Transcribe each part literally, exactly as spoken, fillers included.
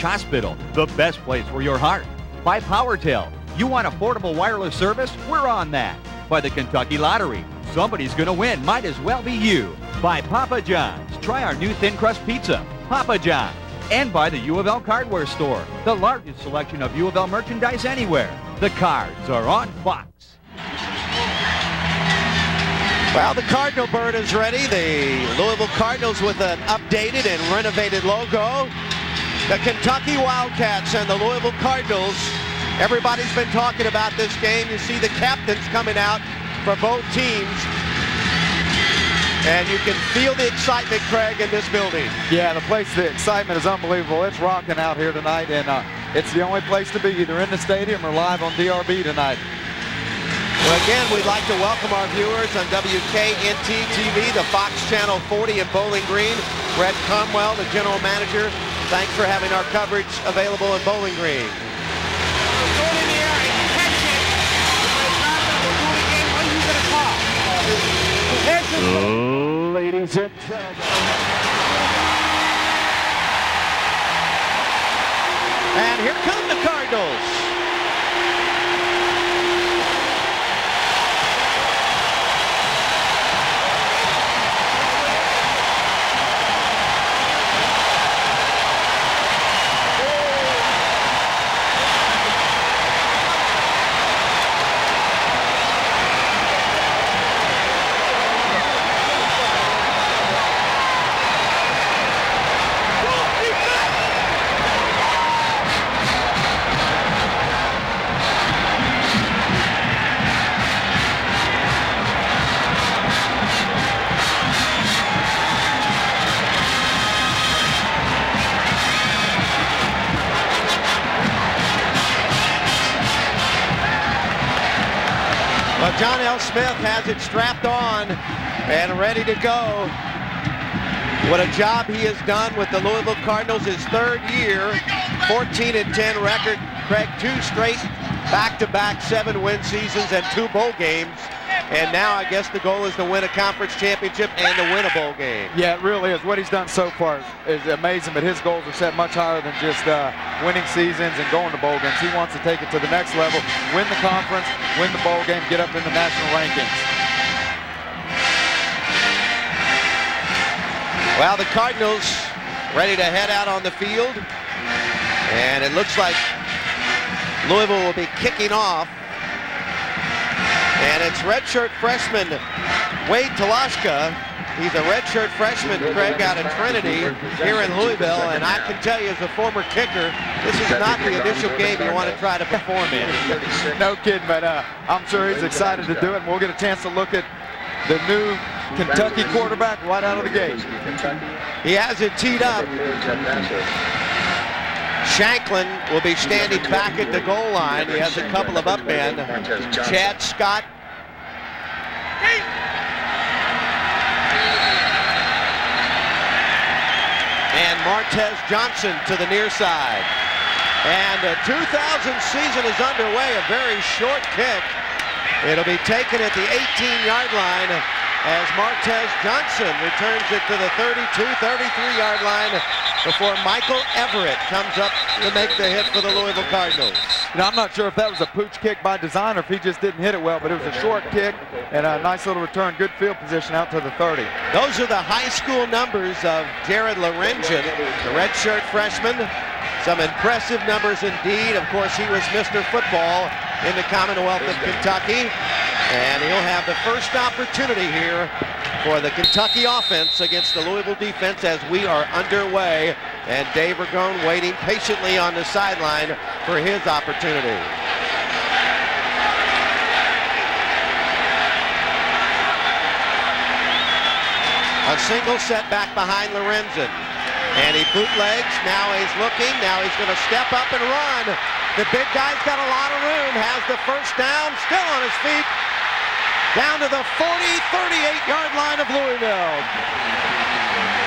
Branch Hospital, the best place for your heart. By PowerTel, you want affordable wireless service? We're on that. By the Kentucky Lottery, somebody's going to win. Might as well be you. By Papa John's, try our new thin crust pizza, Papa John's. And by the U of L Cardware Store, the largest selection of U of L merchandise anywhere. The Cards are on Fox. Well, the Cardinal Bird is ready. The Louisville Cardinals with an updated and renovated logo. The Kentucky Wildcats and the Louisville Cardinals. Everybody's been talking about this game. You see the captains coming out for both teams. And you can feel the excitement, Craig, in this building. Yeah, the place, the excitement is unbelievable. It's rocking out here tonight, and uh, it's the only place to be, either in the stadium or live on D R B tonight. Well, again, we'd like to welcome our viewers on W K N T T V, the Fox Channel forty in Bowling Green. Brett Conwell, the general manager, thanks for having our coverage available in Bowling Green. Ladies and gentlemen. And here come the Cardinals. John L. Smith has it strapped on and ready to go. What a job he has done with the Louisville Cardinals, his third year, fourteen and ten record. Craig, two straight back-to-back seven-win seasons and two bowl games. And now I guess the goal is to win a conference championship and to win a bowl game. Yeah, it really is. What he's done so far is amazing, but his goals are set much higher than just uh, winning seasons and going to bowl games. He wants to take it to the next level, win the conference, win the bowl game, get up in the national rankings. Well, the Cardinals ready to head out on the field. And it looks like Louisville will be kicking off. And it's redshirt freshman Wade Talashka. He's a redshirt freshman, Craig, out of Trinity here in Louisville. And I can tell you, as a former kicker, this is not the initial game you want to try to perform in. No kidding, but uh, I'm sure he's excited to do it. And we'll get a chance to look at the new Kentucky quarterback right out of the gate. He has it teed up. Shanklin will be standing back at the goal line. He has a couple of up men. Chad Scott. And Martez Johnson to the near side. And the two thousand season is underway. A very short kick. It'll be taken at the eighteen yard line as Martez Johnson returns it to the thirty-two, thirty-three yard line, before Michael Everett comes up to make the hit for the Louisville Cardinals. You know, I'm not sure if that was a pooch kick by design or if he just didn't hit it well, but it was a short kick and a nice little return. Good field position out to the thirty. Those are the high school numbers of Jared Lorenzen, the redshirt freshman. Some impressive numbers indeed. Of course, he was Mister Football in the Commonwealth of Kentucky. And he'll have the first opportunity here for the Kentucky offense against the Louisville defense as we are underway. And Dave Ragone waiting patiently on the sideline for his opportunity. A single setback behind Lorenzen. And he bootlegs. Now he's looking. Now he's going to step up and run. The big guy's got a lot of room. Has the first down. Still on his feet. Down to the forty, thirty-eight yard line of Louisville.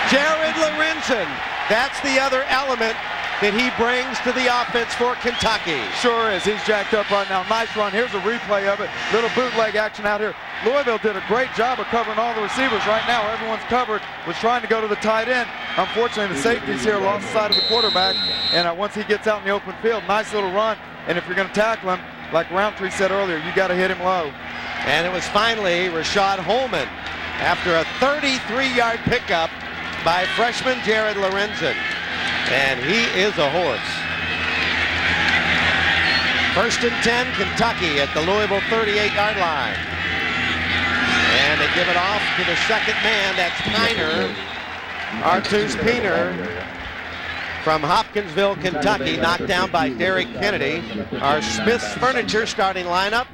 Jared Lorenzen, that's the other element that he brings to the offense for Kentucky. Sure is. He's jacked up right now. Nice run. Here's a replay of it. Little bootleg action out here. Louisville did a great job of covering all the receivers. Right now, everyone's covered. Was trying to go to the tight end. Unfortunately, the safeties here lost the side of the quarterback. And uh, once he gets out in the open field, nice little run. And if you're going to tackle him, like Roundtree said earlier, you got to hit him low. And it was finally Rashad Holman after a thirty-three yard pickup by freshman Jared Lorenzen. And he is a horse. First and ten, Kentucky at the Louisville thirty-eight yard line. And they give it off to the second man. That's Pinner. Artus Pinner from Hopkinsville, Kentucky, knocked down by Derrick Kennedy. Our Smith's Furniture starting lineup.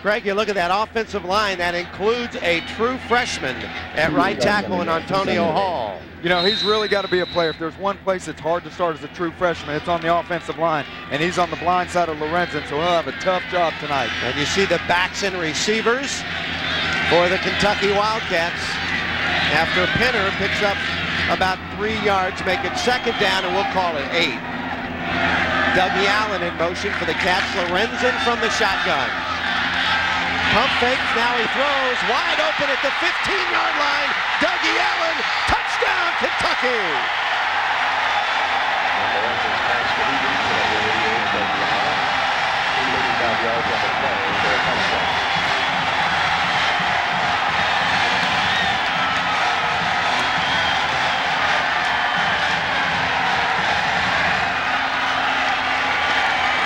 Greg, you look at that offensive line. That includes a true freshman at right tackle in Antonio Hall. You know, he's really got to be a player. If there's one place that's hard to start as a true freshman, it's on the offensive line. And he's on the blind side of Lorenzen, so he'll have a tough job tonight. And you see the backs and receivers for the Kentucky Wildcats after Pinner picks up about three yards, make it second down, and we'll call it eight. Dougie Allen in motion for the Cats. Lorenzen from the shotgun. Pump fakes, now he throws wide open at the fifteen yard line. Dougie Allen, touchdown Kentucky!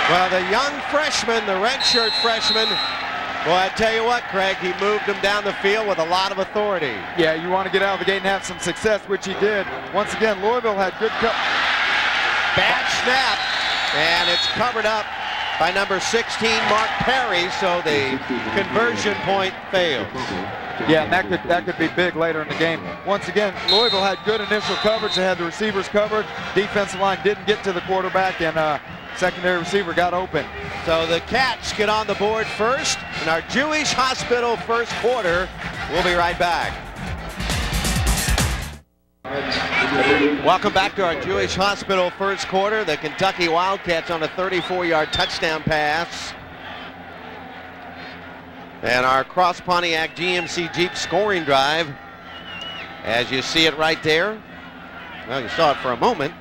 Well, the young freshman, the redshirt freshman, well, I tell you what, Craig, he moved him down the field with a lot of authority. Yeah, you want to get out of the gate and have some success, which he did. Once again, Louisville had good cut. Bad snap, and it's covered up by number sixteen, Mark Perry, so the conversion point fails. Yeah, and that could, that could be big later in the game. Once again, Louisville had good initial coverage. They had the receivers covered. Defensive line didn't get to the quarterback, and uh, secondary receiver got open. So the Cats get on the board first in our Jewish Hospital first quarter. We'll be right back. Welcome back to our Jewish Hospital first quarter. The Kentucky Wildcats on a thirty-four yard touchdown pass. And our Cross Pontiac G M C Jeep scoring drive, as you see it right there. Well, you saw it for a moment.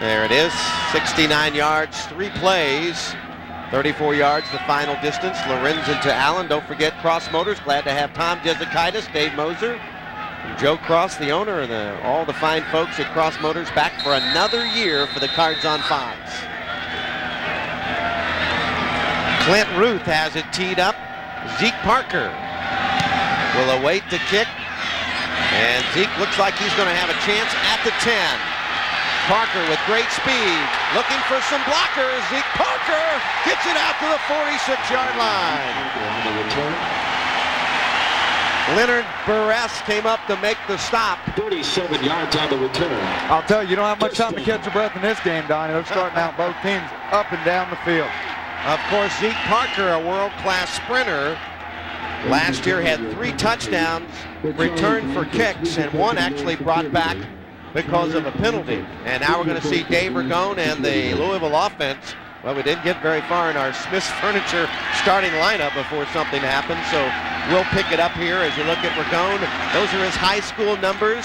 There it is, sixty-nine yards, three plays, thirty-four yards, the final distance. Lorenzen to Allen. Don't forget Cross Motors. Glad to have Tom Jesikaitis, Dave Moser, and Joe Cross, the owner, and the, all the fine folks at Cross Motors, back for another year for the Cards on Fox. Clint Ruth has it teed up. Zeke Parker will await the kick. And Zeke looks like he's going to have a chance at the ten. Parker with great speed, looking for some blockers. Zeke Parker gets it out to the forty-six yard line. Leonard Burress came up to make the stop. thirty-seven yards on the return. I'll tell you, you don't have much time to catch your breath in this game, Donnie. They're starting out both teams up and down the field. Of course, Zeke Parker, a world-class sprinter. Last year had three touchdowns, returned for kicks, and one actually brought back because of a penalty. And now we're going to see Dave Ragone and the Louisville offense. Well, we didn't get very far in our Smith's Furniture starting lineup before something happened, so we'll pick it up here as you look at Ragone. Those are his high school numbers.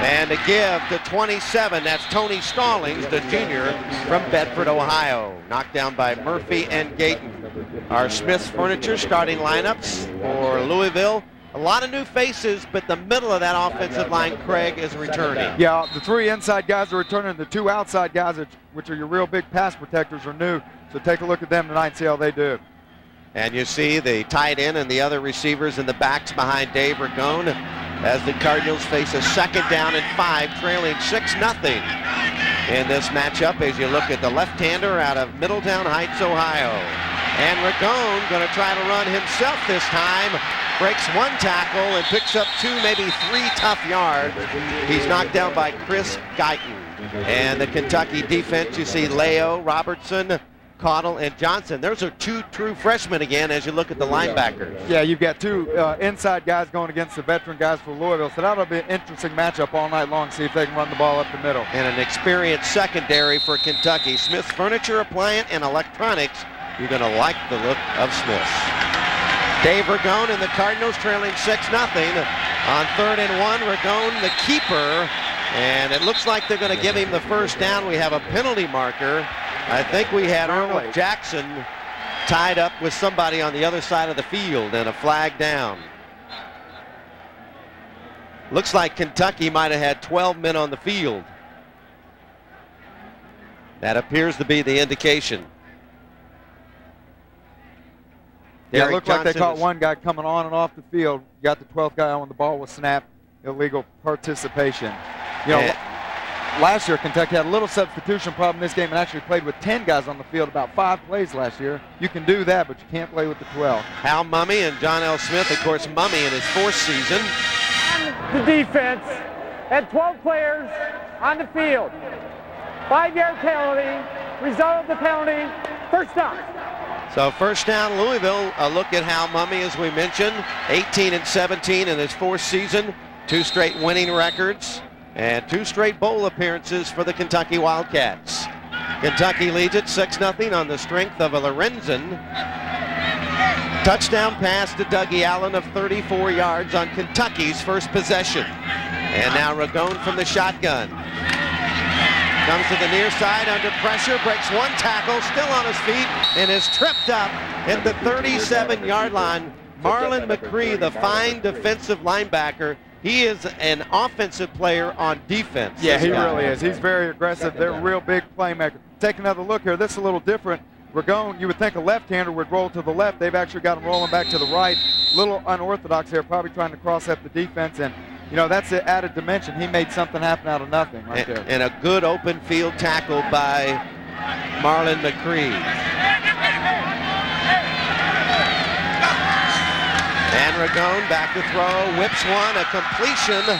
And a give to twenty-seven, that's Tony Stallings, the junior from Bedford, Ohio. Knocked down by Murphy and Gayton. Our Smith's Furniture starting lineups for Louisville. A lot of new faces, but the middle of that offensive line, Craig, is returning. Yeah, the three inside guys are returning. The two outside guys, which are your real big pass protectors, are new. So take a look at them tonight and see how they do. And you see the tight end and the other receivers in the backs behind Dave Ragone as the Cardinals face a second down and five, trailing six nothing in this matchup as you look at the left-hander out of Middletown Heights, Ohio. And Ragone going to try to run himself this time. Breaks one tackle and picks up two, maybe three tough yards. He's knocked down by Chris Gayton. And the Kentucky defense, you see Leo, Robertson, Caudle, and Johnson. Those are two true freshmen again as you look at the linebackers. Yeah, you've got two uh, inside guys going against the veteran guys for Louisville, so that'll be an interesting matchup all night long, see if they can run the ball up the middle. And an experienced secondary for Kentucky. Smith's Furniture, Appliance, and Electronics. You're going to like the look of Smith. Dave Ragone and the Cardinals trailing six nothing. On third and one, Ragone the keeper, and it looks like they're going to give him the first down. We have a penalty marker. I think we had Arnold Jackson tied up with somebody on the other side of the field and a flag down. Looks like Kentucky might have had twelve men on the field. That appears to be the indication. Yeah, it looked Johnson like they caught one guy coming on and off the field. You got the twelfth guy on, the ball was snapped. Illegal participation. You know, yeah. Last year, Kentucky had a little substitution problem this game and actually played with ten guys on the field, about five plays last year. You can do that, but you can't play with the twelve. Hal Mumme and John L. Smith, of course, Mumme in his fourth season. The defense had twelve players on the field. Five-yard penalty, result of the penalty, first down. So first down, Louisville. A look at Hal Mumme, as we mentioned, eighteen and seventeen in his fourth season, two straight winning records. And two straight bowl appearances for the Kentucky Wildcats. Kentucky leads it six nothing on the strength of a Lorenzen touchdown pass to Dougie Allen of thirty-four yards on Kentucky's first possession. And now Ragone from the shotgun. Comes to the near side under pressure, breaks one tackle, still on his feet, and is tripped up at the thirty-seven-yard line. Marlon McCree, the fine defensive linebacker. He is an offensive player on defense. Yeah, he really is. He's very aggressive. They're a real big playmaker. Take another look here. This is a little different. Ragone, you would think a left-hander would roll to the left. They've actually got him rolling back to the right. Little unorthodox here, probably trying to cross up the defense. And, you know, that's the added dimension. He made something happen out of nothing right there. And a good open field tackle by Marlon McCree. And Ragone back to throw, whips one, a completion.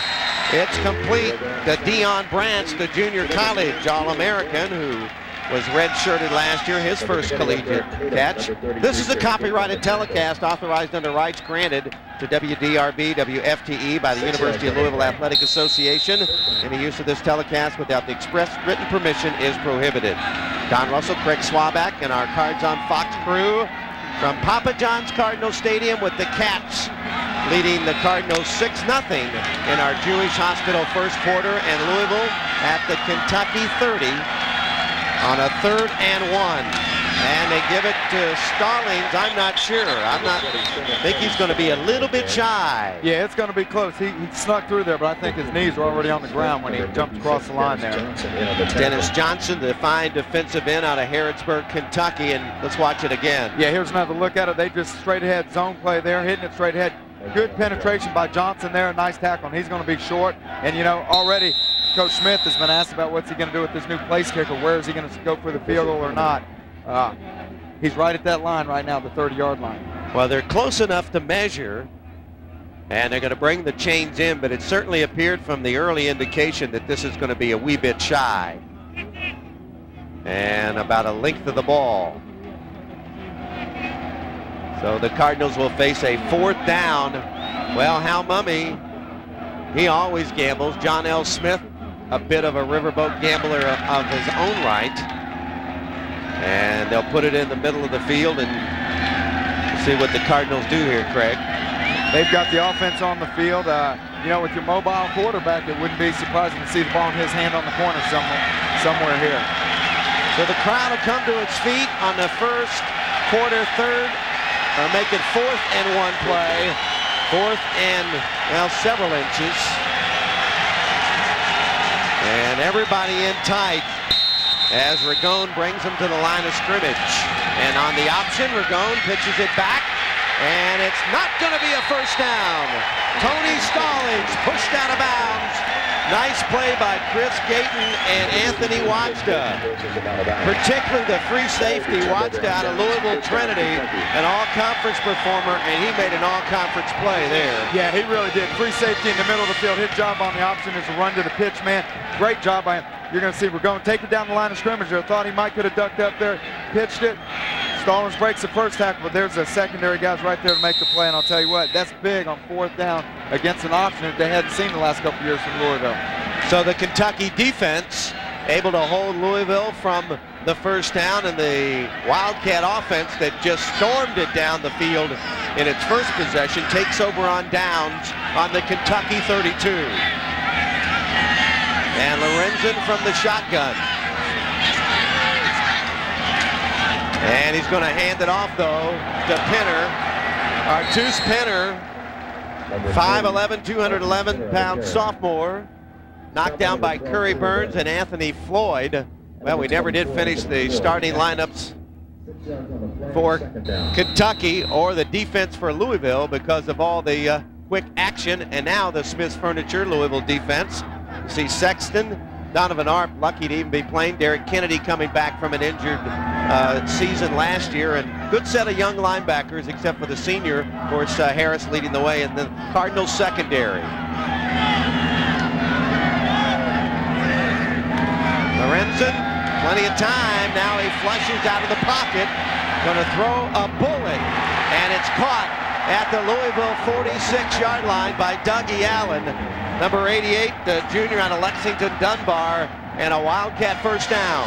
It's complete to Deion Branch, the junior college All-American who was redshirted last year, his first collegiate catch. This is a copyrighted telecast authorized under rights granted to W D R B, W F T E by the University of Louisville Athletic Association. Any use of this telecast without the express written permission is prohibited. Don Russell, Craig Swaback, and our Cards on Fox crew from Papa John's Cardinal Stadium, with the Cats leading the Cardinals six nothing in our Jewish Hospital first quarter, and Louisville at the Kentucky thirty on a third and one. And they give it to Stallings. I'm not sure. I'm not, I think he's going to be a little bit shy. Yeah, it's going to be close. He, he snuck through there, but I think his knees were already on the ground when he jumped across the line there. Dennis Johnson, the fine defensive end out of Harrodsburg, Kentucky, and let's watch it again. Yeah, here's another look at it. They just straight ahead zone play there, hitting it straight ahead. Good penetration by Johnson there, a nice tackle, and he's going to be short. And, you know, already Coach Smith has been asked about what's he going to do with this new place kicker. Where is he going to go for the field goal or not? Uh, he's right at that line right now, the thirty-yard line. Well, they're close enough to measure, and they're going to bring the chains in, but it certainly appeared from the early indication that this is going to be a wee bit shy. And about a length of the ball. So the Cardinals will face a fourth down. Well, Hal Mumme, he always gambles. John L. Smith, a bit of a riverboat gambler of his own right. And they'll put it in the middle of the field and see what the Cardinals do here, Craig. They've got the offense on the field. Uh, you know, with your mobile quarterback, it wouldn't be surprising to see the ball in his hand on the corner somewhere, somewhere here. So the crowd will come to its feet on the first quarter, third, or make it fourth and one play. Fourth and, well, several inches. And everybody in tight, as Ragone brings him to the line of scrimmage. And on the option, Ragone pitches it back, and it's not going to be a first down. Tony Stallings pushed out of bounds. Nice play by Chris Gayton and Anthony Wajda, particularly the free safety Wajda out of Louisville Trinity, an all-conference performer, and he made an all-conference play there. Yeah, he really did. Free safety in the middle of the field. His job on the option is a run to the pitch, man. Great job by him. You're going to see Ragone take it down the line of scrimmage. I thought he might could have ducked up there, pitched it. Stallings breaks the first tackle, but there's a secondary guys right there to make the play. And I'll tell you what, that's big on fourth down against an option that they hadn't seen the last couple of years from Louisville. So the Kentucky defense able to hold Louisville from the first down, and the Wildcat offense that just stormed it down the field in its first possession takes over on downs on the Kentucky thirty-two. And Lorenzen from the shotgun. And he's going to hand it off, though, to Pinner. Artus Pinner, five eleven, two hundred eleven pound sophomore, knocked down by Curry Burns and Anthony Floyd. Well, we never did finish the starting lineups for Kentucky or the defense for Louisville because of all the uh, quick action, and now the Smith's Furniture Louisville defense. You see Sexton, Donovan Arp, lucky to even be playing. Derrick Kennedy coming back from an injured uh, season last year, and good set of young linebackers, except for the senior, of course, uh, Harris leading the way in the Cardinals secondary. Lorenzen, plenty of time. Now he flushes out of the pocket, going to throw a bullet, and it's caught at the Louisville forty-six yard line by Dougie Allen, number eighty-eight, the junior out of Lexington Dunbar, and a Wildcat first down.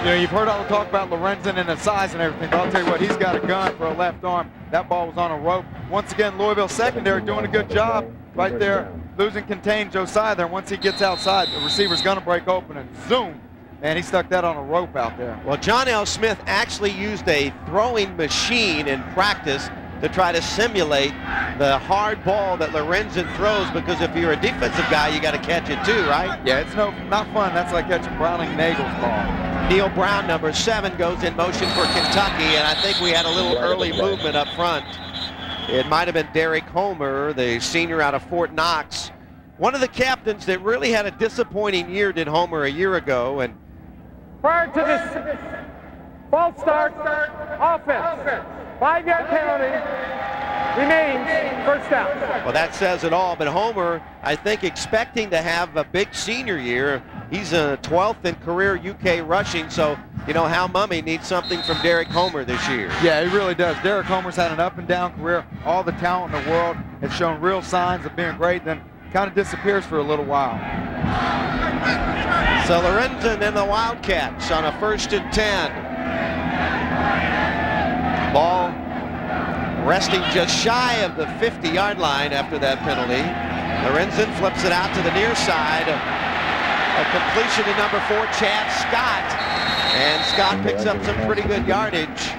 You know, you've heard all the talk about Lorenzen and his size and everything, but I'll tell you what, he's got a gun for a left arm. That ball was on a rope. Once again, Louisville secondary doing a good job right there, losing contained Josiah there. Once he gets outside, the receiver's gonna break open and zoom. And he stuck that on a rope out there. Well, John L. Smith actually used a throwing machine in practice to try to simulate the hard ball that Lorenzen throws, because if you're a defensive guy, you got to catch it too, right? Yeah, it's no, not fun. That's like catching Browning Nagel's ball. Neil Brown, number seven, goes in motion for Kentucky, and I think we had a little early movement up front. It might have been Derek Homer, the senior out of Fort Knox. One of the captains that really had a disappointing year did Homer a year ago, and prior to this false start, offense, five yard penalty, remains first down. Well, that says it all, but Homer, I think, expecting to have a big senior year. He's a twelfth in career U K rushing, so, you know, Hal Mumme needs something from Derek Homer this year. Yeah, he really does. Derek Homer's had an up-and-down career. All the talent in the world has shown real signs of being great, then kind of disappears for a little while. So Lorenzen and the Wildcats on a first and ten. Ball resting just shy of the fifty yard line after that penalty. Lorenzen flips it out to the near side. A completion to number four, Chad Scott. And Scott picks up some pretty good yardage.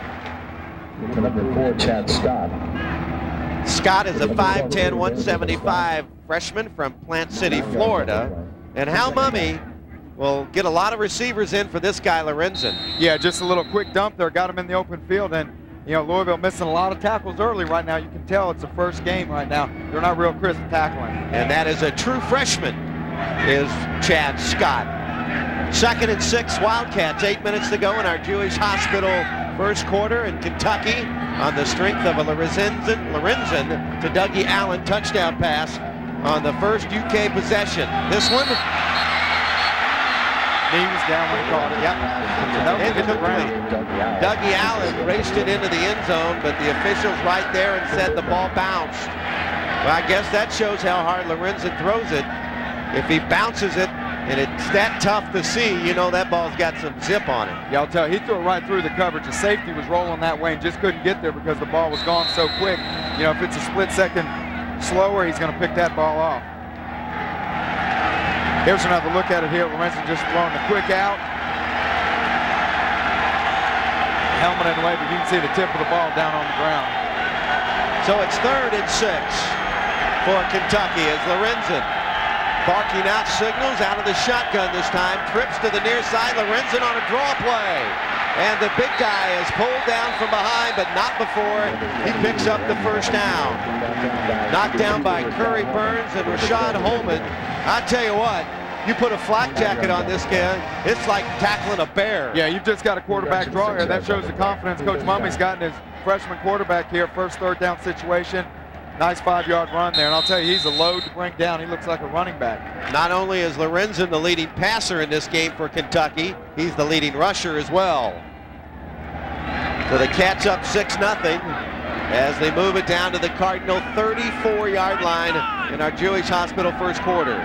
Number four, Chad Scott. Scott is a five ten, one seventy-five freshman from Plant City, Florida. And Hal Mumme will get a lot of receivers in for this guy, Lorenzen. Yeah, just a little quick dump there, got him in the open field, and you know, Louisville missing a lot of tackles early right now. You can tell it's the first game right now. They're not real crisp tackling. And that is a true freshman, is Chad Scott. Second and six, Wildcats, eight minutes to go in our Jewish Hospital first quarter, in Kentucky, on the strength of a Lorenzen, Lorenzen to Dougie Allen touchdown pass on the first U K possession. This one, he was down when he called it. Yep. Dougie, Dougie Allen raced it into the end zone, but the officials right there and said the ball bounced. Well, I guess that shows how hard Lorenzen throws it. If he bounces it, and it's that tough to see, you know that ball's got some zip on it. Yeah, I'll tell you, he threw it right through the coverage. The safety was rolling that way and just couldn't get there because the ball was gone so quick. You know, if it's a split second slower, he's going to pick that ball off. Here's another look at it here. Lorenzen just throwing the quick out. Helmet in the way, but you can see the tip of the ball down on the ground. So it's third and six for Kentucky as Lorenzen barking out signals out of the shotgun this time. Trips to the near side. Lorenzen on a draw play. And the big guy is pulled down from behind, but not before he picks up the first down. Knocked down by Curry Burns and Rashad Holman. I tell you what, you put a flak jacket on this guy, it's like tackling a bear. Yeah, you've just got a quarterback draw here. That shows the confidence Coach Mumme's got in his freshman quarterback here. First third down situation. Nice five-yard run there, and I'll tell you, he's a load to bring down. He looks like a running back. Not only is Lorenzen the leading passer in this game for Kentucky, he's the leading rusher as well. So the Cats up six nothing as they move it down to the Cardinal thirty-four yard line in our Jewish Hospital first quarter.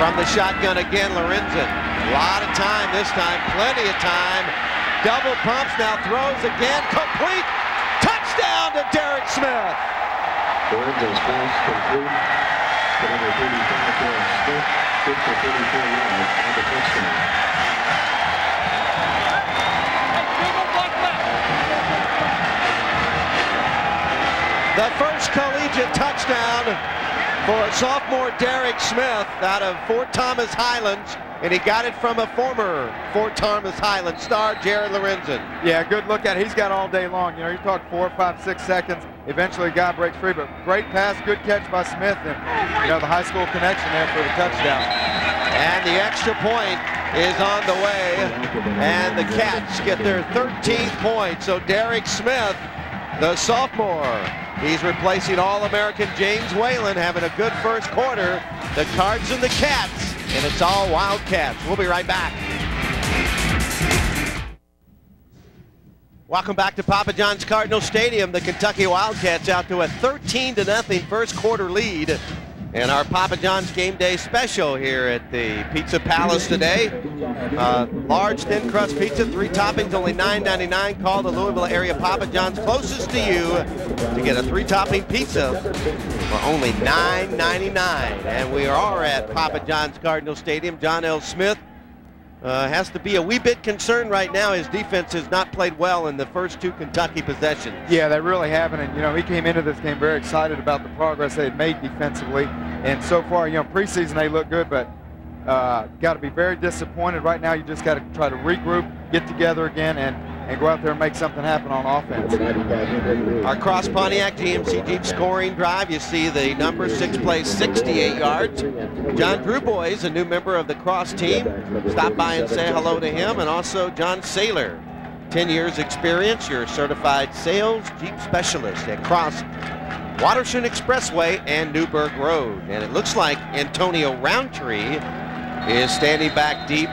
From the shotgun again, Lorenzen. A lot of time this time, plenty of time. Double pumps, now throws again, complete, touchdown to Derek Smith. Lorenzen's pass complete to number thirty-five, Derek Smith, fifty to thirty-four yards on the touchdown. The first collegiate touchdown for sophomore Derek Smith out of Fort Thomas Highlands. And he got it from a former Fort Thomas Highland star, Jared Lorenzen. Yeah, good look at it. He's got all day long. You know, you talk four, five, six seconds. Eventually, a guy breaks free. But great pass, good catch by Smith. And, you know, the high school connection there for the touchdown. And the extra point is on the way. And the Cats get their thirteenth point. So Derek Smith, the sophomore, he's replacing All-American James Whalen, having a good first quarter. The Cards and the Cats. And it's all Wildcats. We'll be right back. Welcome back to Papa John's Cardinal Stadium. The Kentucky Wildcats out to a thirteen to nothing first quarter lead in our Papa John's Game Day special here at the Pizza Palace today. Uh, large thin crust pizza, three toppings, only nine ninety-nine. Call the Louisville area Papa John's closest to you to get a three topping pizza for only nine ninety-nine. And we are at Papa John's Cardinal Stadium. John L. Smith uh, has to be a wee bit concerned right now. His defense has not played well in the first two Kentucky possessions. Yeah, they really haven't. And, you know, he came into this game very excited about the progress they had made defensively. And so far, you know, preseason they look good, but uh, got to be very disappointed. Right now, you just got to try to regroup, get together again, and and go out there and make something happen on offense. Our Cross Pontiac G M C Jeep scoring drive, you see the number six plays sixty-eight yards. John Drewboy is a new member of the Cross team. Stop by and say hello to him. And also John Saylor, ten years experience, your certified sales Jeep specialist at Cross Waterson Expressway and Newburgh Road. And it looks like Antonio Roundtree is standing back deep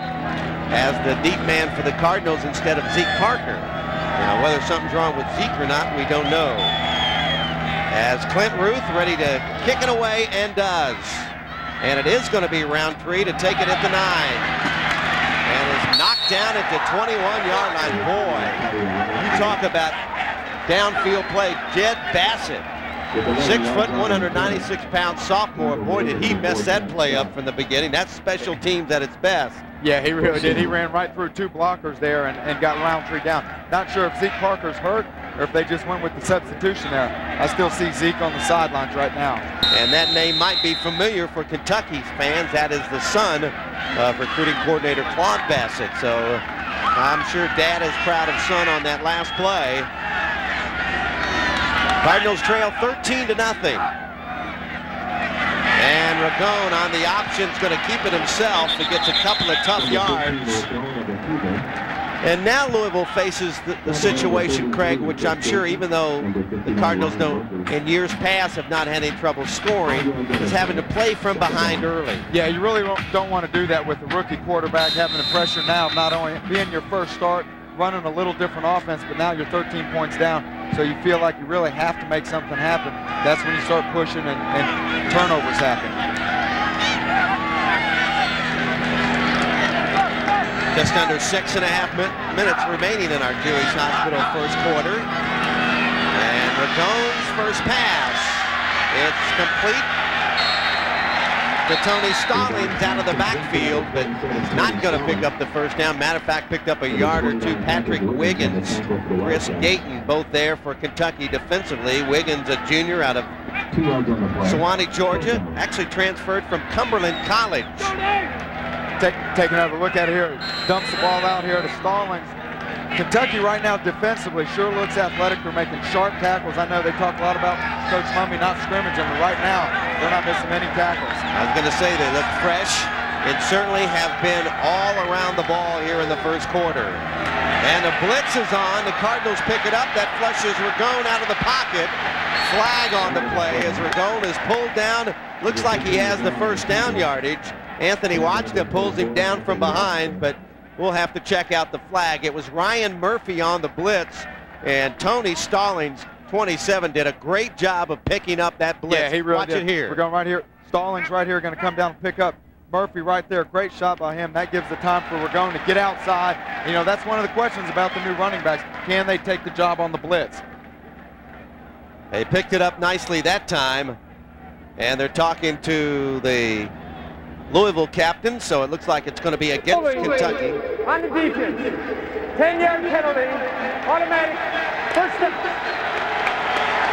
as the deep man for the Cardinals instead of Zeke Parker. Now, whether something's wrong with Zeke or not, we don't know. As Clint Ruth ready to kick it away, and does. And it is going to be Roundtree to take it at the nine. And is knocked down at the twenty-one yard line. Boy, you talk about downfield play. Jed Bassett, six foot, one hundred ninety-six pound sophomore. Boy, did he mess that play up from the beginning. That's special teams at its best. Yeah, he really did. He ran right through two blockers there and, and got Roundtree down. Not sure if Zeke Parker's hurt or if they just went with the substitution there. I still see Zeke on the sidelines right now. And that name might be familiar for Kentucky fans. That is the son of recruiting coordinator Claude Bassett. So I'm sure Dad is proud of son on that last play. Cardinals trail thirteen to nothing. And Ragone on the option's going to keep it himself. He gets a couple of tough yards. And now Louisville faces the, the situation, Craig, which I'm sure, even though the Cardinals don't, in years past, have not had any trouble scoring, is having to play from behind early. Yeah, you really don't want to do that with the rookie quarterback having the pressure now, not only being your first start, running a little different offense, but now you're thirteen points down, so you feel like you really have to make something happen. That's when you start pushing and, and turnovers happen. Just under six and a half min minutes remaining in our Jewish Hospital first quarter. And Ragone's first pass, it's complete to Tony Stallings out of the backfield, but he's not going to pick up the first down. Matter of fact, picked up a yard or two. Patrick Wiggins, Chris Gayton, both there for Kentucky defensively. Wiggins, a junior out of Suwanee, Georgia, actually transferred from Cumberland College. Take, take another look at it here. Dumps the ball out here to Stallings. Kentucky right now defensively sure looks athletic. They're making sharp tackles. I know they talk a lot about Coach Mumme not scrimmaging, but right now they're not missing any tackles. I was going to say they look fresh. and certainly have been all around the ball here in the first quarter. And the blitz is on. The Cardinals pick it up. That flushes Ragone out of the pocket. Flag on the play as Ragone is pulled down. Looks like he has the first down yardage. Anthony Wachta pulls him down from behind, but we'll have to check out the flag. It was Ryan Murphy on the blitz, and Tony Stallings, twenty-seven, did a great job of picking up that blitz. Yeah, he really Watch did. it here. We're going right here. Stallings right here, going to come down and pick up Murphy right there. Great shot by him. That gives the time for Ragone to get outside. You know, that's one of the questions about the new running backs. Can they take the job on the blitz? They picked it up nicely that time, and they're talking to the Louisville captain, so it looks like it's going to be against Kentucky. On the defense, ten-yard penalty, automatic first step.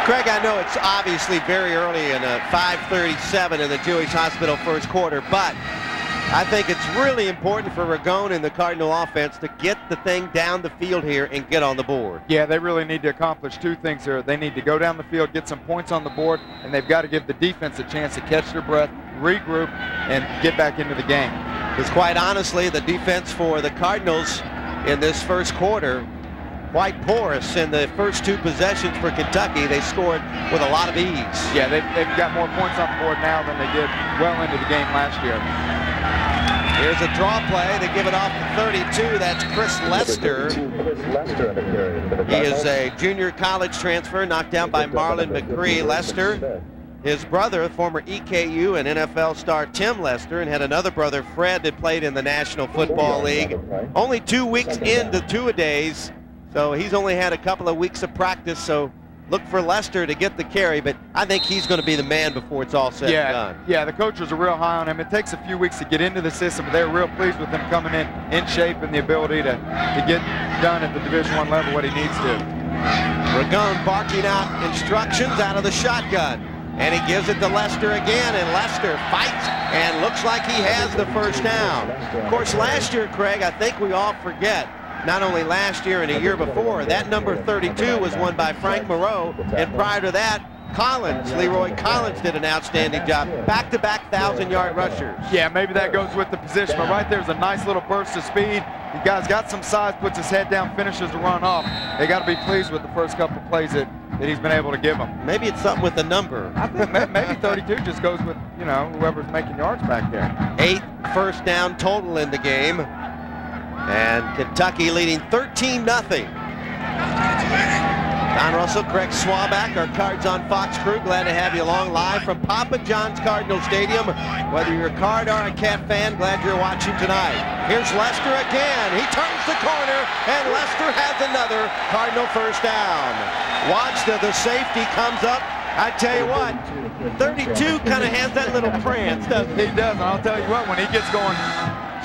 Craig, I know it's obviously very early in a five thirty-seven in the Jewish Hospital first quarter, but I think it's really important for Ragone and the Cardinal offense to get the thing down the field here and get on the board. Yeah, they really need to accomplish two things here. They need to go down the field, get some points on the board, and they've got to give the defense a chance to catch their breath, regroup, and get back into the game. Because quite honestly, the defense for the Cardinals in this first quarter quite porous in the first two possessions for Kentucky. They scored with a lot of ease. Yeah, they've, they've got more points on the board now than they did well into the game last year. Here's a draw play. They give it off to thirty-two. That's Chris Lester. He is a junior college transfer, knocked down by Marlon McCree. Lester, his brother, former E K U and N F L star Tim Lester, and had another brother, Fred, that played in the National Football League. Only two weeks into two-a-days. So he's only had a couple of weeks of practice, so look for Lester to get the carry, but I think he's going to be the man before it's all said yeah, and done. Yeah, the coaches are real high on him. It takes a few weeks to get into the system, but they're real pleased with him coming in in shape and the ability to, to get done at the Division I level what he needs to. Ragone barking out instructions out of the shotgun, and he gives it to Lester again, and Lester fights and looks like he has the first down. Of course, last year, Craig, I think we all forget, not only last year and a year before, that number thirty-two was won by Frank Moreau, and prior to that, Collins, Leroy Collins, did an outstanding job. Back-to-back thousand-yard rushers. Yeah, maybe that goes with the position, but right there's a nice little burst of speed. The guy's got some size, puts his head down, finishes the run off. They got to be pleased with the first couple of plays that, that he's been able to give them. Maybe it's something with the number. I think maybe thirty-two just goes with, you know, whoever's making yards back there. Eight first down total in the game. And Kentucky leading thirteen nothing. Don Russell, Greg Swaback, our Cards on Fox crew. Glad to have you along live from Papa John's Cardinal Stadium. Whether you're a Card or a Cat fan, glad you're watching tonight. Here's Lester again. He turns the corner, and Lester has another Cardinal first down. Wachta, the safety, comes up. I tell you what, thirty-two kind of has that little prance, doesn't he? He does, and I'll tell you what, when he gets going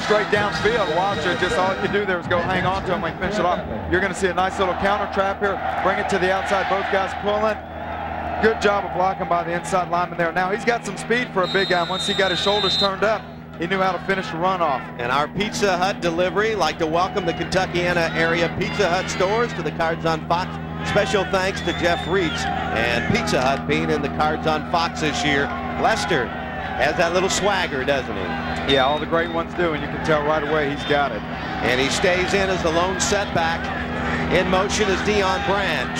straight downfield, Wachta, just all you do there was go hang on to him and finish it off. You're going to see a nice little counter trap here, bring it to the outside, both guys pulling. Good job of blocking by the inside lineman there. Now he's got some speed for a big guy. Once he got his shoulders turned up, he knew how to finish the runoff. And our Pizza Hut delivery, like to welcome the Kentuckiana area Pizza Hut stores to the Cards on Fox. Special thanks to Jeff Reitz and Pizza Hut being in the Cards on Fox this year. Lester has that little swagger, doesn't he? Yeah, all the great ones do, and you can tell right away he's got it. And he stays in as the lone setback. In motion is Deion Branch.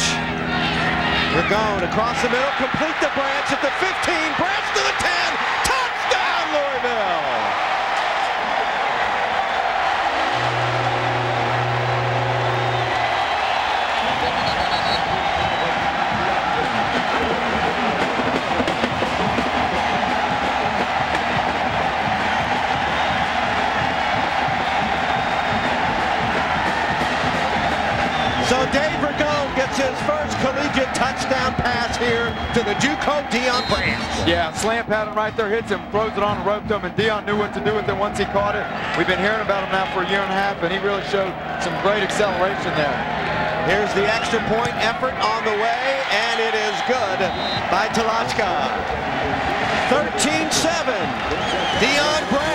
Ragone across the middle, complete the Branch at the fifteen, Branch to the ten, touchdown Louisville! So Dave Ragone gets his first collegiate touchdown pass here to the JUCO Deion Branch. Yeah, slant pattern right there, hits him, throws it on the rope to him, and Deion knew what to do with it once he caught it. We've been hearing about him now for a year and a half, and he really showed some great acceleration there. Here's the extra point effort on the way, and it is good by Talachka. thirteen seven, Deion Branch.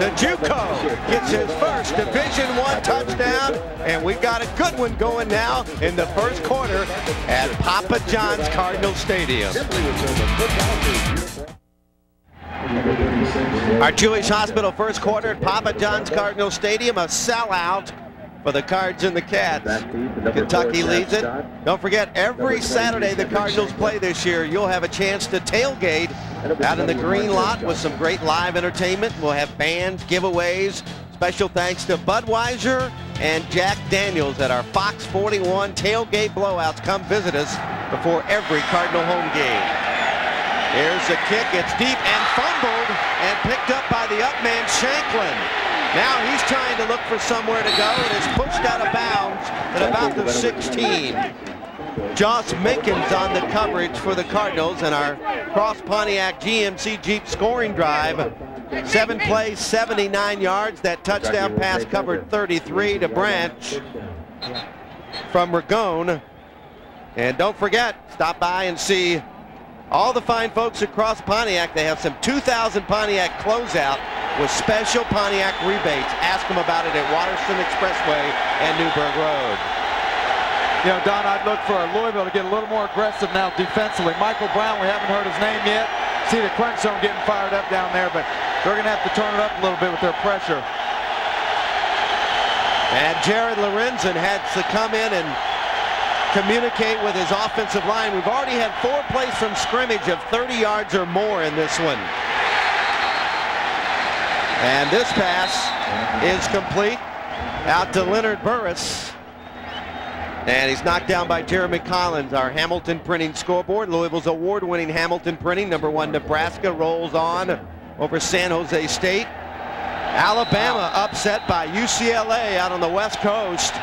The JUCO gets his first Division I touchdown, and we've got a good one going now in the first quarter at Papa John's Cardinal Stadium. Our Jewish Hospital first quarter at Papa John's Cardinal Stadium, a sellout for the Cards and the Cats. Kentucky leads it. Don't forget, every Saturday the Cardinals play this year. You'll have a chance to tailgate out in the green lot with some great live entertainment. We'll have bands, giveaways. Special thanks to Budweiser and Jack Daniels at our Fox forty-one tailgate blowouts. Come visit us before every Cardinal home game. Here's a kick. It's deep and fumbled and picked up by the up man, Shanklin. Now he's trying to look for somewhere to go and is pushed out of bounds at about the sixteen. Joss Minkins on the coverage for the Cardinals and our Cross Pontiac G M C Jeep scoring drive. Seven plays, seventy-nine yards. That touchdown pass covered thirty-three to Branch from Ragone. And don't forget, stop by and see all the fine folks at Cross Pontiac. They have some two thousand Pontiac closeout with special Pontiac rebates. Ask them about it at Waterston Expressway and Newburgh Road. You know, Don, I'd look for Louisville to get a little more aggressive now defensively. Michael Brown, we haven't heard his name yet. See the crunch zone getting fired up down there, but they're going to have to turn it up a little bit with their pressure. And Jared Lorenzen had to come in and communicate with his offensive line. We've already had four plays from scrimmage of thirty yards or more in this one. And this pass is complete out to Leonard Burris. And he's knocked down by Jeremy Collins, our Hamilton Printing scoreboard. Louisville's award-winning Hamilton Printing, number one Nebraska, rolls on over San Jose State. Alabama upset by U C L A out on the West Coast.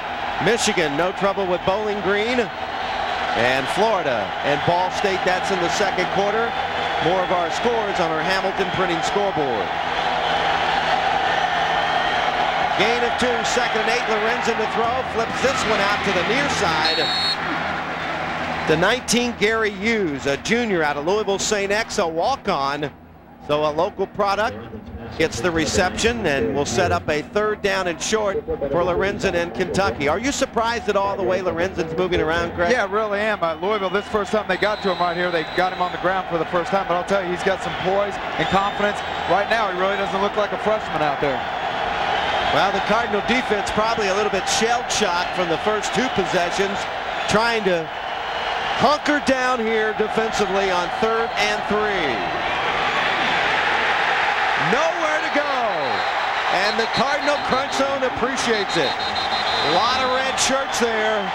Michigan, no trouble with Bowling Green. And Florida and Ball State, that's in the second quarter. More of our scores on our Hamilton Printing scoreboard. Gain of two, second and eight, Lorenzen to throw, flips this one out to the near side. The nineteen, Gary Hughes, a junior out of Louisville Saint X, a walk-on. So a local product gets the reception and will set up a third down and short for Lorenzen and Kentucky. Are you surprised at all the way Lorenzen's moving around, Greg? Yeah, I really am. Uh, Louisville, this first time they got to him right here, they got him on the ground for the first time, but I'll tell you, he's got some poise and confidence. Right now, he really doesn't look like a freshman out there. Well, the Cardinal defense probably a little bit shell-shocked from the first two possessions, trying to hunker down here defensively on third and three. Nowhere to go, and the Cardinal crunch zone appreciates it. A lot of red shirts there.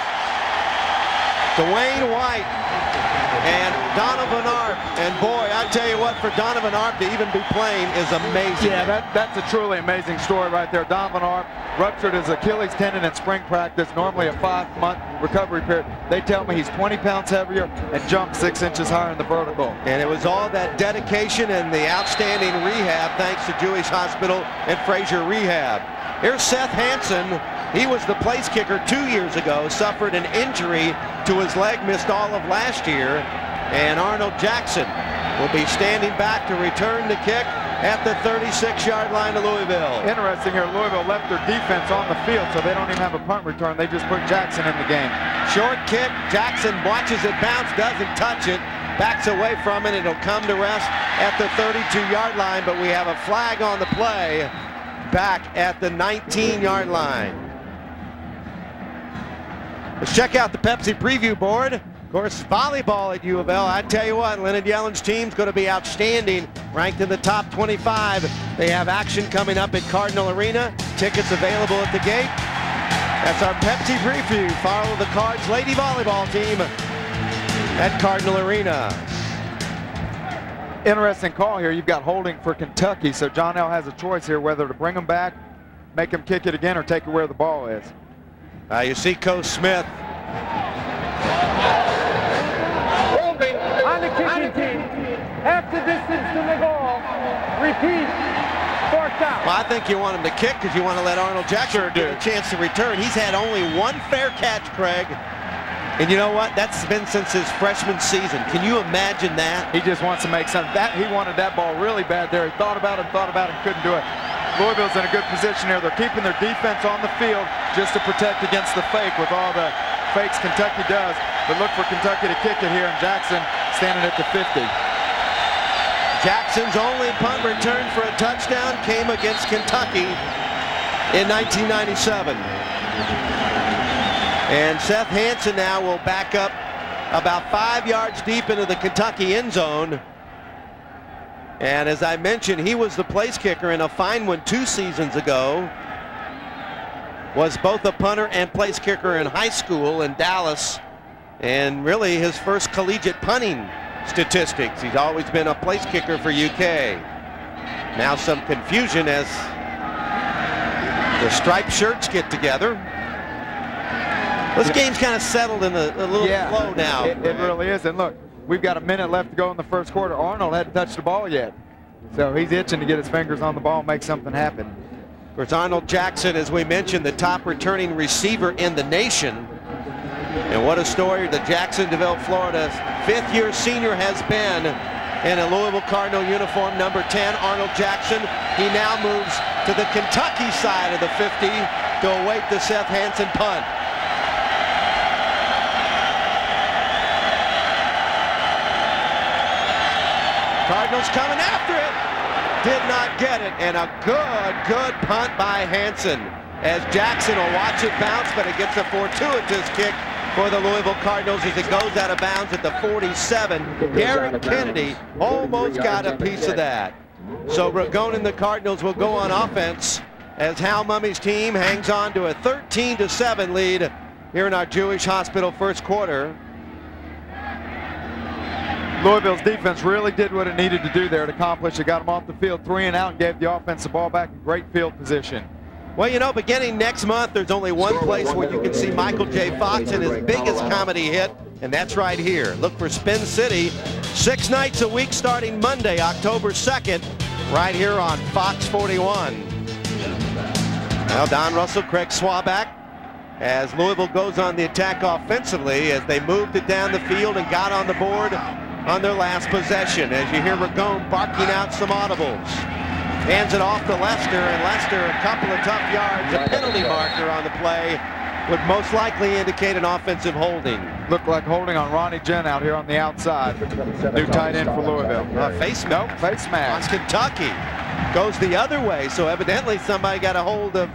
Dwayne White and Donovan Arp, and boy, I tell you what, for Donovan Arp to even be playing is amazing. Yeah, that, that's a truly amazing story right there. Donovan Arp ruptured his Achilles tendon in spring practice, normally a five-month recovery period. They tell me he's twenty pounds heavier and jumped six inches higher in the vertical. And it was all that dedication and the outstanding rehab thanks to Jewish Hospital and Fraser Rehab. Here's Seth Hansen. He was the place kicker two years ago, suffered an injury to his leg, missed all of last year, and Arnold Jackson will be standing back to return the kick at the thirty-six yard line of Louisville. Interesting here, Louisville left their defense on the field, so they don't even have a punt return. They just put Jackson in the game. Short kick, Jackson watches it bounce, doesn't touch it, backs away from it. It'll come to rest at the thirty-two yard line, but we have a flag on the play back at the nineteen yard line. Let's check out the Pepsi preview board. Of course, volleyball at U of L. I tell you what, Leonard Yellen's team's going to be outstanding, ranked in the top twenty-five. They have action coming up at Cardinal Arena. Tickets available at the gate. That's our Pepsi preview. Follow the Cards Lady Volleyball team at Cardinal Arena. Interesting call here. You've got holding for Kentucky, so John L. has a choice here whether to bring him back, make him kick it again, or take it where the ball is. Uh, you see Coach Smith. On the kicking team, half the distance to the goal, repeat, fourth down. Well, I think you want him to kick because you want to let Arnold Jackson sure get a chance to return. He's had only one fair catch, Craig. And you know what? That's been since his freshman season. Can you imagine that? He just wants to make something. That, he wanted that ball really bad there. He thought about it, thought about it, couldn't do it. Louisville's in a good position here. They're keeping their defense on the field just to protect against the fake with all the fakes Kentucky does. But look for Kentucky to kick it here, and Jackson standing at the fifty. Jackson's only punt return for a touchdown came against Kentucky in nineteen ninety-seven. And Seth Hansen now will back up about five yards deep into the Kentucky end zone. And as I mentioned, he was the place kicker in a fine one two seasons ago. Was both a punter and place kicker in high school in Dallas. And really his first collegiate punting statistics. He's always been a place kicker for U K. Now some confusion as the striped shirts get together. This game's kind of settled in a, a little yeah, flow now. It, it really is. And look, we've got a minute left to go in the first quarter. Arnold hadn't touched the ball yet. So he's itching to get his fingers on the ball and make something happen. Of course, Arnold Jackson, as we mentioned, the top returning receiver in the nation. And what a story the Jacksonville, Florida fifth-year senior has been in a Louisville Cardinal uniform, number ten, Arnold Jackson. He now moves to the Kentucky side of the fifty to await the Seth Hansen punt. Cardinals coming after it. Did not get it. And a good, good punt by Hansen, as Jackson will watch it bounce, but it gets a fortuitous kick for the Louisville Cardinals as it goes out of bounds at the forty-seven. Derrick Kennedy almost got a piece of that. So Ragone and the Cardinals will go on offense as Hal Mumme's team hangs on to a thirteen to seven lead here in our Jewish Hospital first quarter. Louisville's defense really did what it needed to do there to accomplish. It got them off the field three and out and gave the offense the ball back in great field position. Well, you know, beginning next month, there's only one place where you can see Michael J. Fox in his biggest comedy hit, and that's right here. Look for Spin City, six nights a week starting Monday, October second, right here on Fox forty-one. Now, Don Russell, Craig Swaback, as Louisville goes on the attack offensively, as they moved it down the field and got on the board on their last possession, as you hear Ragone barking out some audibles. Hands it off to Lester, and Lester a couple of tough yards. A penalty marker on the play would most likely indicate an offensive holding. Looked like holding on Ronnie Jenn out here on the outside. New tight end for Louisville. Uh, face nope, face mask. On Kentucky. Goes the other way, so evidently somebody got a hold of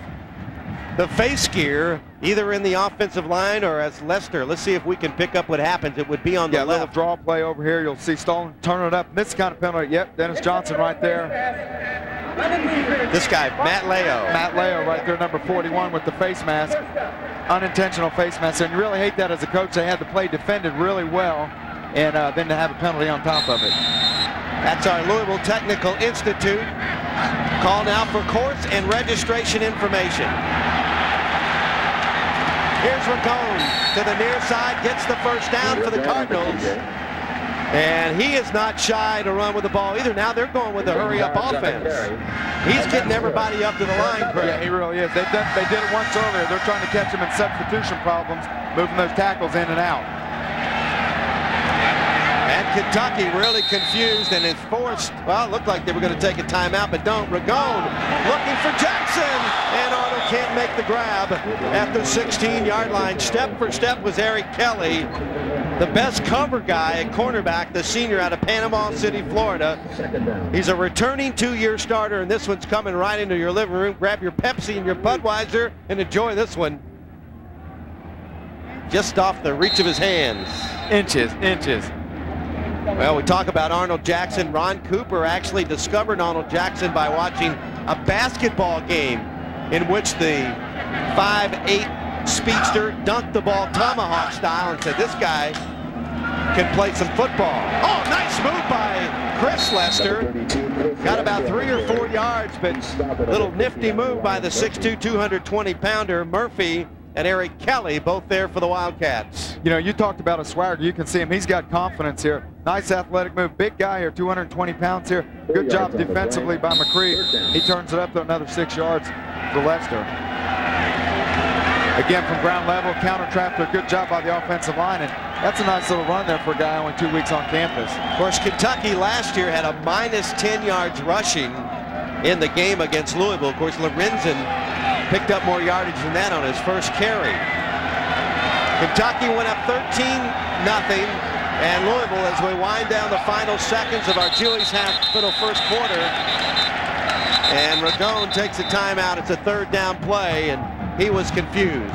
the face gear, either in the offensive line or as Lester. Let's see if we can pick up what happens. It would be on the yeah, left. Little draw play over here. You'll see Stone turn it up. This kind of penalty. Yep, Dennis Johnson right there. This guy, Matt Leo. Matt Leo right there, number forty-one, with the face mask. Unintentional face mask. And you really hate that as a coach. They had the play defended really well, and uh, then to have a penalty on top of it. That's our Louisville Technical Institute. Call now for course and registration information. Here's Ragone to the near side, gets the first down for the Cardinals. And he is not shy to run with the ball either. Now they're going with a hurry-up offense. He's getting everybody up to the line, Craig. Yeah, he really is. They've done, they did it once earlier. They're trying to catch him in substitution problems, moving those tackles in and out. And Kentucky really confused and is forced. Well, it looked like they were going to take a timeout, but don't. Ragone looking for Jackson. And Arnold can't make the grab at the sixteen-yard line. Step for step was Eric Kelly, the best cover guy at cornerback, the senior out of Panama City, Florida. He's a returning two-year starter, and this one's coming right into your living room. Grab your Pepsi and your Budweiser and enjoy this one. Just off the reach of his hands. Inches, inches. Well, we talk about Arnold Jackson. Ron Cooper actually discovered Arnold Jackson by watching a basketball game in which the five eight speedster dunked the ball tomahawk style and said, this guy can play some football. Oh, nice move by Chris Lester. Got about three or four yards, but little nifty move by the six two, two hundred twenty pounder Murphy and Eric Kelly, both there for the Wildcats. You know, you talked about a swagger. You can see him. He's got confidence here. Nice athletic move. Big guy here, two hundred twenty pounds here. Good job defensively by McCree. He turns it up to another six yards for Lester. Again, from ground level, counter-trapped, a good job by the offensive line, and that's a nice little run there for a guy only two weeks on campus. Of course, Kentucky last year had a minus ten yards rushing in the game against Louisville. Of course, Lorenzen picked up more yardage than that on his first carry. Kentucky went up thirteen nothing. and Louisville as we wind down the final seconds of our Julius half final first quarter. And Ragone takes a timeout. It's a third down play, and he was confused.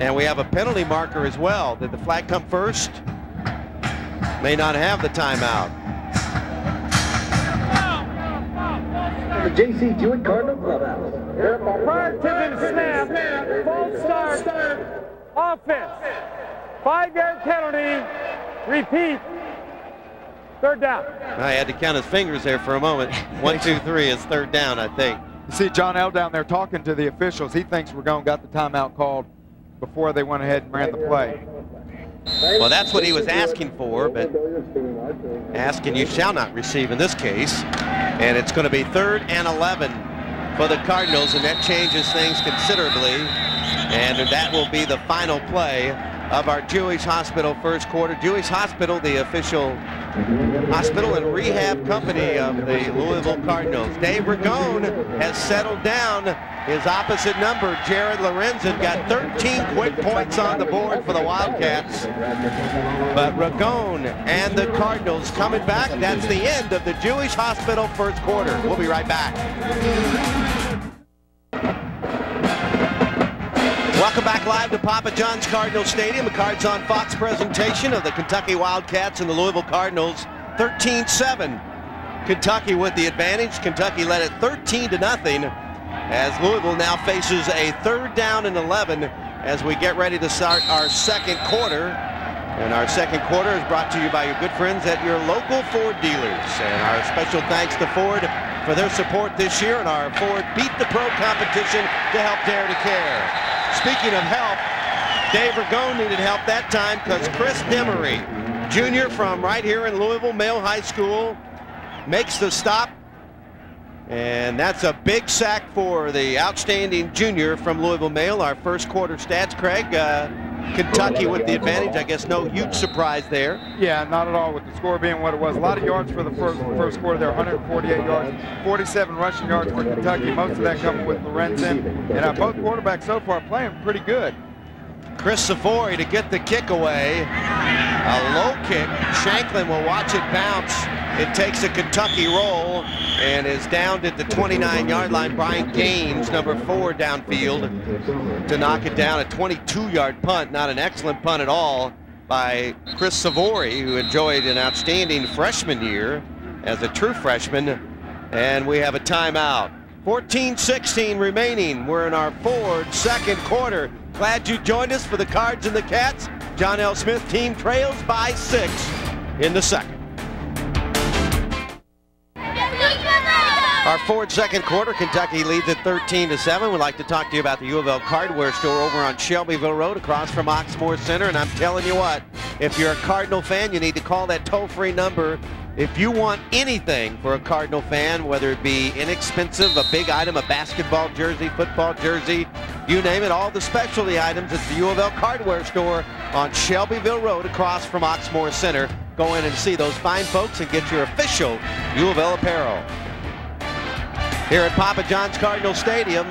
And we have a penalty marker as well. Did the flag come first? May not have the timeout. The J C Jewett Cardinal Clubhouse. Prior tip and snap, false start, offense. Five-yard penalty, repeat, third down. I had to count his fingers there for a moment. One, two, three is third down, I think. You see John L. down there talking to the officials. He thinks Ragone got the timeout called before they went ahead and ran the play. Well, that's what he was asking for, but asking you shall not receive in this case. And it's going to be third and eleven for the Cardinals, and that changes things considerably. And that will be the final play of our Jewish Hospital first quarter. Jewish Hospital, the official hospital and rehab company of the Louisville Cardinals. Dave Ragone has settled down. His opposite number, Jared Lorenzen, got thirteen quick points on the board for the Wildcats. But Ragone and the Cardinals coming back. That's the end of the Jewish Hospital first quarter. We'll be right back. Welcome back live to Papa John's Cardinal Stadium. The Cards on Fox presentation of the Kentucky Wildcats and the Louisville Cardinals. thirteen seven. Kentucky with the advantage. Kentucky led it thirteen to nothing as Louisville now faces a third down and eleven as we get ready to start our second quarter. And our second quarter is brought to you by your good friends at your local Ford dealers. And our special thanks to Ford for their support this year and our Ford Beat the Pro competition to help Dare to Care. Speaking of help, Dave Ragone needed help that time because Chris Demery, junior from right here in Louisville, Male High School, makes the stop. And that's a big sack for the outstanding junior from Louisville Male. Our first quarter stats, Craig. Uh, Kentucky with the advantage. I guess no huge surprise there. Yeah, not at all with the score being what it was. A lot of yards for the first, first quarter there, one hundred forty-eight yards, forty-seven rushing yards for Kentucky. Most of that coming with Lorenzen. And uh, both quarterbacks so far playing pretty good. Chris Savory to get the kick away. A low kick. Shanklin will watch it bounce. It takes a Kentucky roll and is downed at the twenty-nine yard line. Brian Gaines, number four downfield, to knock it down. A twenty-two yard punt, not an excellent punt at all by Chris Savory, who enjoyed an outstanding freshman year as a true freshman. And we have a timeout. fourteen sixteen remaining. We're in our Ford second quarter. Glad you joined us for the Cards and the Cats. John L. Smith team trails by six in the second. Our Ford second quarter, Kentucky leads at thirteen to seven. We'd like to talk to you about the U of L Cardware store over on Shelbyville Road across from Oxmoor Center. And I'm telling you what, if you're a Cardinal fan, you need to call that toll-free number. If you want anything for a Cardinal fan, whether it be inexpensive, a big item, a basketball jersey, football jersey, you name it, all the specialty items at the U of L Cardware store on Shelbyville Road across from Oxmoor Center. Go in and see those fine folks and get your official U of L apparel. Here at Papa John's Cardinal Stadium,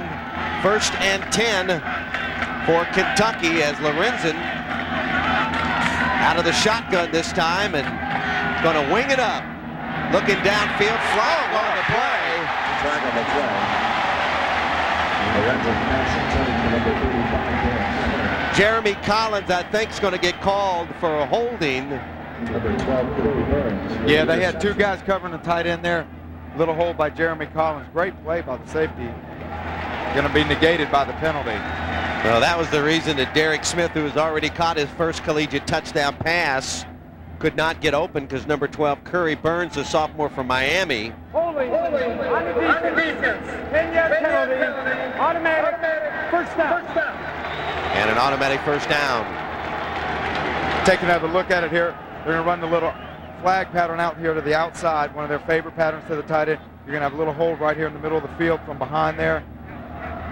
first and ten for Kentucky as Lorenzen out of the shotgun this time and going to wing it up. Looking downfield, flowing on the play. Jeremy Collins, I think, is going to get called for a holding. Yeah, they had two guys covering the tight end there. Little hold by Jeremy Collins. Great play by the safety. Going to be negated by the penalty. Well, that was the reason that Derek Smith, who has already caught his first collegiate touchdown pass, could not get open because number twelve, Curry Burns, the sophomore from Miami. Holding, holding, holding. On the defense, on the defense. ten yard penalty, penalty. Automatic, automatic first down. First down. And an automatic first down. Take another look at it here. They're going to run the little flag pattern out here to the outside, one of their favorite patterns to the tight end. You're going to have a little hold right here in the middle of the field from behind there.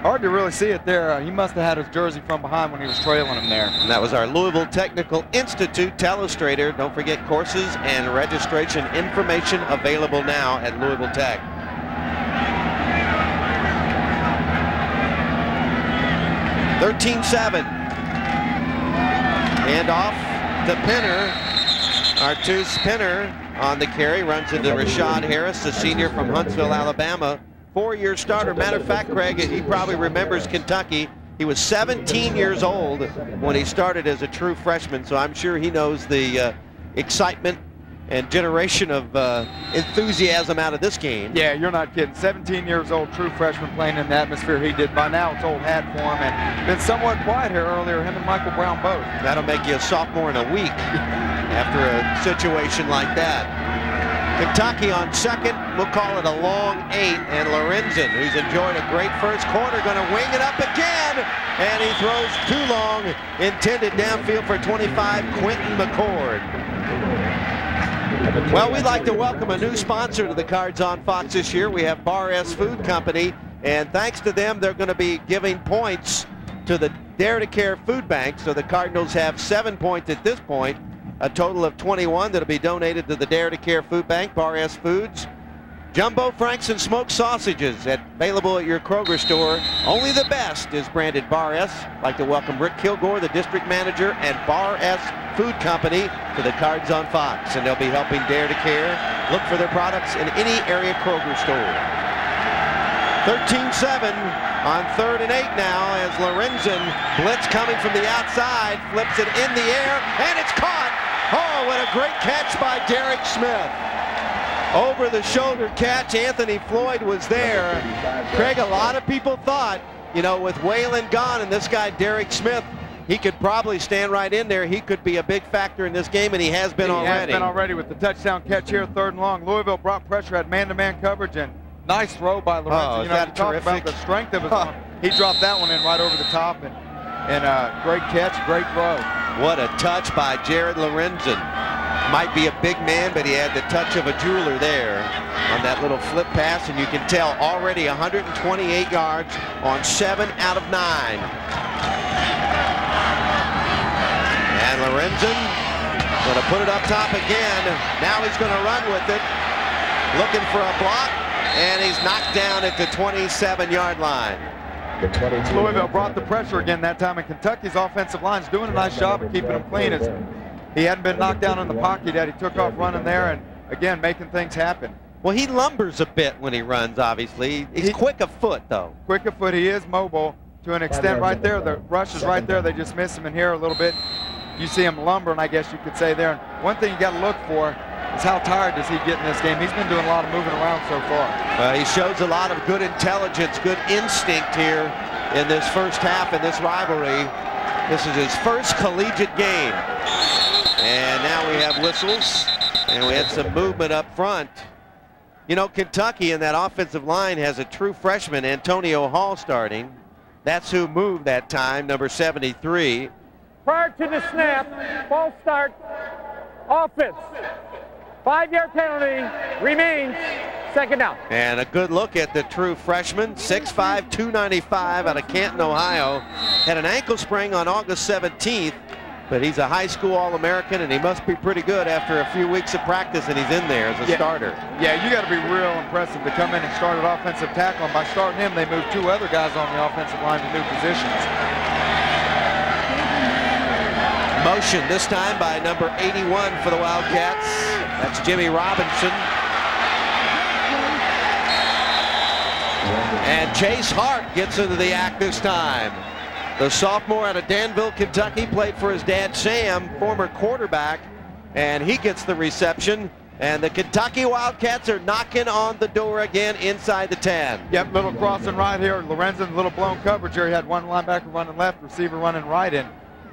Hard to really see it there. Uh, he must have had his jersey from behind when he was trailing him there. And that was our Louisville Technical Institute Telestrator. Don't forget courses and registration information available now at Louisville Tech. thirteen seven. Hand off to Pinner. Artus Pinner on the carry, runs into Rashad Harris, the senior from Huntsville, Alabama. Four-year starter. Matter of fact, Craig, he probably remembers Kentucky. He was seventeen years old when he started as a true freshman, so I'm sure he knows the uh, excitement and generation of uh, enthusiasm out of this game. Yeah, you're not kidding. seventeen years old, true freshman playing in the atmosphere he did. By now, it's old hat for him, and been somewhat quiet here earlier, him and Michael Brown both. That'll make you a sophomore in a week after a situation like that. Kentucky on second, we'll call it a long eight, and Lorenzen, who's enjoyed a great first quarter, gonna wing it up again, and he throws too long, intended downfield for twenty-five, Quentin McCord. Well, we'd like to welcome a new sponsor to the Cards on Fox this year. We have Bar S Food Company, and thanks to them, they're gonna be giving points to the Dare to Care Food Bank, so the Cardinals have seven points at this point. A total of twenty-one that'll be donated to the Dare to Care Food Bank, Bar S Foods. Jumbo Franks and smoked sausages at, available at your Kroger store. Only the best is branded Bar S. I'd like to welcome Rick Kilgore, the district manager, and Bar S Food Company to the Cards on Fox. And they'll be helping Dare to Care. Look for their products in any area Kroger store. thirteen seven on third and eight now as Lorenzen, blitz coming from the outside, flips it in the air, and it's caught. Oh, what a great catch by Derek Smith. Over the shoulder catch, Anthony Floyd was there. Craig, a lot of people thought, you know, with Waylon gone and this guy Derek Smith, he could probably stand right in there. He could be a big factor in this game, and he has been he already. He has been already with the touchdown catch here, third and long. Louisville brought pressure, had man-to-man coverage, and nice throw by Lorenzen. Oh, you know, you talk about the strength of his arm. He dropped that one in right over the top, and, and uh, great catch, great throw. What a touch by Jared Lorenzen. Might be a big man, but he had the touch of a jeweler there on that little flip pass, and you can tell already one hundred twenty-eight yards on seven out of nine. And Lorenzen gonna put it up top again. Now he's gonna run with it. Looking for a block, and he's knocked down at the twenty-seven yard line. Louisville brought the pressure again that time, and Kentucky's offensive line's doing a nice job of keeping him clean. As he hadn't been knocked down in the pocket yet. He took off running there and, again, making things happen. Well, he lumbers a bit when he runs, obviously. He's he, quick of foot, though. Quick of foot. He is mobile to an extent right there. The rush is right there. They just miss him in here a little bit. You see him lumbering, I guess you could say, there. And one thing you got to look for is how tired does he get in this game. He's been doing a lot of moving around so far. Uh, he shows a lot of good intelligence, good instinct here in this first half in this rivalry. This is his first collegiate game. And now we have whistles, and we had some movement up front. You know, Kentucky in that offensive line has a true freshman, Antonio Hall, starting. That's who moved that time, number seventy-three. Prior to the snap, false start, offense. Five-yard penalty remains, second down. And a good look at the true freshman, six five, two ninety-five, out of Canton, Ohio. Had an ankle sprain on August seventeenth, but he's a high school All-American, and he must be pretty good after a few weeks of practice, and he's in there as a yeah. starter. Yeah, you got to be real impressive to come in and start an offensive tackle, and by starting him, they moved two other guys on the offensive line to new positions. Motion this time by number eighty-one for the Wildcats. That's Jimmy Robinson. And Chase Hart gets into the act this time. The sophomore out of Danville, Kentucky, played for his dad, Sam, former quarterback, and he gets the reception. And the Kentucky Wildcats are knocking on the door again inside the ten. Yep, little crossing right here. Lorenzen, little blown coverage here. He had one linebacker running left, receiver running right in.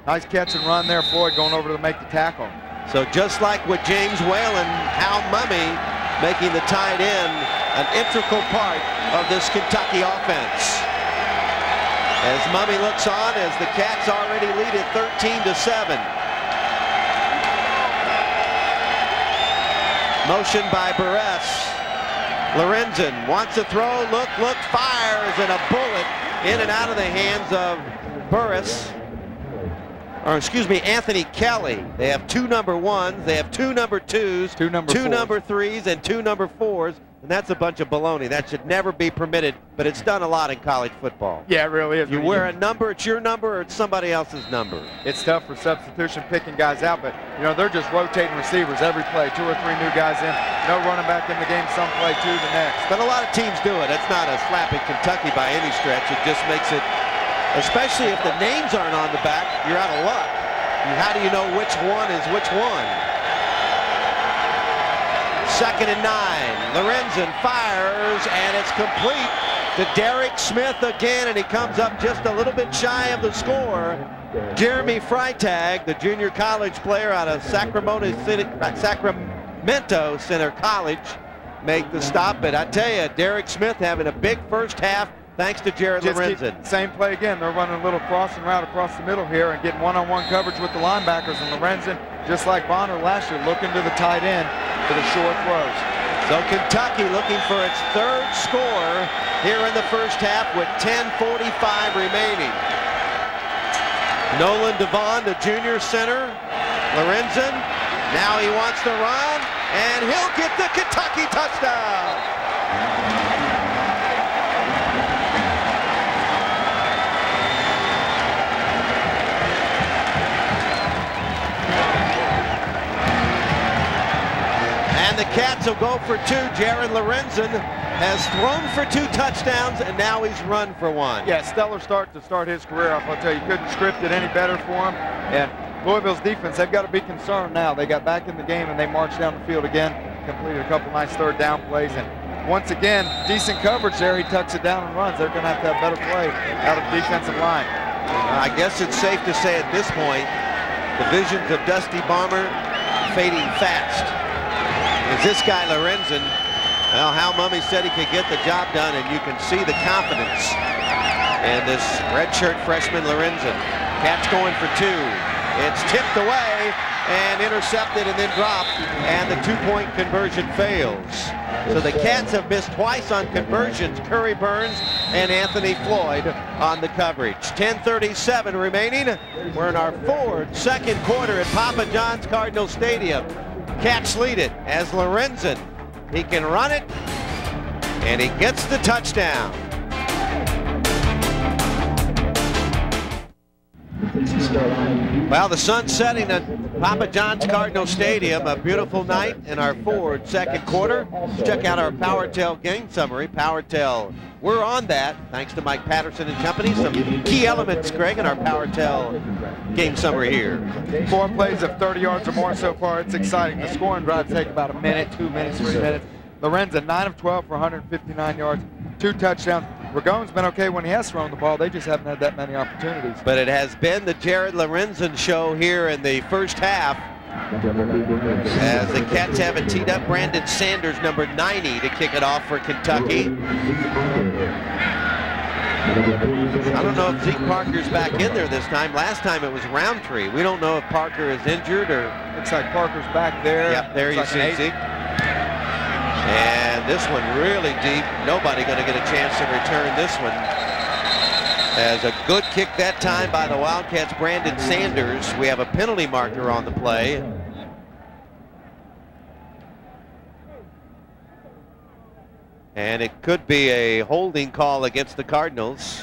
Nice catch and run there. Floyd going over to make the tackle. So just like with James Whalen, Hal Mumme making the tight end an integral part of this Kentucky offense. As Mumme looks on, as the Cats already lead at thirteen to seven. Motion by Barres. Lorenzen wants to throw, look, look, fires, and a bullet in and out of the hands of Barres. Or excuse me, Anthony Kelly. They have two number ones, they have two number twos, two number, two number threes, and two number fours. And that's a bunch of baloney. That should never be permitted, but it's done a lot in college football. Yeah, it really is. You wear a number, it's your number, or it's somebody else's number. It's tough for substitution, picking guys out, but, you know, they're just rotating receivers every play, two or three new guys in, no running back in the game, some play to the next. But a lot of teams do it. It's not a slap in Kentucky by any stretch. It just makes it, especially if the names aren't on the back, you're out of luck. How do you know which one is which one? Second and nine. Lorenzen fires, and it's complete to Derek Smith again, and he comes up just a little bit shy of the score. Jeremy Freitag, the junior college player out of Sacramento City, Sacramento Center College, make the stop. But I tell you, Derek Smith having a big first half thanks to Jared Lorenzen. Same play again. They're running a little crossing route across the middle here and getting one-on-one coverage with the linebackers, and Lorenzen, just like Bonner last year, looking to the tight end for the short throws. So Kentucky looking for its third score here in the first half with ten forty-five remaining. Nolan Devon, the junior center. Lorenzen, now he wants to run, and he'll get the Kentucky touchdown. And the Cats will go for two. Jared Lorenzen has thrown for two touchdowns, and now he's run for one. Yeah, stellar start to start his career off. I'll tell you, couldn't script it any better for him. And Louisville's defense, they've got to be concerned now. They got back in the game, and they marched down the field again, completed a couple nice third down plays. And once again, decent coverage there. He tucks it down and runs. They're going to have to have better play out of the defensive line. I guess it's safe to say at this point, the visions of Dusty Bomber fading fast. Is this guy Lorenzen? Well, Hal Mumme said he could get the job done, and you can see the confidence in this redshirt freshman Lorenzen. Cats going for two. It's tipped away and intercepted and then dropped, and the two-point conversion fails. So the Cats have missed twice on conversions, Curry Burns and Anthony Floyd on the coverage. ten thirty-seven remaining. We're in our fourth second quarter at Papa John's Cardinal Stadium. Cats lead it as Lorenzen, he can run it, and he gets the touchdown. Well, the sun's setting at Papa John's Cardinal Stadium. A beautiful night in our forward second quarter. Let's check out our PowerTel game summary. PowerTel, we're on that, thanks to Mike Patterson and company. Some key elements, Greg, in our PowerTel game summary here. Four plays of thirty yards or more so far. It's exciting. The scoring drives take about a minute, two minutes, three minutes. Lorenzen, nine of twelve for one hundred fifty-nine yards, two touchdowns. Ragone's been okay when he has thrown the ball. They just haven't had that many opportunities. But it has been the Jared Lorenzen show here in the first half, as the Cats have it teed up. Brandon Sanders, number ninety, to kick it off for Kentucky. I don't know if Zeke Parker's back in there this time. Last time it was Roundtree. We don't know if Parker is injured or... Looks like Parker's back there. Yep, there you see Zeke. And this one really deep. Nobody going to get a chance to return this one. As a good kick that time by the Wildcats, Brandon Sanders. We have a penalty marker on the play. And it could be a holding call against the Cardinals.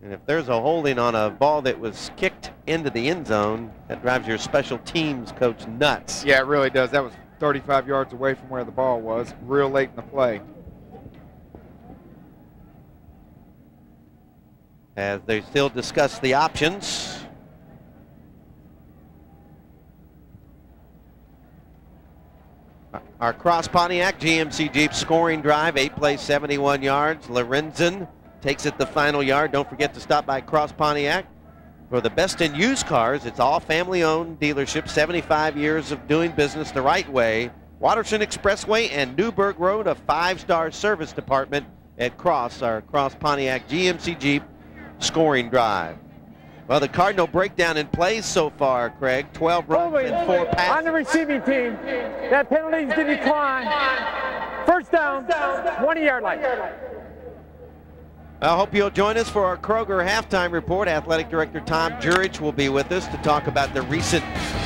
And if there's a holding on a ball that was kicked into the end zone, that drives your special teams coach nuts. Yeah, it really does. That was thirty-five yards away from where the ball was, real late in the play. As they still discuss the options. Our Cross Pontiac G M C Jeep scoring drive, eight plays, seventy-one yards. Lorenzen takes it the final yard. Don't forget to stop by Cross Pontiac for the best in used cars. It's all family-owned dealership, seventy-five years of doing business the right way. Watterson Expressway and Newburgh Road, a five-star service department at Cross, our Cross Pontiac G M C Jeep scoring drive. Well, the Cardinal breakdown in plays so far, Craig, twelve runs and four passes. On the receiving team, that penalty is to decline. First down, twenty-yard line. I hope you'll join us for our Kroger Halftime Report. Athletic Director Tom Jurich will be with us to talk about the recent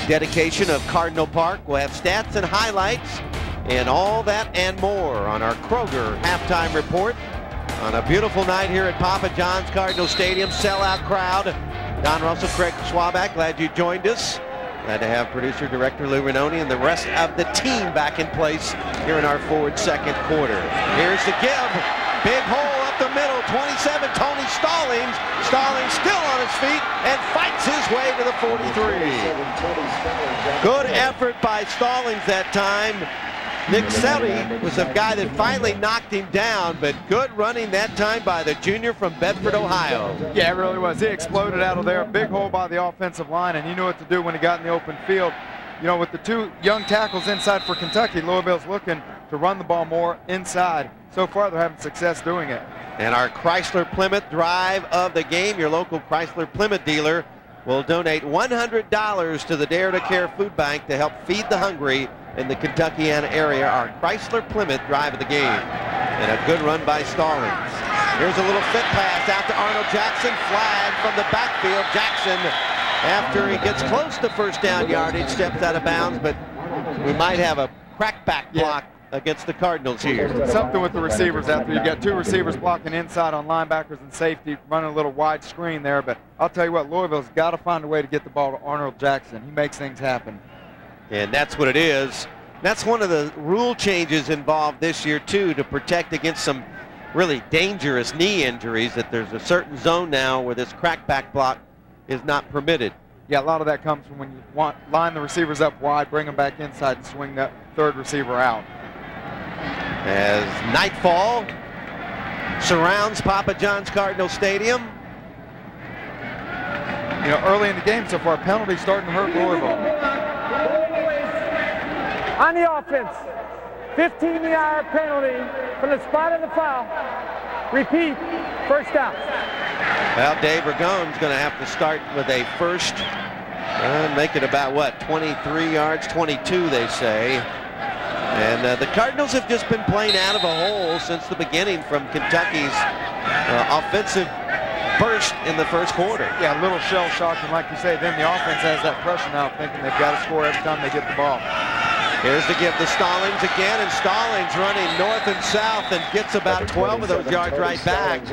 dedication of Cardinal Park. We'll have stats and highlights and all that and more on our Kroger Halftime Report on a beautiful night here at Papa John's Cardinal Stadium. Sellout crowd. Don Russell, Craig Schwabach, glad you joined us. Glad to have producer director Lou Renoni and the rest of the team back in place here in our forward second quarter. Here's the give. Big hole up the middle. twenty-seven, Tony Stallings. Stallings still on his feet and fights his way to the forty-three. Good effort by Stallings that time. Nick Selly was the guy that finally knocked him down, but good running that time by the junior from Bedford, Ohio. Yeah, it really was. He exploded out of there. A big hole by the offensive line, and you knew what to do when he got in the open field. You know, with the two young tackles inside for Kentucky, Louisville's looking to run the ball more inside. So far, they're having success doing it. And our Chrysler Plymouth drive of the game, your local Chrysler Plymouth dealer will donate one hundred dollars to the Dare to Care Food Bank to help feed the hungry in the Kentuckiana area. Our Chrysler Plymouth drive of the game. And a good run by Stallings. Here's a little fit pass out to Arnold Jackson. Flag from the backfield. Jackson, after he gets close to first down yardage, steps out of bounds, but we might have a crackback block against the Cardinals here. Something with the receivers after you got two receivers blocking inside on linebackers and safety, running a little wide screen there, but I'll tell you what, Louisville's got to find a way to get the ball to Arnold Jackson. He makes things happen. And that's what it is. That's one of the rule changes involved this year, too, to protect against some really dangerous knee injuries, that there's a certain zone now where this crackback block is not permitted. Yeah, a lot of that comes from when you want line the receivers up wide, bring them back inside, and swing that third receiver out. As nightfall surrounds Papa John's Cardinal Stadium. You know, early in the game so far, penalties starting to hurt Louisville. On the offense, fifteen yard penalty from the spot of the foul. Repeat, first down. Well, Dave Ragone's going to have to start with a first, uh, make it about, what, twenty-three yards, twenty-two, they say. And uh, the Cardinals have just been playing out of a hole since the beginning from Kentucky's uh, offensive burst in the first quarter. Yeah, a little shell-shocked, and like you say, then the offense has that pressure now, thinking they've got to score every time they get the ball. Here's the give to Stallings again, and Stallings running north and south and gets about twelve of those yards right back.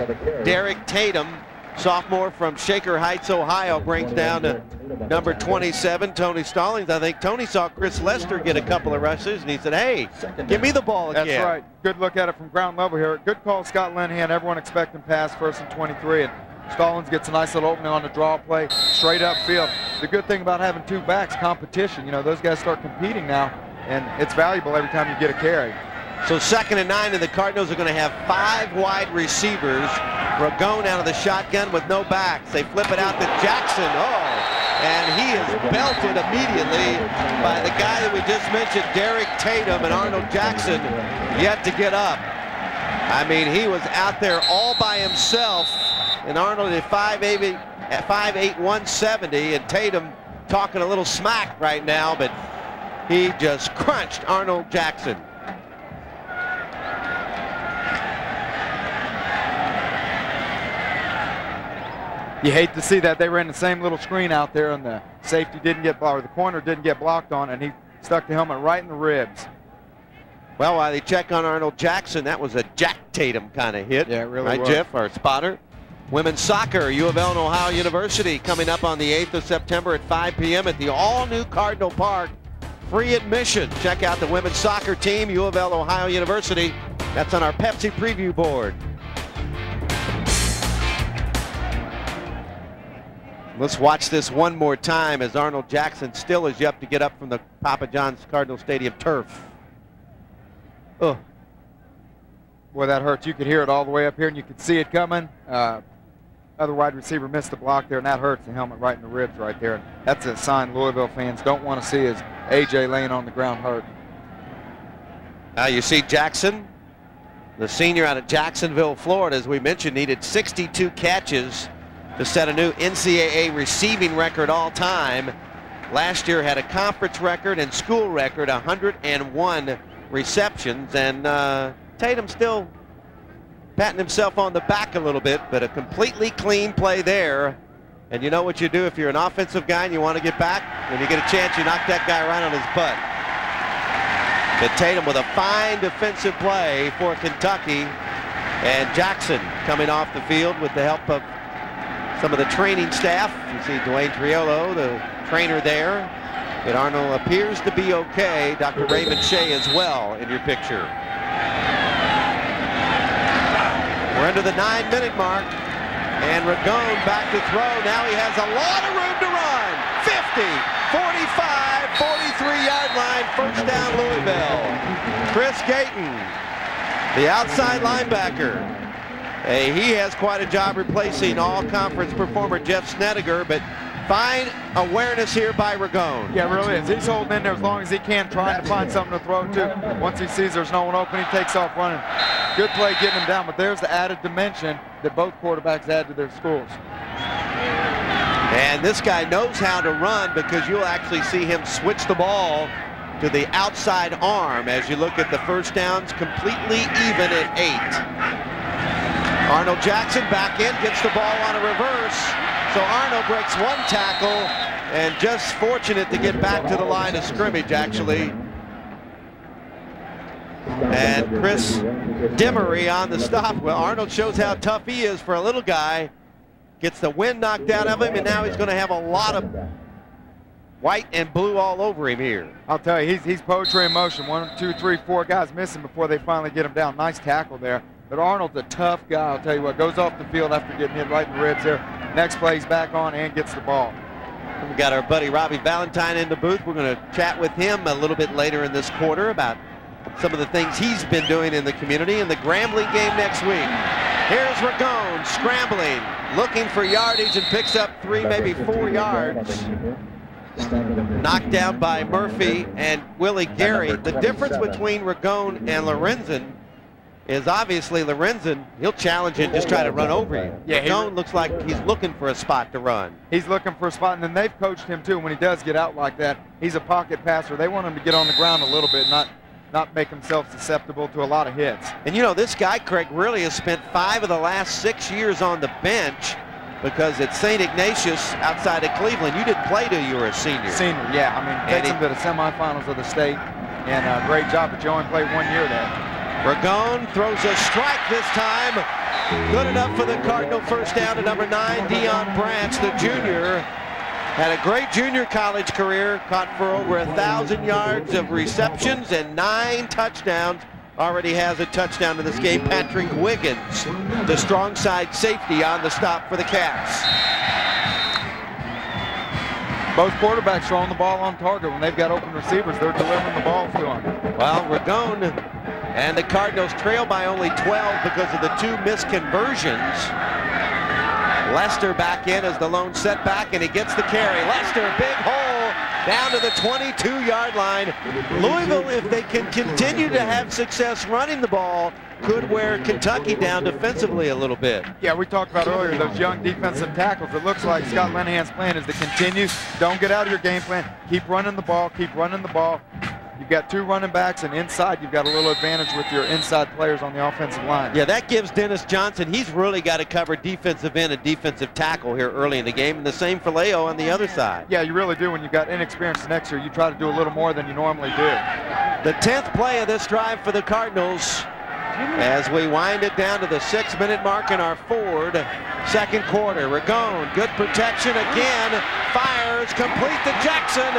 Derek Tatum, sophomore from Shaker Heights, Ohio, brings down to number twenty-seven, Tony Stallings. I think Tony saw Chris Lester get a couple of rushes, and he said, hey, give me the ball again. That's right. Good look at it from ground level here. Good call, Scott Linehan. Everyone expecting pass, first and twenty-three. And Stallings gets a nice little opening on the draw play, straight upfield. The good thing about having two backs, competition. You know, those guys start competing now, and it's valuable every time you get a carry. So second and nine, and the Cardinals are going to have five wide receivers. Ragone out of the shotgun with no backs. They flip it out to Jackson. Oh, and he is belted immediately by the guy that we just mentioned, Derek Tatum, and Arnold Jackson yet to get up. I mean, he was out there all by himself, and Arnold at five eight, one seventy, and Tatum talking a little smack right now, but he just crunched Arnold Jackson. You hate to see that. They ran the same little screen out there, and the safety didn't get blocked, or the corner didn't get blocked on, and he stuck the helmet right in the ribs. Well, while they check on Arnold Jackson, that was a Jack Tatum kind of hit. Yeah, it really right, was. Jeff, our spotter. Women's soccer, U of L and Ohio University, coming up on the eighth of September at five p m at the all-new Cardinal Park. Free admission. Check out the women's soccer team, U of L, Ohio University. That's on our Pepsi preview board. Let's watch this one more time as Arnold Jackson still is yet to get up from the Papa John's Cardinal Stadium turf. Oh, boy, that hurts. You could hear it all the way up here, and you could see it coming. Uh, Other wide receiver missed the block there, and that hurts the helmet right in the ribs right there. That's a sign Louisville fans don't want to see, is A J laying on the ground hurt. Now you see Jackson, the senior out of Jacksonville, Florida, as we mentioned, needed sixty-two catches to set a new N C A A receiving record all time. Last year had a conference record and school record, one hundred and one receptions, and uh, Tatum still patting himself on the back a little bit, but a completely clean play there. And you know what you do if you're an offensive guy and you want to get back? When you get a chance, you knock that guy right on his butt. But Tatum with a fine defensive play for Kentucky. And Jackson coming off the field with the help of some of the training staff. You see Dwayne Triolo, the trainer there. And Arnold appears to be okay. Doctor Raymond Shea as well in your picture. We're under the nine-minute mark. And Ragone back to throw. Now he has a lot of room to run. fifty, forty-five, forty-three-yard line. First down, Louisville. Chris Gayton, the outside linebacker. Hey, he has quite a job replacing all-conference performer Jeff Snedeker, but fine awareness here by Ragone. Yeah, it really is. He's holding in there as long as he can, trying to find something to throw to. Once he sees there's no one open, he takes off running. Good play getting him down, but there's the added dimension that both quarterbacks add to their schools. And this guy knows how to run, because you'll actually see him switch the ball to the outside arm as you look at the first downs, completely even at eight. Arnold Jackson back in, gets the ball on a reverse. So Arnold breaks one tackle and just fortunate to get back to the line of scrimmage, actually. And Chris Demery on the stop. Well, Arnold shows how tough he is for a little guy. Gets the wind knocked out of him, and now he's going to have a lot of white and blue all over him here. I'll tell you, he's, he's poetry in motion. One, two, three, four guys missing before they finally get him down. Nice tackle there. But Arnold's a tough guy, I'll tell you what. Goes off the field after getting hit right in the ribs there. Next play, he's back on and gets the ball. We've got our buddy Robbie Valentine in the booth. We're going to chat with him a little bit later in this quarter about some of the things he's been doing in the community and the Grambling game next week. Here's Ragone scrambling, looking for yardage, and picks up three, maybe four yards. Knocked down by Murphy and Willie Gary. The difference between Ragone and Lorenzen is obviously Lorenzen, he'll challenge and just try to run over you. Yeah, Ragone looks like he's looking for a spot to run. He's looking for a spot, and then they've coached him too. When he does get out like that, he's a pocket passer. They want him to get on the ground a little bit, not not make himself susceptible to a lot of hits. And you know, this guy, Craig, really has spent five of the last six years on the bench, because at Saint Ignatius outside of Cleveland, you didn't play till you were a senior. Senior, yeah. I mean, takes him to the semifinals of the state, and a great job, but you only played one year there. Ragone throws a strike this time. Good enough for the Cardinal first down to number nine, Deion Branch, the junior. Had a great junior college career, caught for over a thousand yards of receptions and nine touchdowns. Already has a touchdown in this game. Patrick Wiggins, the strong side safety, on the stop for the Cats. Both quarterbacks throwing the ball on target. When they've got open receivers, they're delivering the ball to them. Well, Ragone and the Cardinals trail by only twelve because of the two missed conversions. Lester back in as the lone setback, and he gets the carry. Lester, big hole, down to the twenty-two-yard line. Louisville, if they can continue to have success running the ball, could wear Kentucky down defensively a little bit. Yeah, we talked about earlier, those young defensive tackles. It looks like Scott Linehan's plan is to continue. Don't get out of your game plan. Keep running the ball, keep running the ball. You've got two running backs, and inside you've got a little advantage with your inside players on the offensive line. Yeah, that gives Dennis Johnson, he's really got to cover defensive end and defensive tackle here early in the game, and the same for Leo on the other side. Yeah, you really do. When you've got inexperience next year, you try to do a little more than you normally do. The tenth play of this drive for the Cardinals as we wind it down to the six-minute mark in our Ford second quarter. Ragone, good protection again, fires, complete to Jackson.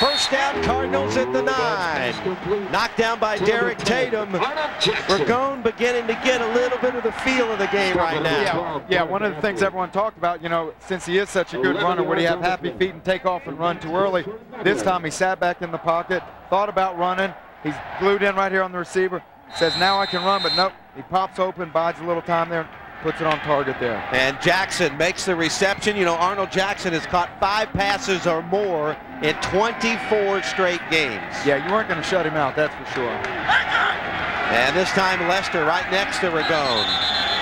First down, Cardinals at the nine. Knocked down by Derek Tatum. Ragone beginning to get a little bit of the feel of the game right now. Yeah, yeah, one of the things everyone talked about, you know, since he is such a good runner, would he have happy feet and take off and run too early? This time he sat back in the pocket, thought about running. He's glued in right here on the receiver. Says, now I can run, but nope. He pops open, buys a little time there, puts it on target there. And Jackson makes the reception. You know, Arnold Jackson has caught five passes or more in twenty-four straight games. Yeah, you weren't going to shut him out, that's for sure. And this time Lester right next to Ragone.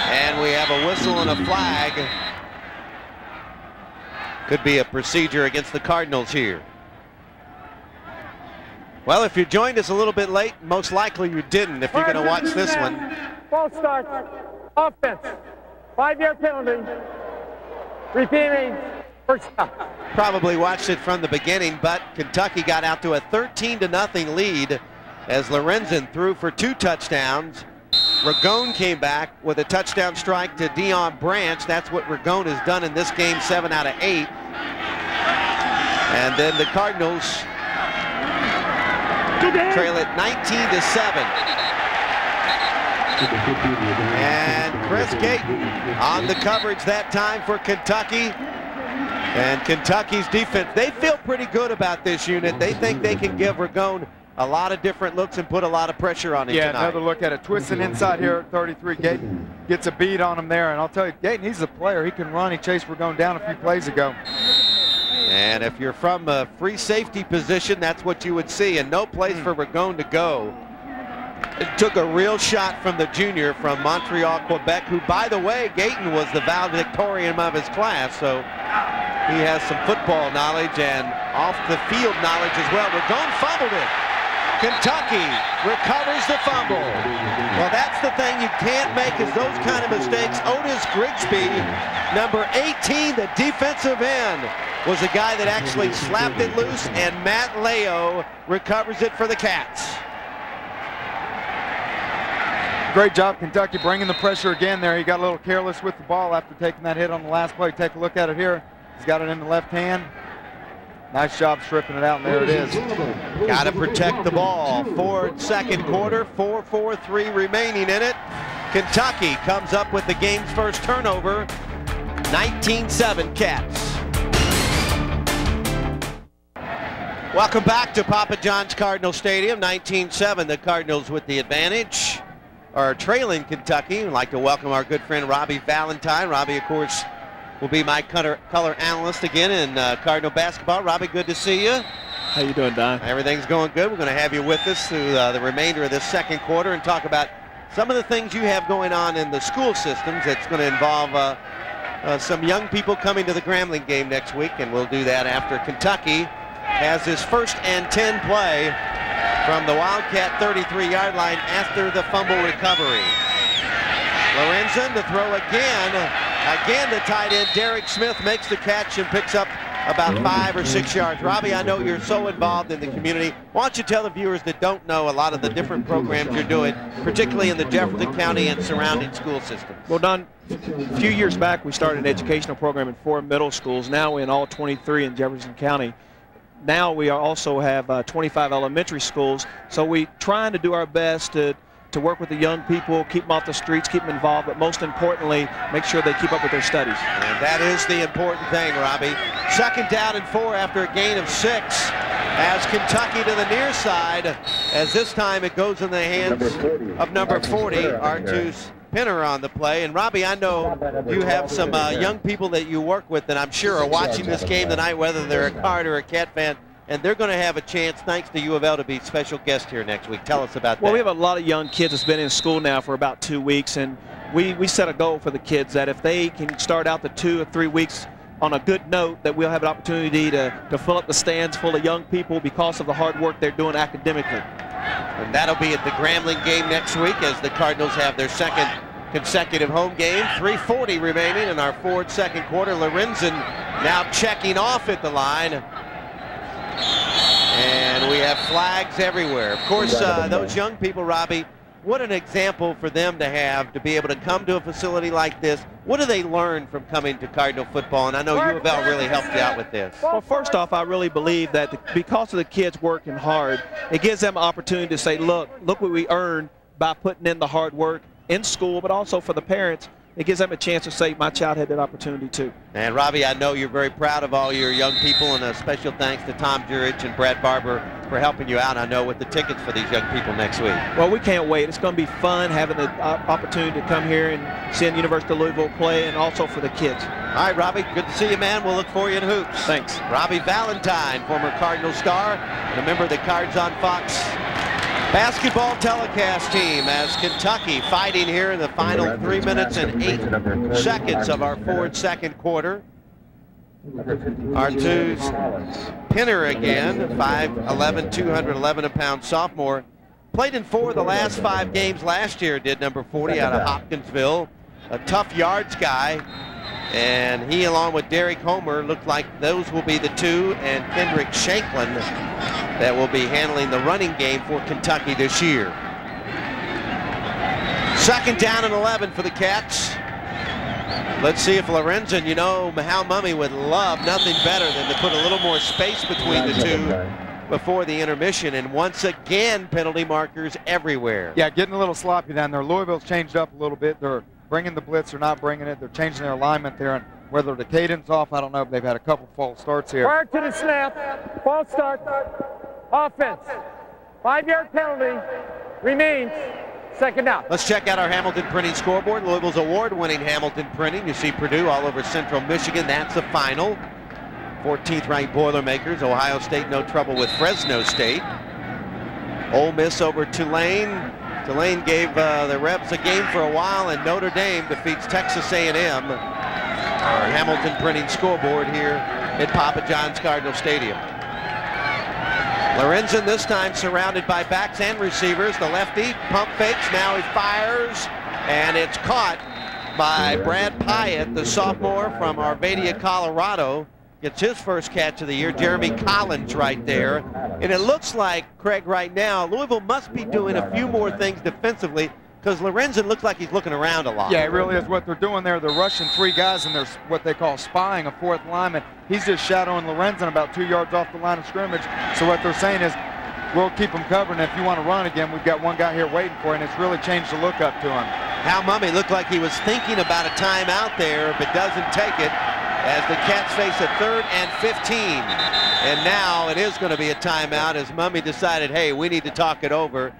And we have a whistle and a flag. Could be a procedure against the Cardinals here. Well, if you joined us a little bit late, most likely you didn't if you're going to watch this one. Ball starts. Offense. Five-year penalty. Repeating. First down. Probably watched it from the beginning, but Kentucky got out to a thirteen to nothing lead as Lorenzen threw for two touchdowns. Ragone came back with a touchdown strike to Deion Branch. That's what Ragone has done in this game, seven out of eight. And then the Cardinals trail it nineteen to seven. And Chris Gayton on the coverage that time for Kentucky. And Kentucky's defense, they feel pretty good about this unit. They think they can give Ragone a lot of different looks and put a lot of pressure on him yeah, tonight. Yeah, another look at it. Twisting inside here at thirty-three. Gayton gets a bead on him there. And I'll tell you, Gayton, he's a player. He can run. He chased Ragone down a few plays ago. And if you're from a free safety position, that's what you would see. And no place for Ragone to go. It took a real shot from the junior from Montreal, Quebec, who, by the way, Gayton was the valedictorian of his class, so he has some football knowledge and off-the-field knowledge as well. Ragone fumbled it. Kentucky recovers the fumble. Well, that's the thing you can't make is those kind of mistakes. Otis Grigsby, number eighteen, the defensive end, was the guy that actually slapped it loose, and Matt Leo recovers it for the Cats. Great job, Kentucky, bringing the pressure again there. He got a little careless with the ball after taking that hit on the last play. Take a look at it here. He's got it in the left hand. Nice job stripping it out, and there it is. Got to protect the ball. Ford second quarter, four forty-three remaining in it. Kentucky comes up with the game's first turnover, nineteen seven Cats. Welcome back to Papa John's Cardinal Stadium, nineteen seven, the Cardinals with the advantage. Are trailing Kentucky. I'd like to welcome our good friend Robbie Valentine. Robbie, of course, will be my color, color analyst again in uh, Cardinal basketball. Robbie, good to see you. How you doing, Don? Everything's going good. We're going to have you with us through uh, the remainder of this second quarter and talk about some of the things you have going on in the school systems that's going to involve uh, uh, some young people coming to the Grambling game next week, and we'll do that after Kentucky has his first and ten play from the Wildcat thirty-three yard line after the fumble recovery. Lorenzen to throw again. Again, the tight end, Derek Smith, makes the catch and picks up about five or six yards. Robbie, I know you're so involved in the community. Why don't you tell the viewers that don't know a lot of the different programs you're doing, particularly in the Jefferson County and surrounding school systems? Well, Don, a few years back, we started an educational program in four middle schools. Now we're in all twenty-three in Jefferson County. Now we are also have uh, twenty-five elementary schools, so we trying to do our best to, to work with the young people, keep them off the streets, keep them involved, but most importantly, make sure they keep up with their studies. And that is the important thing, Robbie. Second down and four after a gain of six as Kentucky to the near side, as this time it goes in the hands of number forty, Artus Pinner on the play. And Robbie, I know you have some uh, young people that you work with that I'm sure are watching this game tonight, whether they're a Card or a Cat fan, and they're going to have a chance, thanks to U of L, to be special guest here next week. Tell us about that. Well, we have a lot of young kids that's been in school now for about two weeks, and we, we set a goal for the kids that if they can start out the two or three weeks on a good note, that we'll have an opportunity to, to fill up the stands full of young people because of the hard work they're doing academically. And that'll be at the Grambling game next week as the Cardinals have their second consecutive home game. three forty remaining in our Ford second quarter. Lorenzen now checking off at the line. And we have flags everywhere. Of course, uh, those young people, Robbie, what an example for them to have, to be able to come to a facility like this. What do they learn from coming to Cardinal football? And I know U of L really helped you out with this. Well, first off, I really believe that the, because of the kids working hard, it gives them an opportunity to say, look, look what we earned by putting in the hard work in school, but also for the parents, it gives them a chance to say, my child had that opportunity too. And Robbie, I know you're very proud of all your young people, and a special thanks to Tom Jurich and Brad Barber for helping you out, I know, with the tickets for these young people next week. Well, we can't wait. It's going to be fun having the opportunity to come here and see the University of Louisville play, and also for the kids. All right, Robbie, good to see you, man. We'll look for you in hoops. Thanks. Robbie Valentine, former Cardinal star, and a member of the Cards on Fox basketball telecast team, as Kentucky fighting here in the final three minutes and eight seconds of our Ford second quarter. Artus Pinner again, five eleven, two hundred eleven a pound sophomore. Played in four of the last five games last year, did number forty out of Hopkinsville. a tough yards guy. And he, along with Derek Homer, look like those will be the two, and Kendrick Shanklin that will be handling the running game for Kentucky this year. Second down and eleven for the Cats. Let's see if Lorenzen, you know, Hal Mumme would love nothing better than to put a little more space between the two before the intermission. And once again, penalty markers everywhere. Yeah, getting a little sloppy down there. Louisville's changed up a little bit. They're bringing the blitz or not bringing it. They're changing their alignment there, and whether the cadence off, I don't know, but they've had a couple false starts here. Prior to the snap, false start, offense. Five-yard penalty remains, second down. Let's check out our Hamilton Printing scoreboard. Louisville's award-winning Hamilton Printing. You see Purdue all over Central Michigan. That's the final. fourteenth ranked Boilermakers. Ohio State, no trouble with Fresno State. Ole Miss over Tulane. Tulane gave uh, the Rebs a game for a while, and Notre Dame defeats Texas A and M. Our Hamilton Printing scoreboard here at Papa John's Cardinal Stadium. Lorenzen this time surrounded by backs and receivers. The lefty pump fakes, now he fires, and it's caught by Brad Pyatt, the sophomore from Arvadia, Colorado. Gets his first catch of the year. Jeremy Collins right there. And it looks like, Craig, right now, Louisville must be doing a few more things defensively, because Lorenzen looks like he's looking around a lot. Yeah, it really is what they're doing there. They're rushing three guys, and they're what they call spying a fourth lineman. He's just shadowing Lorenzen about two yards off the line of scrimmage. So what they're saying is, we'll keep him covered, and if you want to run again, we've got one guy here waiting for you, and it's really changed the look up to him. Hal Mumme looked like he was thinking about a timeout there, but doesn't take it, as the Cats face a third and fifteen. And now it is going to be a timeout, as Mumme decided, hey, we need to talk it over.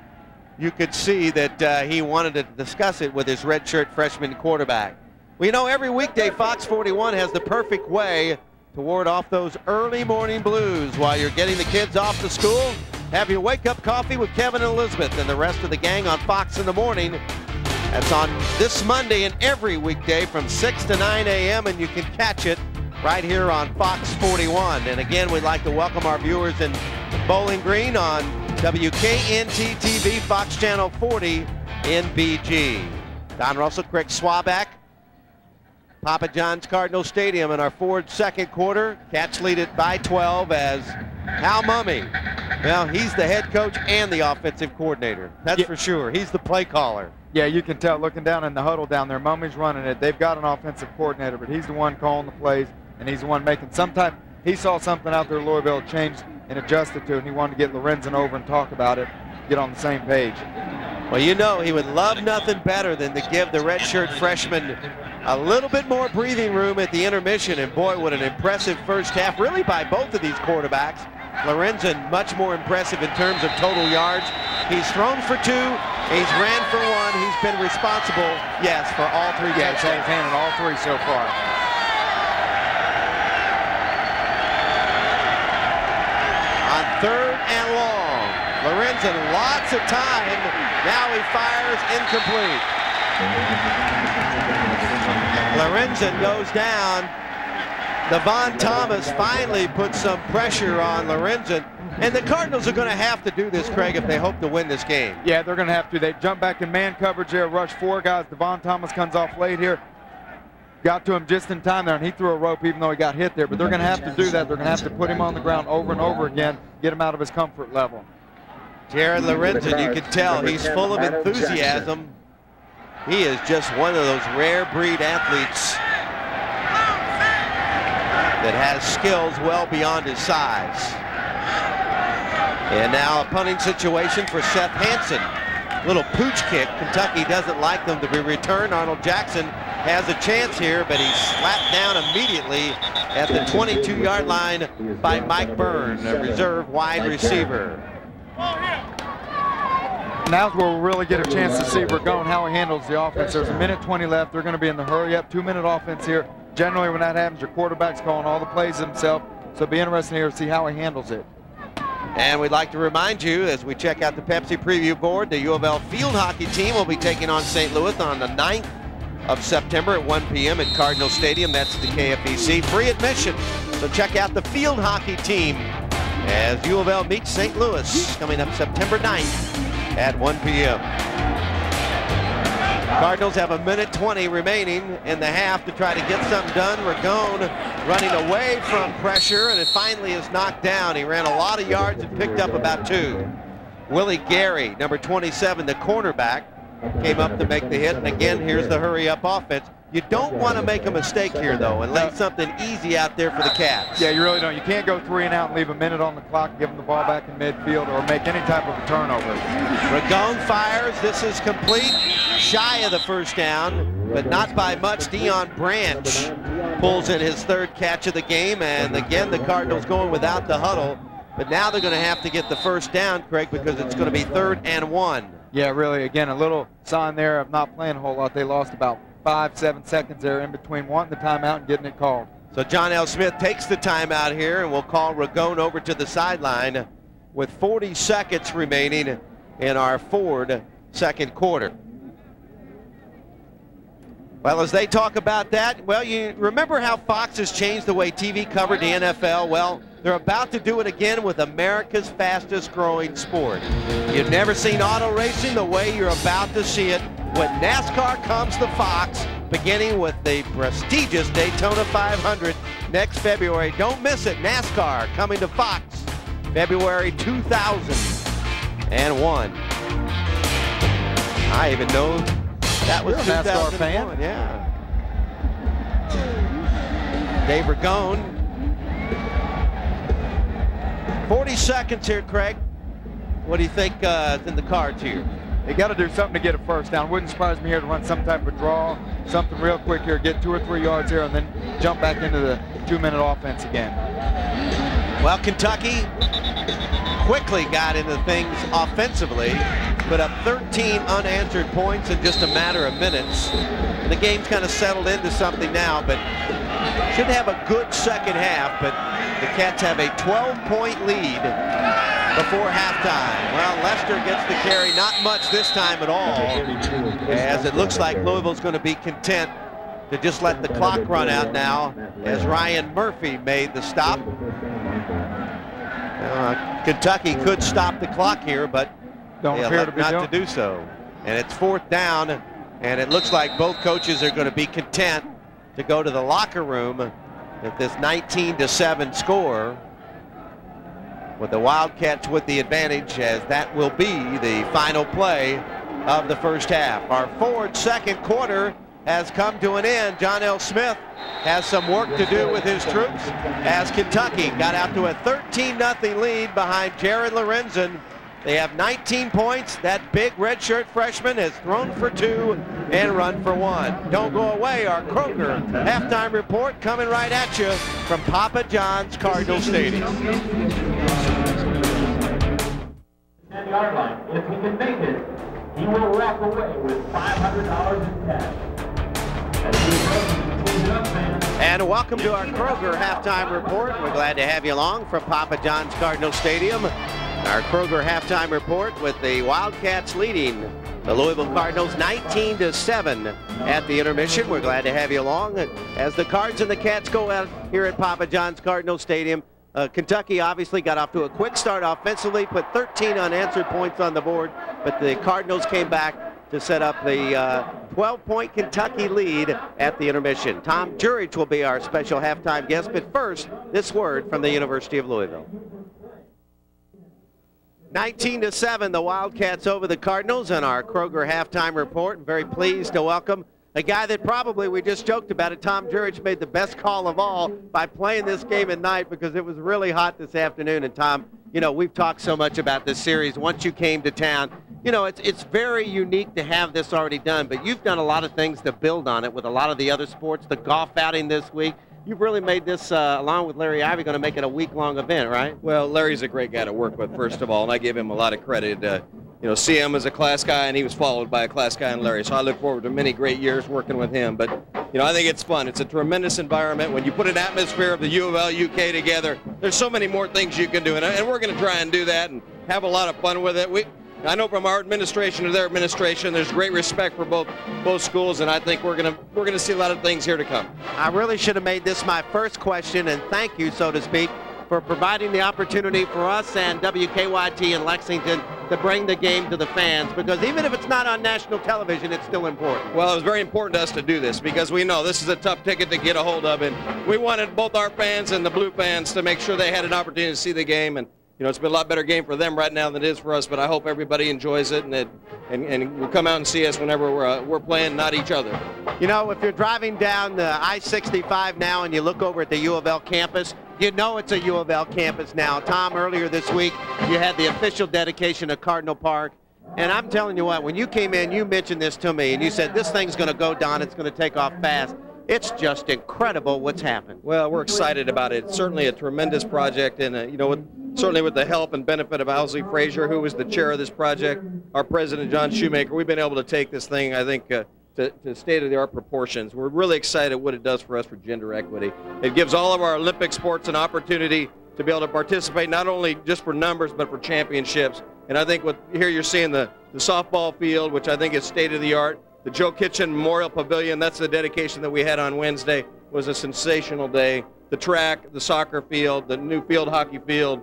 You could see that uh, he wanted to discuss it with his redshirt freshman quarterback. Well, you know, every weekday, Fox forty-one has the perfect way to ward off those early morning blues while you're getting the kids off to school. Have your wake-up coffee with Kevin and Elizabeth and the rest of the gang on Fox in the Morning. That's on this Monday and every weekday from six to nine a m and you can catch it right here on Fox forty-one. And again, we'd like to welcome our viewers in Bowling Green on W K N T T V, Fox Channel forty in B G. Don Russell, Craig Swaback, Papa John's Cardinal Stadium in our Ford second quarter. Cats lead it by twelve as Hal Mumme, well, he's the head coach and the offensive coordinator. That's yeah. for sure. He's the play caller. Yeah, you can tell looking down in the huddle down there, Mumme's running it. They've got an offensive coordinator, but he's the one calling the plays, and he's the one making. Sometimes he saw something out there Louisville changed and adjusted to it, and he wanted to get Lorenzen over and talk about it, get on the same page. Well, you know, he would love nothing better than to give the redshirt freshman a little bit more breathing room at the intermission, and boy, what an impressive first half, really by both of these quarterbacks. Lorenzen much more impressive in terms of total yards. He's thrown for two. He's ran for one. He's been responsible, yes, for all three. Yeah, he's had his hand in all three so far. On third and long, Lorenzen, lots of time. Now he fires, incomplete. Lorenzen goes down. Devon Thomas finally puts some pressure on Lorenzen. And the Cardinals are going to have to do this, Craig, if they hope to win this game. Yeah, they're going to have to. They jump back in man coverage there, rush four guys. Devon Thomas comes off late here. Got to him just in time there, and he threw a rope even though he got hit there. But they're going to have to do that. They're going to have to put him on the ground over and over again, get him out of his comfort level. Jared Lorenzen, you can tell he's full of enthusiasm. He is just one of those rare breed athletes that has skills well beyond his size. And now a punting situation for Seth Hansen. Little pooch kick. Kentucky doesn't like them to be returned. Arnold Jackson has a chance here, but he's slapped down immediately at the twenty-two yard line by Mike Burns, a reserve wide receiver. Now's where we'll really get a chance to see Ragone, how he handles the offense. There's a minute twenty left. They're going to be in the hurry-up, two-minute offense here. Generally, when that happens, your quarterback's calling all the plays himself. So it'll be interesting here to see how he handles it. And we'd like to remind you, as we check out the Pepsi preview board, the U of L field hockey team will be taking on Saint Louis on the ninth of September at one p m at Cardinal Stadium. That's the K F E C. Free admission. So check out the field hockey team as U of L meets Saint Louis coming up September ninth at one p m Cardinals have a minute twenty remaining in the half to try to get something done. Ragone running away from pressure, and it finally is knocked down. He ran a lot of yards and picked up about two. Willie Gary, number twenty-seven, the cornerback, came up to make the hit. And again, here's the hurry-up offense. You don't want to make a mistake here, though, and leave something easy out there for the Cats. Yeah, you really don't. You can't go three and out and leave a minute on the clock, give them the ball back in midfield, or make any type of a turnover. Ragone fires. This is complete. Shy of the first down, but not by much. Deion Branch pulls in his third catch of the game, and again, the Cardinals going without the huddle. But now they're going to have to get the first down, Craig, because it's going to be third and one. Yeah, really, again, a little sign there of not playing a whole lot. They lost about five, seven seconds there in between wanting the timeout and getting it called. So John L. Smith takes the timeout here, and we'll call Ragone over to the sideline with forty seconds remaining in our Ford second quarter. Well, as they talk about that, well, you remember how Fox has changed the way T V covered the N F L? Well, they're about to do it again with America's fastest growing sport. You've never seen auto racing the way you're about to see it when NASCAR comes to Fox, beginning with the prestigious Daytona five hundred next February. Don't miss it. NASCAR coming to Fox February two thousand one. I even know that was a NASCAR fan. Yeah. Dave Ragone. forty seconds here, Craig. What do you think uh, is in the cards here? They got to do something to get a first down. Wouldn't surprise me here to run some type of draw, something real quick here, get two or three yards here, and then jump back into the two-minute offense again. Well, Kentucky quickly got into things offensively, put up thirteen unanswered points in just a matter of minutes. And the game's kind of settled into something now, but should have a good second half, but the Cats have a twelve point lead before halftime. Well, Lester gets the carry, not much this time at all, as it looks like Louisville's going to be content to just let the clock run out now, as Ryan Murphy made the stop. Uh, Kentucky could stop the clock here, but don't appear to be not to do so. And it's fourth down, and it looks like both coaches are going to be content to go to the locker room if this nineteen to seven score, with the Wildcats with the advantage, as that will be the final play of the first half. Our Ford second quarter has come to an end. John L. Smith has some work to do with his troops, as Kentucky got out to a thirteen nothing lead behind Jared Lorenzen. They have nineteen points. That big redshirt freshman has thrown for two and run for one. Don't go away. Our Kroger halftime report coming right at you from Papa John's Cardinal Stadium. ten yard line. If he can make it, he will walk away with five hundred dollars in cash. And welcome to our Kroger halftime report. We're glad to have you along from Papa John's Cardinal Stadium. Our Kroger halftime report with the Wildcats leading the Louisville Cardinals nineteen to seven at the intermission. We're glad to have you along as the Cards and the Cats go out here at Papa John's Cardinal Stadium. Uh, Kentucky obviously got off to a quick start offensively, put thirteen unanswered points on the board, but the Cardinals came back to set up the twelve point uh, Kentucky lead at the intermission. Tom Jurich will be our special halftime guest, but first, this word from the University of Louisville. nineteen to seven, the Wildcats over the Cardinals in our Kroger halftime report. I'm very pleased to welcome a guy that probably, we just joked about it, Tom Jurich made the best call of all by playing this game at night, because it was really hot this afternoon. And Tom, you know, we've talked so much about this series. Once you came to town, you know, it's, it's very unique to have this already done, but you've done a lot of things to build on it with a lot of the other sports, the golf outing this week. You've really made this, uh, along with Larry Ivey, going to make it a week-long event, right? Well, Larry's a great guy to work with, first of all, and I give him a lot of credit. Uh, You know, see him as a class guy, and he was followed by a class guy in Larry. So I look forward to many great years working with him. But, you know, I think it's fun. It's a tremendous environment. When you put an atmosphere of the U of L, U K together, there's so many more things you can do. And, and we're going to try and do that and have a lot of fun with it. We, I know from our administration to their administration, there's great respect for both both schools, and I think we're gonna we're gonna see a lot of things here to come. I really should have made this my first question, and thank you, so to speak. for providing the opportunity for us and W K Y T in Lexington to bring the game to the fans, because even if it's not on national television, it's still important. Well, it was very important to us to do this because we know this is a tough ticket to get a hold of, and we wanted both our fans and the Blue fans to make sure they had an opportunity to see the game. And you know, it's been a lot better game for them right now than it is for us, but I hope everybody enjoys it and it, and, and will come out and see us whenever we're, uh, we're playing, not each other. You know, if you're driving down the I sixty-five now and you look over at the U of L campus, you know it's a U of L campus now. Tom, earlier this week, you had the official dedication of Cardinal Park. And I'm telling you what, when you came in, you mentioned this to me, and you said, this thing's going to go down, it's going to take off fast. It's just incredible what's happened. Well, we're excited about it. It's certainly a tremendous project, and, uh, you know, with, certainly with the help and benefit of Owsley Frazier, who was the chair of this project, our president, John Shoemaker, we've been able to take this thing, I think, uh, to, to state-of-the-art proportions. We're really excited what it does for us for gender equity. It gives all of our Olympic sports an opportunity to be able to participate, not only just for numbers, but for championships. And I think what here you're seeing the, the softball field, which I think is state-of-the-art. The Joe Kitchen Memorial Pavilion, that's the dedication that we had on Wednesday, was a sensational day. The track, the soccer field, the new field hockey field,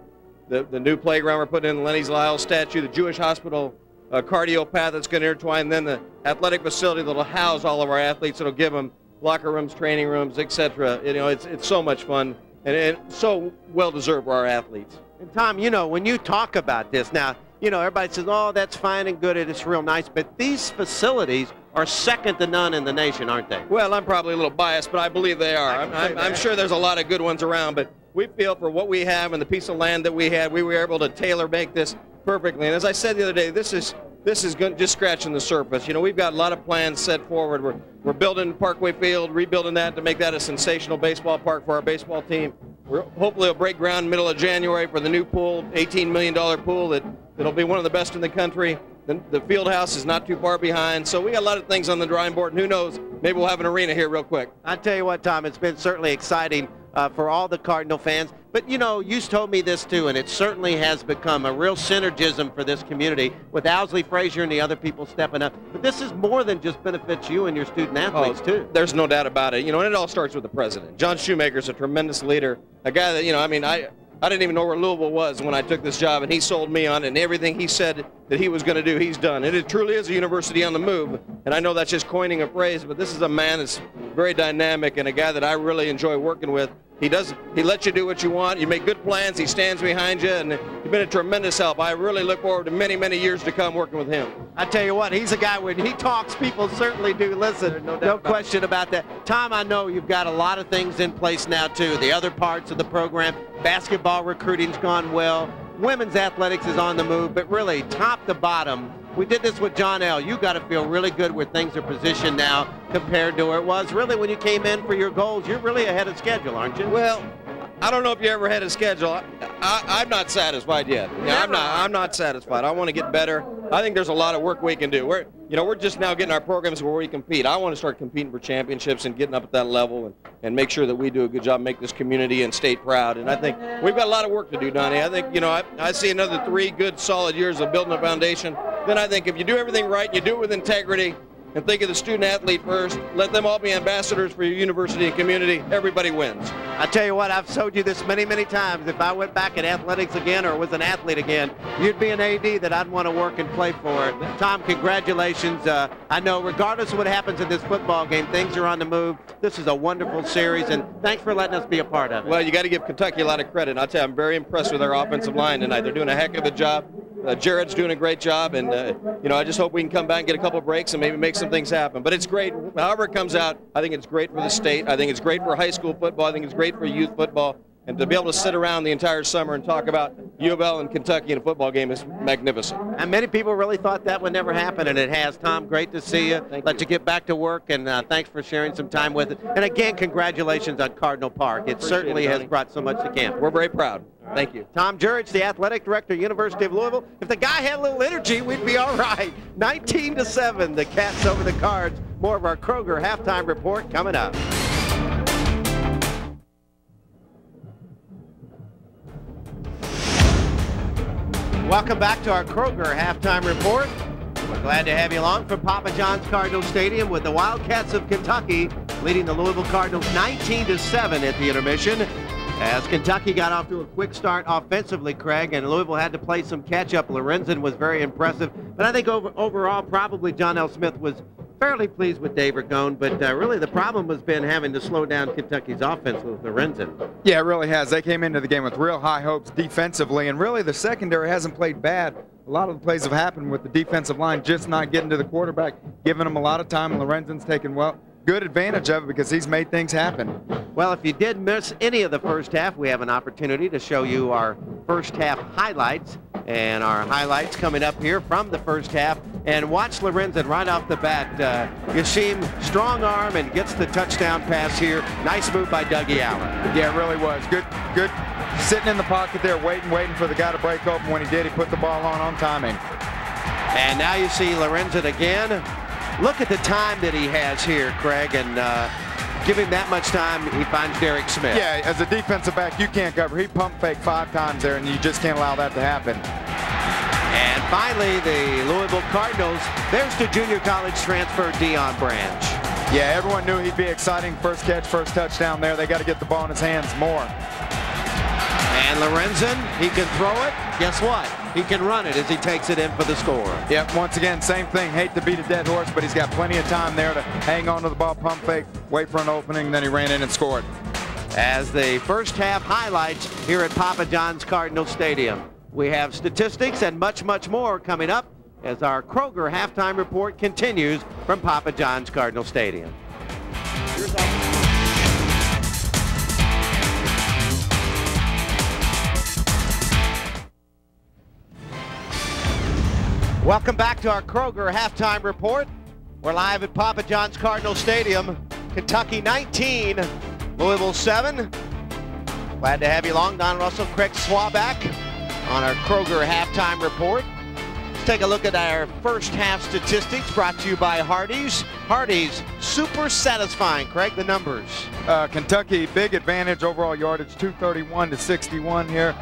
the, the new playground we're putting in, Lenny's Lyle statue, the Jewish Hospital uh, cardio path that's going to intertwine, then the athletic facility that will house all of our athletes, that will give them locker rooms, training rooms, et cetera. You know, it's, it's so much fun and, and so well-deserved for our athletes. And Tom, you know, when you talk about this now, you know, everybody says, oh, that's fine and good, and it's real nice, but these facilities are second to none in the nation, aren't they? Well, I'm probably a little biased, but I believe they are. I'm, I'm, I'm sure there's a lot of good ones around, but we feel for what we have and the piece of land that we had, we were able to tailor make this perfectly. And as I said the other day, this is this is just scratching the surface. You know, we've got a lot of plans set forward. We're, we're building Parkway Field, rebuilding that to make that a sensational baseball park for our baseball team. We're hopefully will break ground middle of January for the new pool, eighteen million dollar pool that it'll be one of the best in the country. The, the field house is not too far behind, so we got a lot of things on the drawing board, and who knows, maybe we'll have an arena here real quick. I tell you what, Tom, it's been certainly exciting uh, for all the Cardinal fans, but you know, you told me this too, and it certainly has become a real synergism for this community with Owsley Frazier and the other people stepping up. But this is more than just benefits you and your student athletes oh, too. There's no doubt about it. You know, and it all starts with the president. John Shoemaker's a tremendous leader, a guy that, you know, I mean, I. I didn't even know where Louisville was when I took this job, and he sold me on it, and everything he said that he was going to do, he's done. And it truly is a university on the move, and I know that's just coining a phrase, but this is a man that's very dynamic and a guy that I really enjoy working with. He does, he lets you do what you want, you make good plans, he stands behind you, and you've been a tremendous help. I really look forward to many, many years to come working with him. I tell you what, he's a guy, when he talks, people certainly do listen. No, no question about that. Tom, I know you've got a lot of things in place now, too. The other parts of the program, basketball recruiting's gone well, women's athletics is on the move, but really, top to bottom, we did this with John L. You got to feel really good where things are positioned now compared to where it was. Really, when you came in for your goals, you're really ahead of schedule, aren't you? Well, I don't know if you're ever ahead of schedule. I, I, I'm not satisfied yet. Yeah, I'm not. I'm not satisfied. I want to get better. I think there's a lot of work we can do. We're, you know, we're just now getting our programs where we compete. I want to start competing for championships and getting up at that level, and, and make sure that we do a good job, make this community and state proud. And I think we've got a lot of work to do, Donnie. I think, you know, I, I see another three good, solid years of building a foundation. Then I think if you do everything right, you do it with integrity, and think of the student-athlete first, let them all be ambassadors for your university and community, everybody wins. I tell you what, I've told you this many, many times. If I went back in athletics again or was an athlete again, you'd be an A D that I'd want to work and play for. Tom, congratulations. Uh, I know regardless of what happens in this football game, things are on the move. This is a wonderful series, and thanks for letting us be a part of it. Well, you got to give Kentucky a lot of credit. I'll tell you, I'm very impressed with their offensive line tonight. They're doing a heck of a job. Uh, Jared's doing a great job, and uh, you know, I just hope we can come back and get a couple of breaks and maybe make some things happen. But it's great. However it comes out, I think it's great for the state. I think it's great for high school football. I think it's great for youth football. And to be able to sit around the entire summer and talk about U of L and Kentucky in a football game is magnificent. And many people really thought that would never happen, and it has. Tom, great to see you. Thank Let you. you get back to work, and uh, thanks for sharing some time with us. And again, congratulations on Cardinal Park. It Appreciate certainly it, has brought so much to camp. We're very proud. Right. Thank you. Tom Jurich, the athletic director, University of Louisville. If the guy had a little energy, we'd be all right. nineteen to seven, the Cats over the Cards. More of our Kroger halftime report coming up. Welcome back to our Kroger halftime report. We're glad to have you along from Papa John's Cardinal Stadium with the Wildcats of Kentucky leading the Louisville Cardinals nineteen to seven at the intermission. As Kentucky got off to a quick start offensively, Craig, and Louisville had to play some catch-up. Lorenzen was very impressive, but I think over, overall probably John L. Smith was fairly pleased with Dave Ragone, but uh, really the problem has been having to slow down Kentucky's offense with Lorenzen. Yeah, it really has. They came into the game with real high hopes defensively, and really the secondary hasn't played bad. A lot of the plays have happened with the defensive line just not getting to the quarterback, giving him a lot of time, and Lorenzen's taken well. good advantage of it because he's made things happen. Well, if you did miss any of the first half, we have an opportunity to show you our first half highlights, and our highlights coming up here from the first half. And watch Lorenzen right off the bat. Uh, Yashim strong arm and gets the touchdown pass here. Nice move by Dougie Allen. Yeah, it really was. Good, good sitting in the pocket there, waiting, waiting for the guy to break open. When he did, he put the ball on on timing. And now you see Lorenzen again. Look at the time that he has here, Craig, and uh, give him that much time, he finds Derek Smith. Yeah, as a defensive back, you can't cover. He pump fake five times there, and you just can't allow that to happen. And finally, the Louisville Cardinals, there's the junior college transfer, Deion Branch. Yeah, everyone knew he'd be exciting. First catch, first touchdown there. They got to get the ball in his hands more. And Lorenzen, he can throw it. Guess what? He can run it as he takes it in for the score. Yep, once again, same thing. Hate to beat a dead horse, but he's got plenty of time there to hang on to the ball, pump fake, wait for an opening, then he ran in and scored. As the first half highlights here at Papa John's Cardinal Stadium. We have statistics and much, much more coming up as our Kroger halftime report continues from Papa John's Cardinal Stadium. Here's our Welcome back to our Kroger halftime report. We're live at Papa John's Cardinal Stadium. Kentucky nineteen, Louisville seven. Glad to have you along. Don Russell, Craig Swaback on our Kroger halftime report. Let's take a look at our first half statistics brought to you by Hardee's. Hardee's, super satisfying. Craig, the numbers. Uh, Kentucky, big advantage overall yardage, two thirty-one to sixty-one here.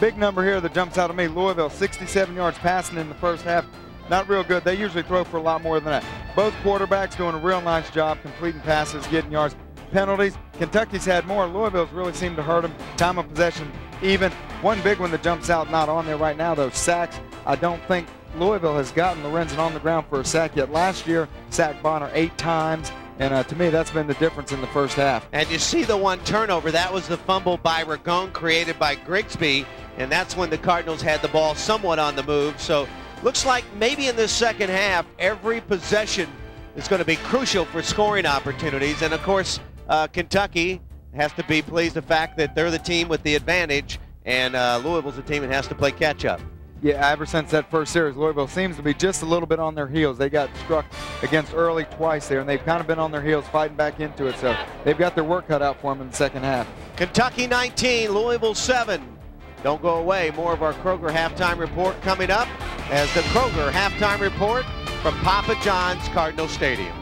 Big number here that jumps out of me. Louisville, sixty-seven yards passing in the first half. Not real good. They usually throw for a lot more than that. Both quarterbacks doing a real nice job completing passes, getting yards. Penalties, Kentucky's had more. Louisville's really seemed to hurt them. Time of possession, even. One big one that jumps out, not on there right now, though. Sacks. I don't think Louisville has gotten Lorenzen on the ground for a sack yet. Last year, sacked Bonner eight times. And uh, to me, that's been the difference in the first half. And you see the one turnover. That was the fumble by Ragone created by Grigsby. And that's when the Cardinals had the ball somewhat on the move. So looks like maybe in this second half, every possession is going to be crucial for scoring opportunities. And, of course, uh, Kentucky has to be pleased the fact that they're the team with the advantage. And uh, Louisville's the team that has to play catch-up. Yeah, ever since that first series, Louisville seems to be just a little bit on their heels. They got struck against early twice there, and they've kind of been on their heels fighting back into it. So they've got their work cut out for them in the second half. Kentucky nineteen, Louisville seven. Don't go away. More of our Kroger halftime report coming up as the Kroger halftime report from Papa John's Cardinal Stadium.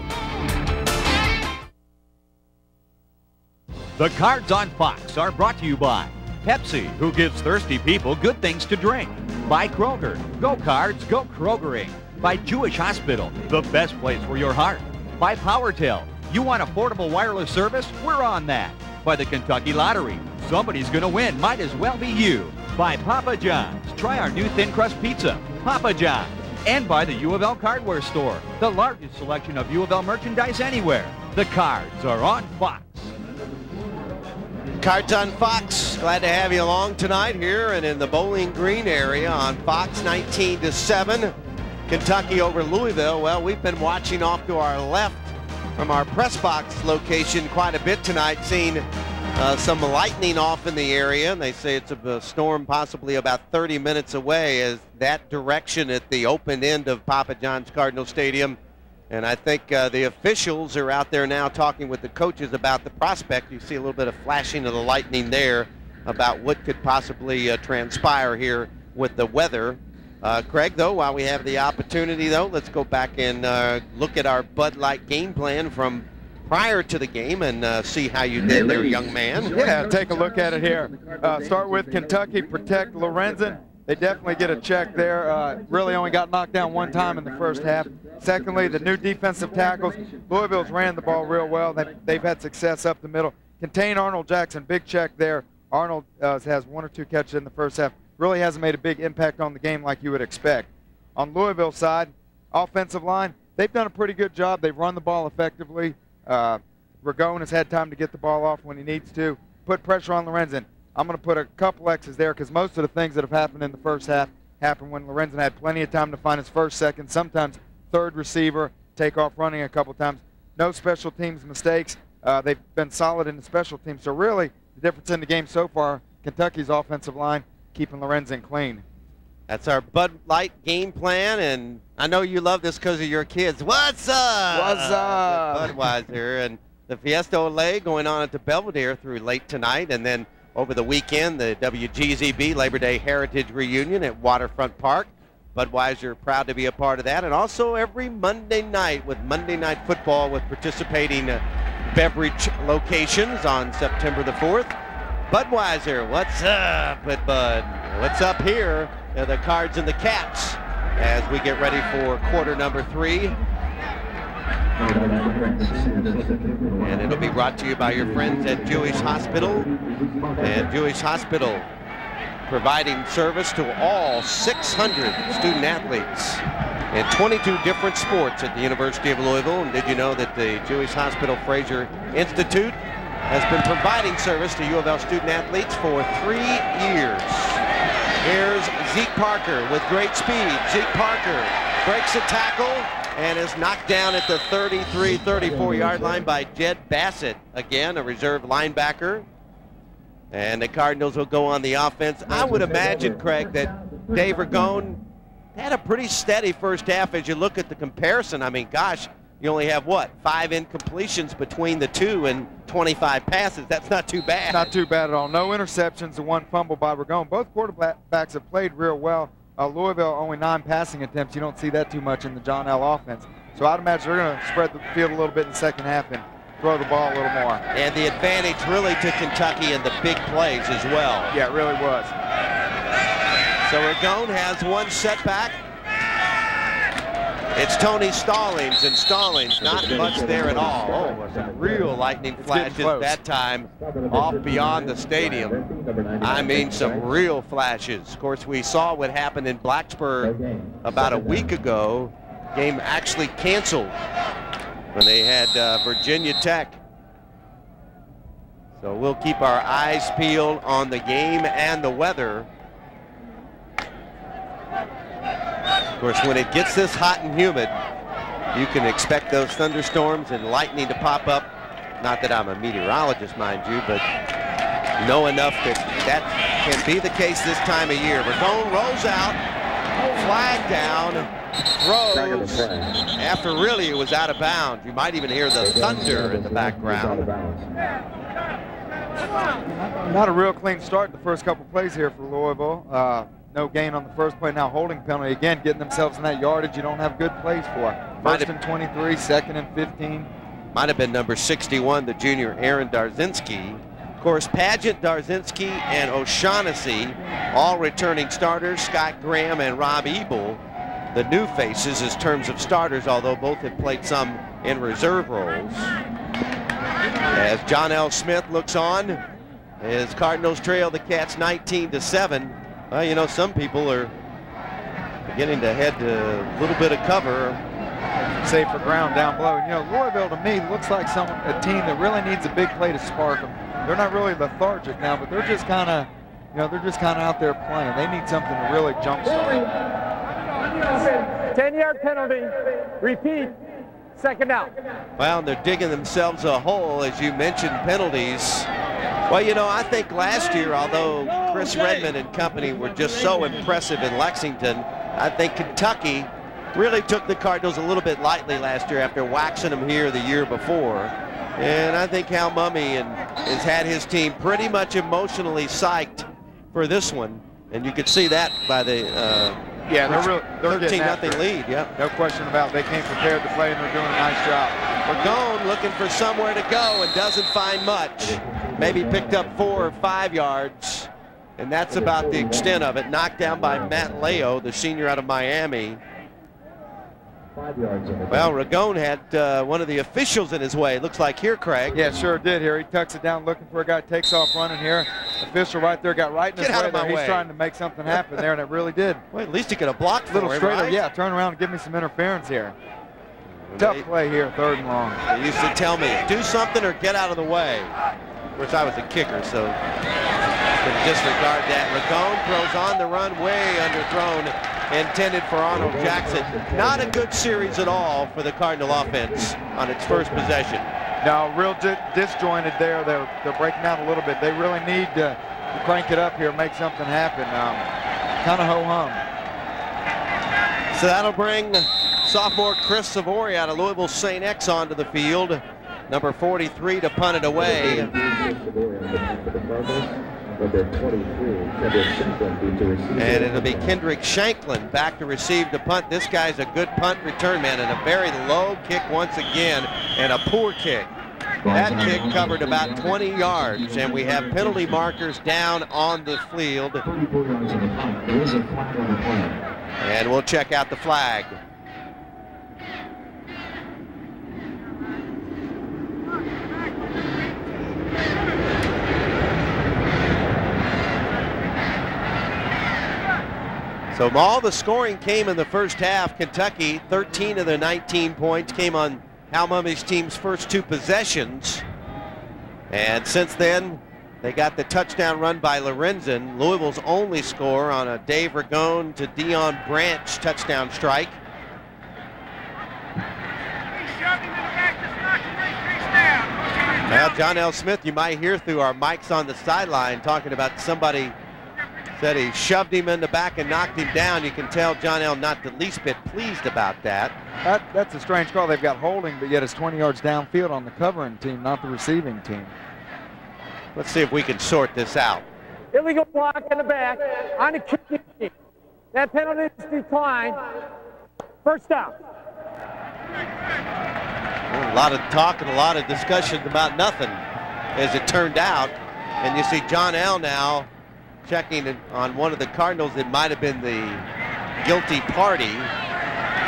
The Cards on Fox are brought to you by Pepsi, who gives thirsty people good things to drink. By Kroger, go Cards, go Krogering. By Jewish Hospital, the best place for your heart. By PowerTel, you want affordable wireless service? We're on that. By the Kentucky Lottery, somebody's gonna win, might as well be you. By Papa John's, try our new thin crust pizza, Papa John's. And by the U of L Cardware Store, the largest selection of U of L merchandise anywhere. The Cards are on Fox. Cards on Fox, glad to have you along tonight here and in the Bowling Green area on Fox. Nineteen to seven, Kentucky over Louisville. Well, we've been watching off to our left from our press box location quite a bit tonight, seeing uh, some lightning off in the area, and they say it's a storm possibly about thirty minutes away as that direction at the open end of Papa John's Cardinal Stadium. And I think uh, the officials are out there now talking with the coaches about the prospect. You see a little bit of flashing of the lightning there about what could possibly uh, transpire here with the weather. Uh, Craig, though, while we have the opportunity, though, let's go back and uh, look at our Bud Light game plan from prior to the game and uh, see how you did there, young man. Yeah, take a look at it here. Uh, start with Kentucky, protect Lorenzen. They definitely get a check there. Uh, really only got knocked down one time in the first half. Secondly, the new defensive tackles. Louisville's ran the ball real well. They've, they've had success up the middle. Contain Arnold Jackson, big check there. Arnold uh, has one or two catches in the first half. Really hasn't made a big impact on the game like you would expect. On Louisville's side, offensive line, they've done a pretty good job. They've run the ball effectively. Uh, Ragone has had time to get the ball off when he needs to. Put pressure on Lorenzen. I'm going to put a couple X's there because most of the things that have happened in the first half happened when Lorenzen had plenty of time to find his first, second, sometimes third receiver, take off running a couple times. No special teams mistakes. Uh, they've been solid in the special teams. So really, the difference in the game so far, Kentucky's offensive line keeping Lorenzen clean. That's our Bud Light game plan, and I know you love this because of your kids. What's up? What's up? With Budweiser and the Fiesta Olay going on at the Belvedere through late tonight, and then over the weekend, the W G Z B Labor Day Heritage Reunion at Waterfront Park. Budweiser proud to be a part of that, and also every Monday night with Monday Night Football with participating beverage locations on September the fourth. Budweiser, what's up with Bud? What's up here? They're the Cards and the Cats as we get ready for quarter number three. And it'll be brought to you by your friends at Jewish Hospital. And Jewish Hospital providing service to all six hundred student-athletes in twenty-two different sports at the University of Louisville. And did you know that the Jewish Hospital Fraser Institute has been providing service to U of L student-athletes for three years? Here's Zeke Parker with great speed. Zeke Parker breaks a tackle and is knocked down at the thirty-three, thirty-four yard line by Jed Bassett. Again, a reserve linebacker. And the Cardinals will go on the offense. I would imagine, Craig, that Dave Ragone had a pretty steady first half as you look at the comparison. I mean, gosh, you only have, what, five incompletions between the two and twenty-five passes. That's not too bad. Not too bad at all. No interceptions, the one fumble by Ragone. Both quarterbacks have played real well. Uh, Louisville only nine passing attempts. You don't see that too much in the John L. offense. So I'd imagine they're going to spread the field a little bit in the second half and throw the ball a little more. And the advantage really to Kentucky in the big plays as well. Yeah, it really was. So Ragone has one setback. It's Tony Stallings, and Stallings not much there at all. Oh, it was a real lightning flash at that time off beyond the stadium. I mean, some real flashes. Of course, we saw what happened in Blacksburg about a week ago. Game actually canceled when they had uh, Virginia Tech. So we'll keep our eyes peeled on the game and the weather. Of course, when it gets this hot and humid, you can expect those thunderstorms and lightning to pop up. Not that I'm a meteorologist, mind you, but know enough that that can be the case this time of year. Ragone rolls out, flag down, throws after really it was out of bounds. You might even hear the thunder in the background. Not a real clean start the first couple plays here for Louisville. Uh, No gain on the first play. Now holding penalty again, getting themselves in that yardage you don't have good plays for. First and twenty-three, second and fifteen. Might have been number sixty-one, the junior Aaron Darzinski. Of course, Padgett, Darzinski, and O'Shaughnessy, all returning starters. Scott Graham and Rob Ebel, the new faces in terms of starters, although both have played some in reserve roles. As John L. Smith looks on, his Cardinals trail the Cats nineteen to seven. Well, you know, some people are beginning to head to a little bit of cover, safer ground down below. And, you know, Louisville to me looks like some a team that really needs a big play to spark them. They're not really lethargic now, but they're just kind of, you know, they're just kind of out there playing. They need something to really jumpstart. ten-yard penalty. Repeat. Second out. Well, they're digging themselves a hole, as you mentioned, penalties. Well, you know, I think last year, although Chris Redmond and company were just so impressive in Lexington, I think Kentucky really took the Cardinals a little bit lightly last year after waxing them here the year before. And I think Hal Mumme and has had his team pretty much emotionally psyched for this one. And you could see that by the uh, yeah, they're thirteen nothing lead. Yep. No question about it. They came prepared to play, and they're doing a nice job. Ragone looking for somewhere to go and doesn't find much. Maybe picked up four or five yards, and that's about the extent of it. Knocked down by Matt Leo, the senior out of Miami. Five yards. Well, Ragone had uh, one of the officials in his way. Looks like here, Craig. Yeah, sure did here. He tucks it down, looking for a guy, takes off running here. Official right there got right in his way. There. He's trying to make something happen there, and it really did. Well, at least he could have blocked a little straighter. Right? Yeah, turn around and give me some interference here. Tough play here, third and long. They used to tell me, do something or get out of the way. Of course, I was a kicker, so couldn't disregard that. Ragone throws on the run, way underthrown. Intended for Arnold Jackson. Not a good series at all for the Cardinal offense on its first possession. Now, real di disjointed there. They're, they're breaking out a little bit. They really need to crank it up here, make something happen. Um, kind of ho-hum. So that'll bring sophomore Chris Savory out of Louisville Saint X onto the field. Number forty-three to punt it away. And it'll be Kendrick Shanklin back to receive the punt. This guy's a good punt return man, and a very low kick once again, and a poor kick. That kick covered about twenty yards, and we have penalty markers down on the field. And we'll check out the flag. So all the scoring came in the first half. Kentucky, thirteen of their nineteen points came on Hal Mumme's team's first two possessions. And since then, they got the touchdown run by Lorenzen, Louisville's only score on a Dave Ragone to Deion Branch touchdown strike. Now, John L. Smith, you might hear through our mics on the sideline talking about somebody said he shoved him in the back and knocked him down. You can tell John L. not the least bit pleased about that. that. That's a strange call. They've got holding, but yet it's twenty yards downfield on the covering team, not the receiving team. Let's see if we can sort this out. Illegal block in the back on the kicking team. That penalty is declined. First down. Well, a lot of talk and a lot of discussion about nothing, as it turned out. And you see John L. now checking on one of the Cardinals that might have been the guilty party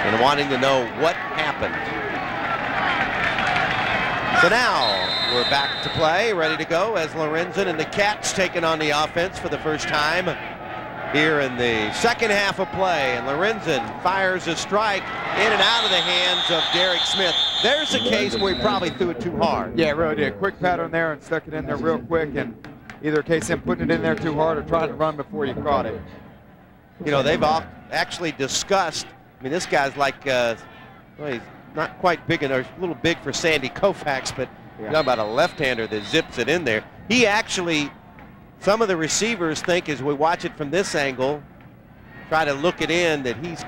and wanting to know what happened. So now we're back to play, ready to go, as Lorenzen and the Cats taking on the offense for the first time here in the second half of play. And Lorenzen fires a strike in and out of the hands of Derek Smith. There's a case where he probably threw it too hard. Yeah, it really did. Quick pattern there and stuck it in there real quick, and either case him putting it in there too hard or trying to run before you caught it. You know, they've all actually discussed, I mean, this guy's like, uh, well, he's not quite big enough, a little big for Sandy Koufax, but yeah. Talking about a left-hander that zips it in there. He actually, some of the receivers think as we watch it from this angle, try to look it in, that he's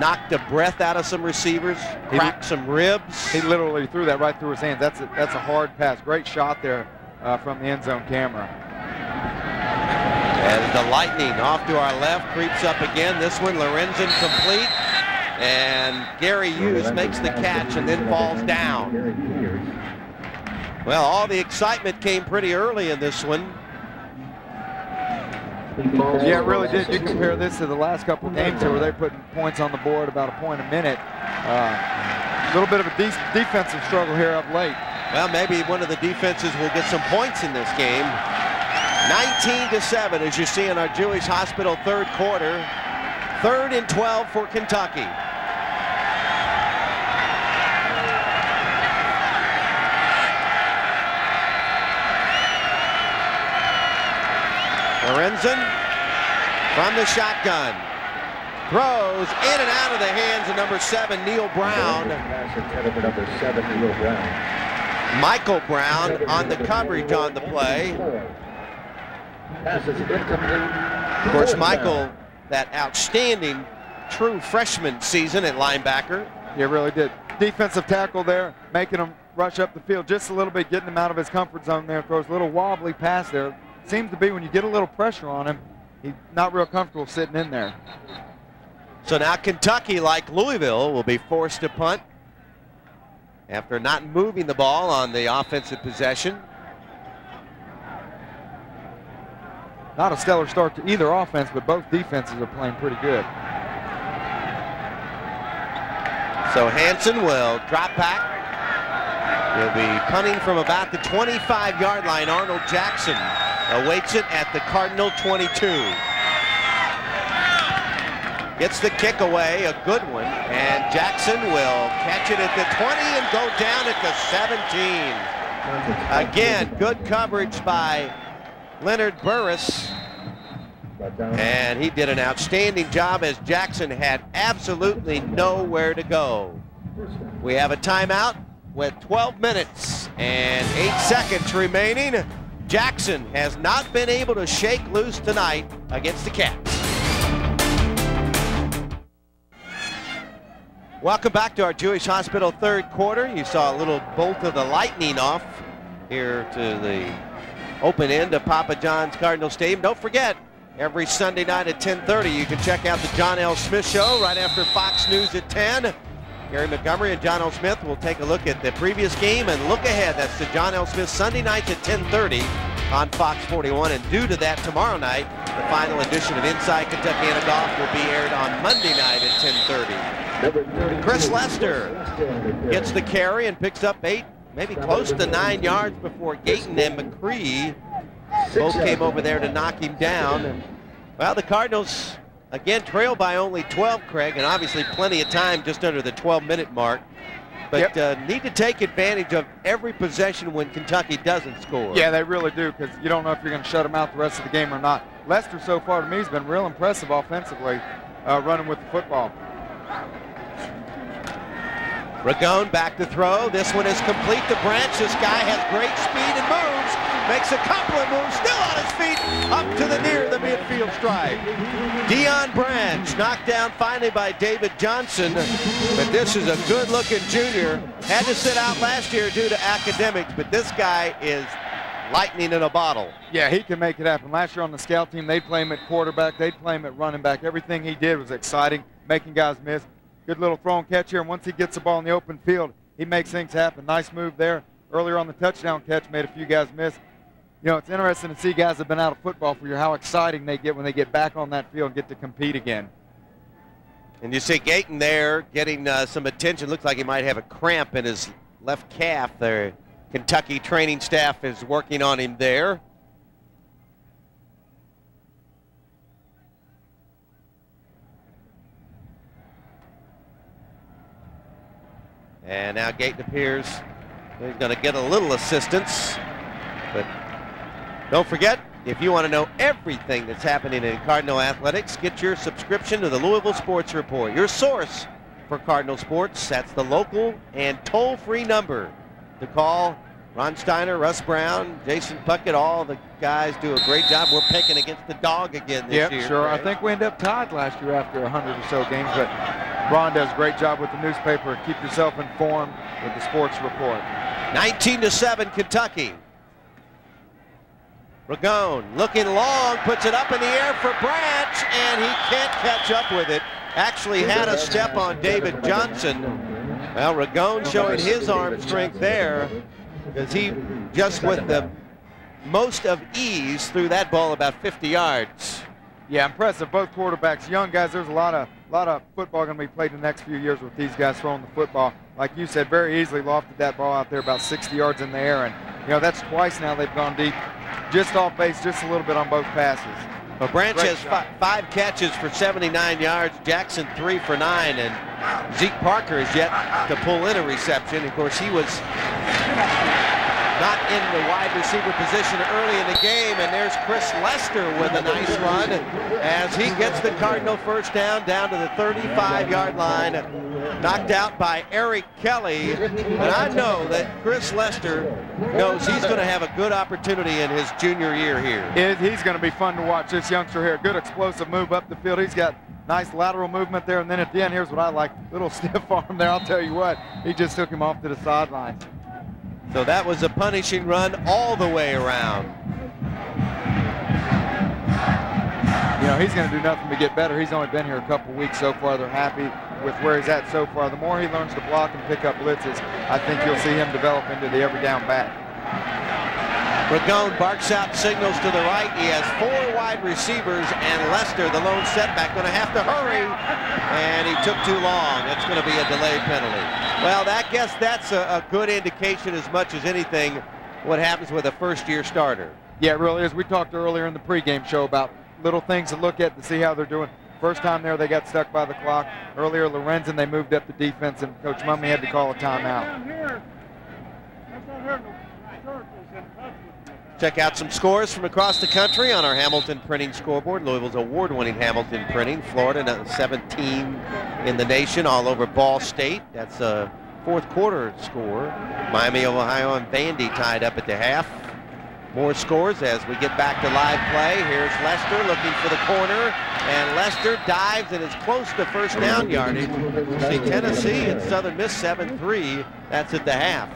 knocked the breath out of some receivers, cracked he, some ribs. He literally threw that right through his hands. That's a, that's a hard pass. Great shot there uh, from the end zone camera. As the Lightning off to our left creeps up again. This one, Lorenzen complete. And Gary Hughes makes the catch and then falls down. Well, all the excitement came pretty early in this one. Yeah, it really did. You compare this to the last couple of games here where they're putting points on the board about a point a minute. Uh, a little bit of a de defensive struggle here up late. Well, maybe one of the defenses will get some points in this game. nineteen to seven, as you see in our Jewish Hospital third quarter. Third and twelve for Kentucky. Lorenzen from the shotgun. Throws in and out of the hands of number seven, Neil Brown. Number seven, Neil Brown. Michael Brown on the coverage on the play. Of course, Michael, that outstanding true freshman season at linebacker. Yeah, really did. Defensive tackle there, making him rush up the field just a little bit, getting him out of his comfort zone there. Throws a little wobbly pass there. Seems to be when you get a little pressure on him, he's not real comfortable sitting in there. So now Kentucky, like Louisville, will be forced to punt after not moving the ball on the offensive possession. Not a stellar start to either offense, but both defenses are playing pretty good. So Hansen will drop back. He'll be punting from about the twenty-five yard line. Arnold Jackson awaits it at the Cardinal twenty-two. Gets the kick away, a good one, and Jackson will catch it at the twenty and go down at the seventeen. Again, good coverage by Leonard Burris. And he did an outstanding job as Jackson had absolutely nowhere to go. We have a timeout with twelve minutes and eight seconds remaining. Jackson has not been able to shake loose tonight against the Cats. Welcome back to our Jewish Hospital third quarter. You saw a little bolt of the lightning off here to the open end of Papa John's Cardinal Stadium. Don't forget, every Sunday night at ten thirty, you can check out the John L. Smith Show right after Fox News at ten. Gary Montgomery and John L. Smith will take a look at the previous game and look ahead. That's the John L. Smith Sunday nights at ten thirty on Fox forty-one. And due to that, tomorrow night, the final edition of Inside Kentuckiana Golf will be aired on Monday night at ten thirty. Chris Lester gets the carry and picks up eight, maybe close to nine yards before Gayton and McCree both came over there to knock him down. Well, the Cardinals again trail by only twelve, Craig, and obviously plenty of time just under the twelve minute mark, but yep. uh, need to take advantage of every possession when Kentucky doesn't score. Yeah, they really do, because you don't know if you're going to shut them out the rest of the game or not. Lester, so far to me, has been real impressive offensively, uh, running with the football. Ragone back to throw. This one is complete to Branch. This guy has great speed and moves. Makes a couple of moves, still on his feet, up to the near the midfield strike. Deion Branch knocked down finally by David Johnson, but this is a good-looking junior. Had to sit out last year due to academics, but this guy is lightning in a bottle. Yeah, he can make it happen. Last year on the scout team, they'd play him at quarterback, they'd play him at running back. Everything he did was exciting, making guys miss. Good little throw and catch here, and once he gets the ball in the open field, he makes things happen. Nice move there. Earlier on the touchdown catch, made a few guys miss. You know, it's interesting to see guys that have been out of football for you, how exciting they get when they get back on that field and get to compete again. And you see Gayton there getting uh, some attention. Looks like he might have a cramp in his left calf there. Kentucky training staff is working on him there. And now Gayton appears he's going to get a little assistance. But don't forget, if you want to know everything that's happening in Cardinal athletics, get your subscription to the Louisville Sports Report, your source for Cardinal sports. That's the local and toll-free number to call. Ron Steiner, Russ Brown, Jason Puckett, all the guys do a great job. We're picking against the dog again this yep, year. Yeah, sure. Right? I think we end up tied last year after a hundred or so games, but Ron does a great job with the newspaper. Keep yourself informed with the Sports Report. nineteen to seven, Kentucky. Ragone looking long, puts it up in the air for Branch, and he can't catch up with it. Actually had a step on David Johnson. Well, Ragone showing his arm strength there, because he just with the most of ease threw that ball about fifty yards. Yeah, impressive. Both quarterbacks, young guys. There's a lot of lot of football going to be played in the next few years with these guys throwing the football. Like you said, very easily lofted that ball out there about sixty yards in the air, and you know that's twice now they've gone deep. Just off base, just a little bit on both passes. Well, Branch has five catches for seventy-nine yards. Jackson three for nine, and Zeke Parker is yet to pull in a reception. Of course, he was not in the wide receiver position early in the game, and there's Chris Lester with a nice run as he gets the Cardinal first down down to the thirty-five yard line, knocked out by Eric Kelly. And I know that Chris Lester knows he's going to have a good opportunity in his junior year here. It, he's going to be fun to watch, this youngster here. Good explosive move up the field. He's got nice lateral movement there, and then at the end, here's what I like, little stiff arm there. I'll tell you what, he just took him off to the sideline. So that was a punishing run all the way around. You know, he's going to do nothing to get better. He's only been here a couple weeks so far. They're happy with where he's at so far. The more he learns to block and pick up blitzes, I think you'll see him develop into the every down back. Ragone barks out signals to the right. He has four wide receivers, and Lester, the lone setback, going to have to hurry. And he took too long. That's going to be a delay penalty. Well, I guess that's a, a good indication as much as anything what happens with a first-year starter. Yeah, it really is. We talked earlier in the pregame show about little things to look at to see how they're doing. First time there, they got stuck by the clock. Earlier, Lorenzen, they moved up the defense, and Coach Mumme had to call a timeout. Check out some scores from across the country on our Hamilton Printing scoreboard. Louisville's award-winning Hamilton Printing. Florida, seventeen in the nation, all over Ball State. That's a fourth quarter score. Miami of Ohio and Vandy tied up at the half. More scores as we get back to live play. Here's Lester looking for the corner, and Lester dives and is close to first down yardage. We'll see Tennessee and Southern Miss seven three. That's at the half.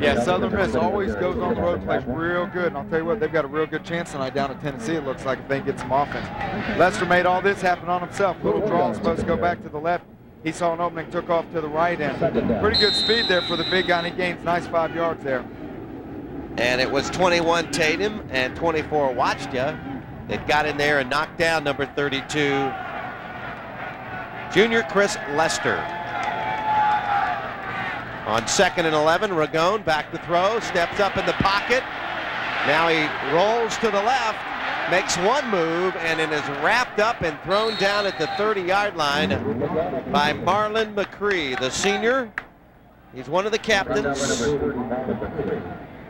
Yeah, Southern Miss always goes on the road and plays real good. And I'll tell you what, they've got a real good chance tonight down at Tennessee, it looks like, if they get some offense. Lester made all this happen on himself. Little draw is supposed to go back to the left. He saw an opening, took off to the right end. Pretty good speed there for the big guy, and he gains nice five yards there. And it was twenty-one Tatum and twenty-four Watchta that got in there and knocked down number thirty-two, junior Chris Lester. On second and eleven, Ragone back to throw, steps up in the pocket. Now he rolls to the left, makes one move, and it is wrapped up and thrown down at the thirty-yard line by Marlon McCree, the senior. He's one of the captains.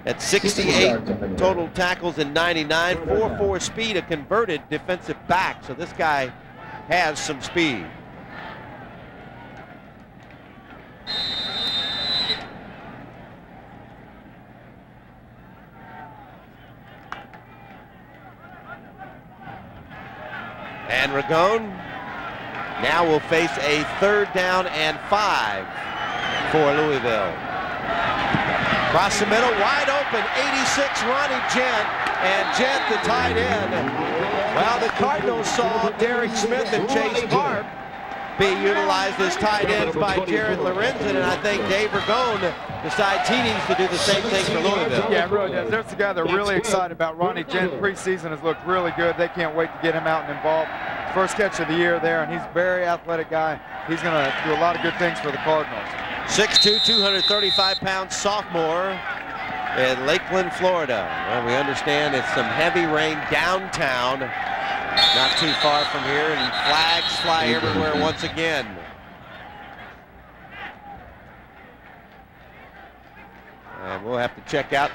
At sixty-eight total tackles and ninety-nine, four four speed, a converted defensive back. So this guy has some speed. And Ragone now will face a third down and five for Louisville. Across the middle, wide open, eighty-six, Ronnie Jent, and Jent the tight end. Well, the Cardinals saw Derek Smith and Chase Harp be utilized as tight ends by Jared Lorenzen, and I think Dave Ragone decides he needs to do the same thing for Louisville. Yeah, it really does. There's the guy they're really excited about. Ronnie Jent, preseason has looked really good. They can't wait to get him out and involved. First catch of the year there, and he's a very athletic guy. He's going to do a lot of good things for the Cardinals. six two, two hundred thirty-five pound sophomore in Lakeland, Florida. Well, we understand it's some heavy rain downtown, not too far from here, and flags fly everywhere once again. And we'll have to check out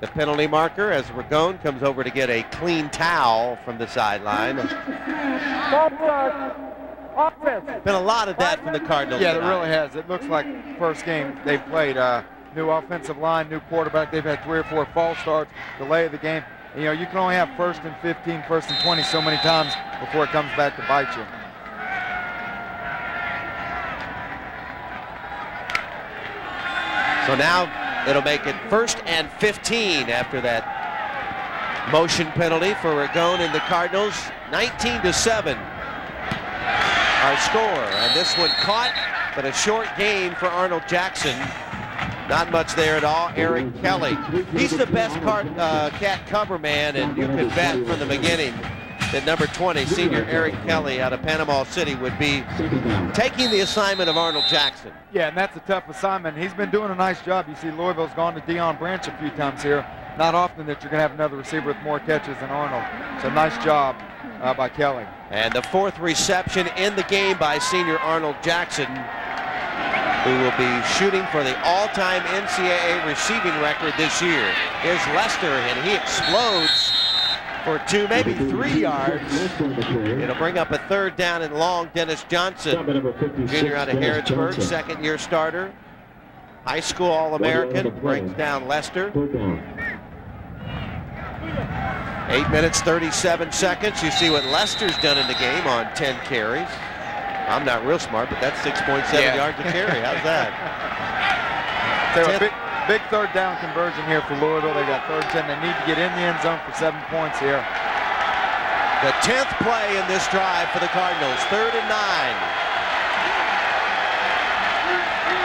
the penalty marker as Ragone comes over to get a clean towel from the sideline. Offense. Been a lot of that from the Cardinals. Yeah, tonight. It really has. It looks like first game they've played. Uh, new offensive line, new quarterback. They've had three or four false starts, delay of the game. You know, you can only have first and fifteen, first and twenty so many times before it comes back to bite you. So now it'll make it first and fifteen after that motion penalty for Ragone and the Cardinals, nineteen to seven. Our score, and this one caught, but a short gain for Arnold Jackson. Not much there at all. Eric Kelly, he's the best card, uh, cat cover man, and you could bet from the beginning that number twenty, senior Eric Kelly out of Panama City, would be taking the assignment of Arnold Jackson. Yeah, and that's a tough assignment. He's been doing a nice job. You see Louisville's gone to Deion Branch a few times here. Not often that you're going to have another receiver with more catches than Arnold. So nice job uh, by Kelly. And the fourth reception in the game by senior Arnold Jackson, who will be shooting for the all-time N C double A receiving record this year. Here's Lester, and he explodes for two, maybe three yards. It'll bring up a third down and long. Dennis Johnson, junior out of Harrodsburg, second-year starter, high school All-American, brings down Lester. Eight minutes, thirty-seven seconds. You see what Lester's done in the game on ten carries. I'm not real smart, but that's six point seven yeah. yards to carry. How's that? So a big, big third down conversion here for Louisville. They got third ten. They need to get in the end zone for seven points here. The tenth play in this drive for the Cardinals, third and nine.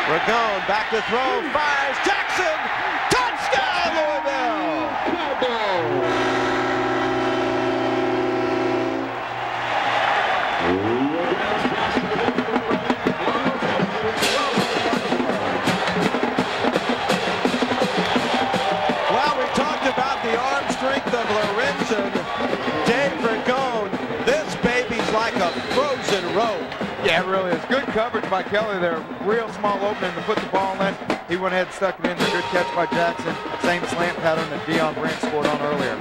Ragone back to throw, fires, Jackson, touchdown Louisville! times in a row. Yeah, it really is. Good coverage by Kelly there. Real small opening to put the ball in. He went ahead and stuck it in. A good catch by Jackson. Same slant pattern that Deion Branch scored on earlier.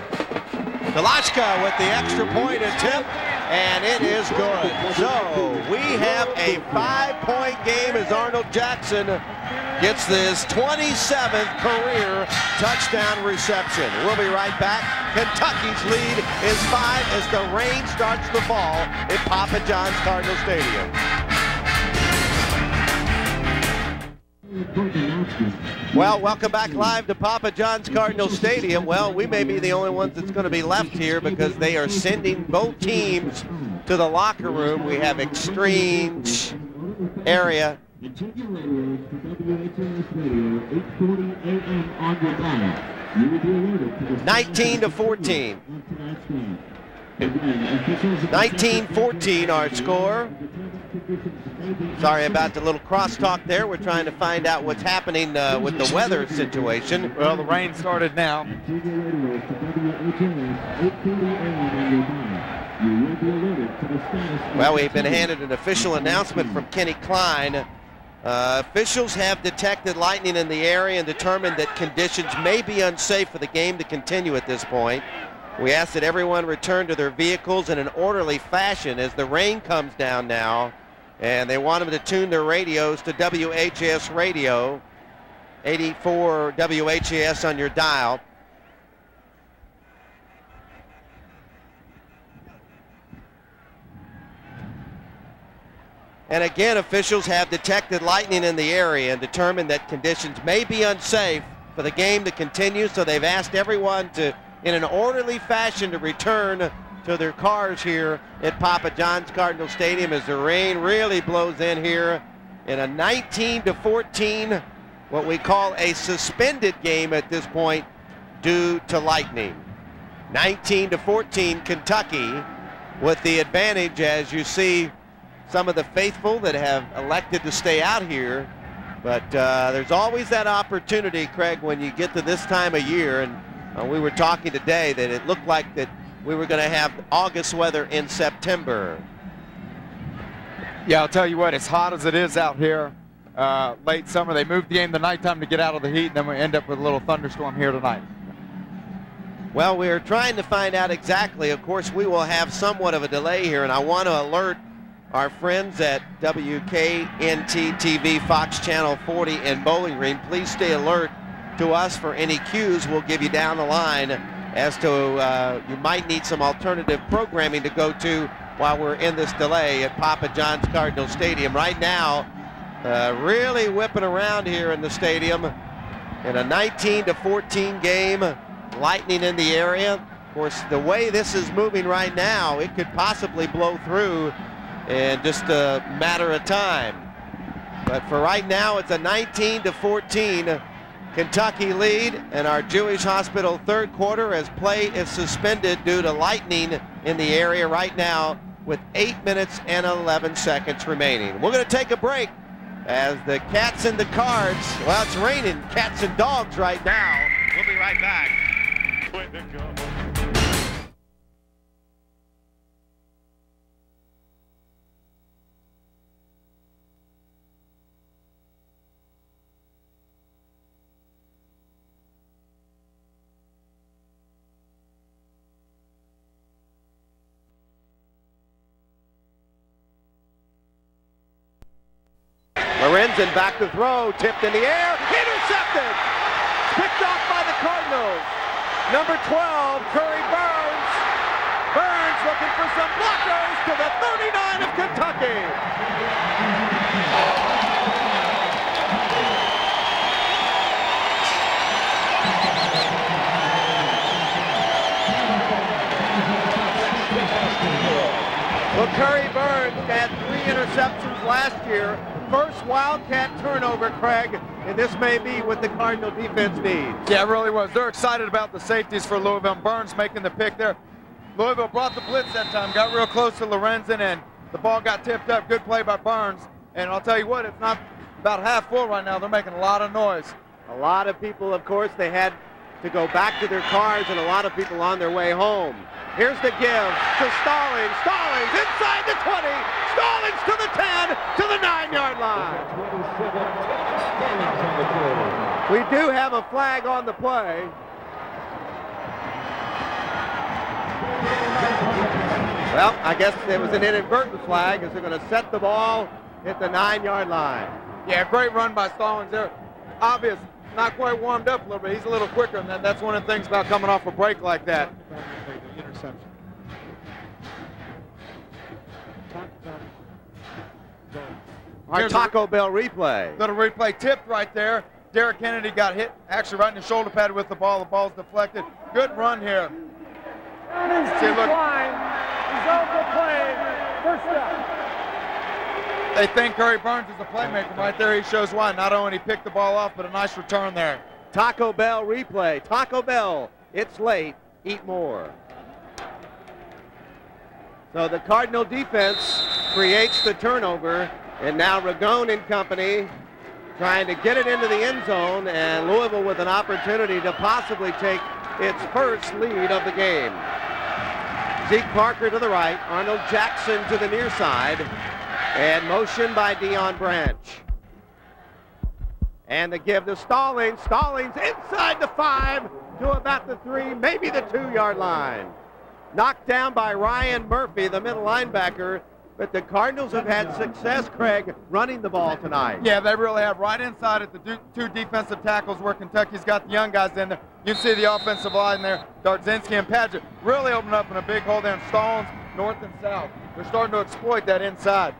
Delaska with the extra point attempt, and it is good. So we have a five-point game as Arnold Jackson gets this twenty-seventh career touchdown reception. We'll be right back. Kentucky's lead is five as the rain starts to fall at Papa John's Cardinal Stadium. Well, welcome back live to Papa John's Cardinal Stadium. Well, we may be the only ones that's going to be left here because they are sending both teams to the locker room. We have exchange area. nineteen to fourteen. nineteen fourteen our score. Sorry about the little crosstalk there. We're trying to find out what's happening uh, with the weather situation. Well, the rain started now. Well, we've been handed an official announcement from Kenny Klein. Uh, officials have detected lightning in the area and determined that conditions may be unsafe for the game to continue at this point. We ask that everyone return to their vehicles in an orderly fashion as the rain comes down now, and they want them to tune their radios to W H A S radio, eighty-four W H A S on your dial. And again, officials have detected lightning in the area and determined that conditions may be unsafe for the game to continue, so they've asked everyone to, in an orderly fashion, to return to their cars here at Papa John's Cardinal Stadium as the rain really blows in here in a nineteen to fourteen, what we call a suspended game at this point due to lightning. nineteen to fourteen, Kentucky with the advantage, as you see some of the faithful that have elected to stay out here. But uh, there's always that opportunity, Craig, when you get to this time of year. And uh, we were talking today that it looked like that we were going to have August weather in September. Yeah, I'll tell you what, as hot as it is out here, uh, late summer, they moved the game to nighttime to get out of the heat, and then we end up with a little thunderstorm here tonight. Well, we are trying to find out exactly. Of course, we will have somewhat of a delay here, and I want to alert our friends at W K N T T V Fox Channel forty in Bowling Green. Please stay alert to us for any cues we'll give you down the line as to uh, you might need some alternative programming to go to while we're in this delay at Papa John's Cardinal Stadium. Right now, uh, really whipping around here in the stadium in a nineteen to fourteen game, lightning in the area. Of course, the way this is moving right now, it could possibly blow through and just a matter of time. But for right now, it's a nineteen to fourteen Kentucky lead, and our Jewish Hospital third quarter as play is suspended due to lightning in the area right now with eight minutes and eleven seconds remaining. We're gonna take a break as the cats and the cards, well, it's raining cats and dogs right now. We'll be right back. Lorenzen back to throw, tipped in the air, intercepted! Picked off by the Cardinals. Number twelve, Curry Burns. Burns looking for some blockers to the thirty-nine of Kentucky. Well, Curry Burns had three interceptions last year. First Wildcat turnover, Craig, and this may be what the Cardinal defense needs. Yeah, it really was. They're excited about the safeties for Louisville. Burns making the pick there. Louisville brought the blitz that time, got real close to Lorenzen, and the ball got tipped up. Good play by Burns. And I'll tell you what, it's not about half full right now. They're making a lot of noise. A lot of people, of course, they had to go back to their cars, and a lot of people on their way home. Here's the give to Stallings. Stallings inside the twenty. Stallings to the ten, to the nine-yard line. We do have a flag on the play. Well, I guess it was an inadvertent flag as they're going to set the ball at the nine-yard line. Yeah, great run by Stallings there. Obvious, not quite warmed up a little bit. He's a little quicker, and that, that's one of the things about coming off a break like that. Interception. Our Taco Bell replay. Little replay tipped right there. Derrick Kennedy got hit, actually right in the shoulder pad with the ball. The ball's deflected. Good run here. And see, look. He's overplayed. First down. They think Curry Burns is a playmaker. Right there, he shows why. Not only did he pick the ball off, but a nice return there. Taco Bell replay. Taco Bell, it's late. Eat more. So the Cardinal defense creates the turnover, and now Ragone and company trying to get it into the end zone, and Louisville with an opportunity to possibly take its first lead of the game. Zeke Parker to the right, Arnold Jackson to the near side, and motion by Deion Branch. And the give to Stallings. Stallings inside the five to about the three, maybe the two-yard line. Knocked down by Ryan Murphy, the middle linebacker, but the Cardinals have had success, Craig, running the ball tonight. Yeah, they really have. Right inside at the two defensive tackles where Kentucky's got the young guys in there. You can see the offensive line there, Darzinski and Padgett, really open up in a big hole there in Stallings, north and south. They're starting to exploit that inside.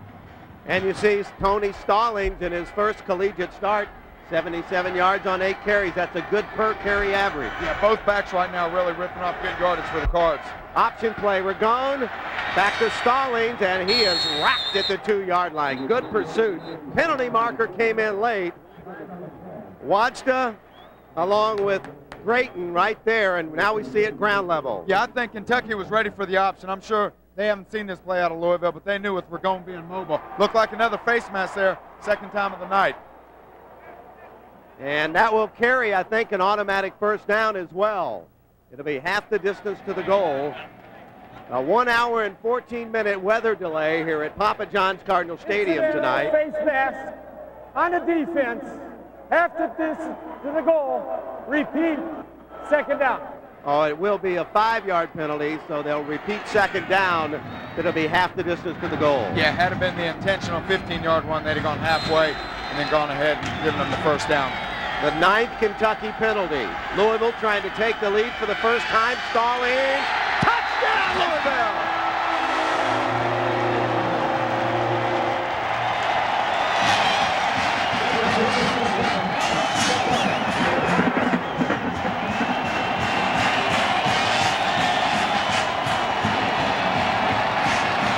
And you see Tony Stallings in his first collegiate start, seventy-seven yards on eight carries. That's a good per carry average. Yeah, both backs right now really ripping off good yardage for the Cards. Option play, Ragone, back to Stallings, and he is racked at the two-yard line. Good pursuit. Penalty marker came in late. Wajda along with Drayton right there, and now we see it ground level. Yeah, I think Kentucky was ready for the option. I'm sure they haven't seen this play out of Louisville, but they knew with Ragone being mobile. Looked like another face mask there, second time of the night. And that will carry, I think, an automatic first down as well. It'll be half the distance to the goal. A one hour and fourteen minute weather delay here at Papa John's Cardinal Stadium tonight. Face mask on the defense. Half the distance to the goal. Repeat second down. Oh, it will be a five-yard penalty, so they'll repeat second down. It'll be half the distance to the goal. Yeah, had it been the intentional fifteen-yard one, they'd have gone halfway and then gone ahead and given them the first down. The ninth Kentucky penalty. Louisville trying to take the lead for the first time. Stallings, touchdown Louisville!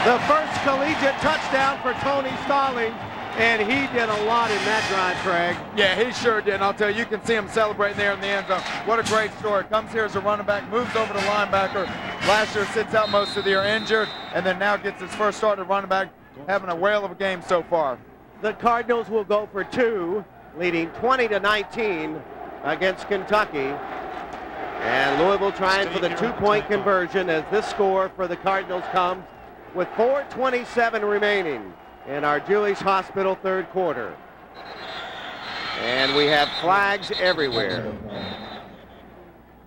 The first collegiate touchdown for Tony Stallings. And he did a lot in that drive, Craig. Yeah, he sure did. And I'll tell you, you can see him celebrating there in the end zone. What a great story. Comes here as a running back, moves over to linebacker. Last year sits out most of the year injured, and then now gets his first start at running back, having a whale of a game so far. The Cardinals will go for two, leading twenty to nineteen against Kentucky. And Louisville trying for the two-point conversion as this score for the Cardinals comes with four twenty-seven remaining in our Jewish Hospital third quarter. And we have flags everywhere.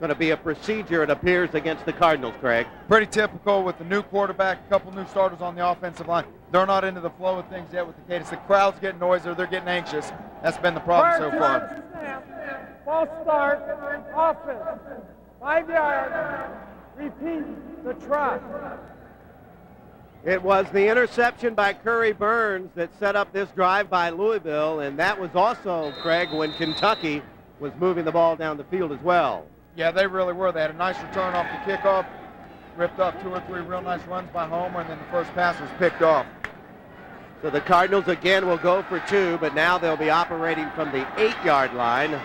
Going to be a procedure, it appears, against the Cardinals, Craig. Pretty typical with the new quarterback, a couple new starters on the offensive line. They're not into the flow of things yet with the cadence. The crowd's getting noisier, they're getting anxious. That's been the problem so far. False start, offense, five yards, repeat the trot. It was the interception by Curry Burns that set up this drive by Louisville, and that was also, Craig, when Kentucky was moving the ball down the field as well. Yeah, they really were. They had a nice return off the kickoff, ripped off two or three real nice runs by Homer, and then the first pass was picked off. So the Cardinals again will go for two, but now they'll be operating from the eight-yard line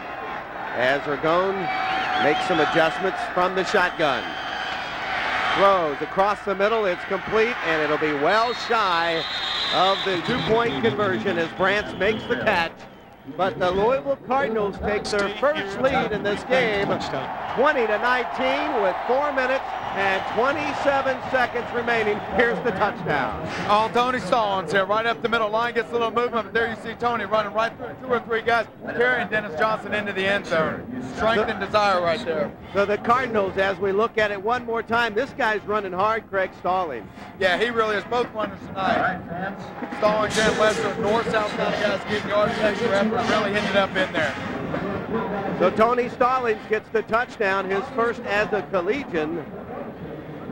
as Ragone makes some adjustments from the shotgun. Throws across the middle, it's complete, and it'll be well shy of the two-point conversion as Branch makes the catch. But the Louisville Cardinals take their first lead in this game, twenty to nineteen with four minutes and twenty-seven seconds remaining. Here's the touchdown. Oh, Tony Stallings here, right up the middle line, gets a little movement, but there you see Tony running right through two or three guys, carrying Dennis Johnson into the end zone. Strength and desire right there. So the Cardinals, as we look at it one more time, this guy's running hard, Craig Stallings. Yeah, he really is. Both runners tonight. Right, Stallings and Lester, north-south guys getting yards, extra effort, really ended up in there. So Tony Stallings gets the touchdown, his first as a collegian.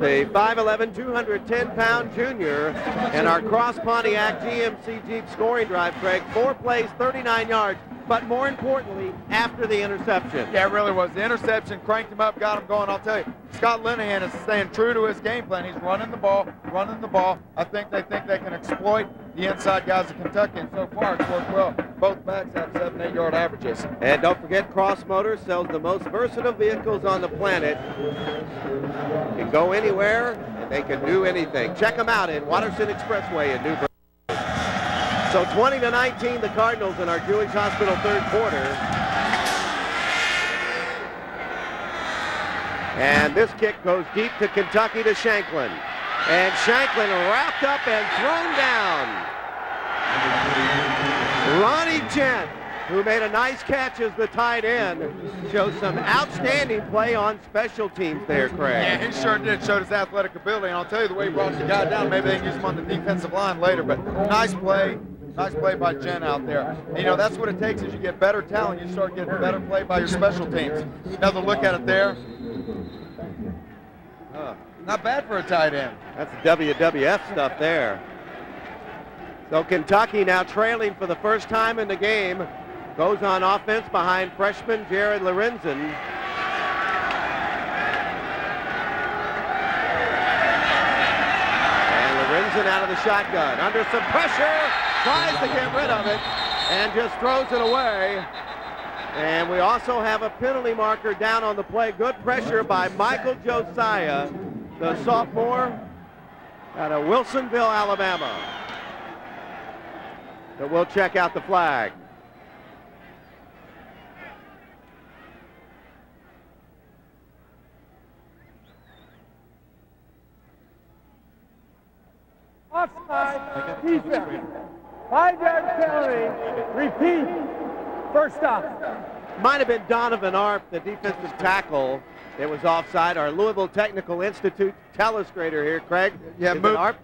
The five eleven, two ten pound junior, and our Cross Pontiac G M C Jeep scoring drive, Craig. Four plays, thirty-nine yards, but more importantly, after the interception. Yeah, it really was. The interception cranked him up, got him going. I'll tell you, Scott Linehan is staying true to his game plan. He's running the ball, running the ball. I think they think they can exploit the inside guys of Kentucky, and so far it's worked well. Both backs have seven, eight-yard averages. And don't forget, Cross Motors sells the most versatile vehicles on the planet. Can go anywhere, and they can do anything. Check them out in Watterson Expressway in New Brunswick. So twenty to nineteen, the Cardinals in our Jewish Hospital third quarter. And this kick goes deep to Kentucky to Shanklin. And Shanklin wrapped up and thrown down. Ronnie Chen, who made a nice catch as the tight end, showed some outstanding play on special teams there, Craig. Yeah, he sure did. Showed his athletic ability. And I'll tell you, the way he brought the guy down, maybe they can use him on the defensive line later. But nice play. Nice play by Jen out there. You know, that's what it takes. As you get better talent, you start getting better play by your special teams. Another look at it there. Uh, not bad for a tight end. That's W W F stuff there. So Kentucky now trailing for the first time in the game. Goes on offense behind freshman Jared Lorenzen. Out of the shotgun, under some pressure, tries to get rid of it, and just throws it away. And we also have a penalty marker down on the play. Good pressure by Michael Josiah, the sophomore out of Wilsonville, Alabama. But we'll check out the flag. Offside defense. Five-yard penalty. Repeat. First stop. Might have been Donovan Arp, the defensive tackle. It was offside. Our Louisville Technical Institute telestrator here, Craig. Yeah, move. Arp.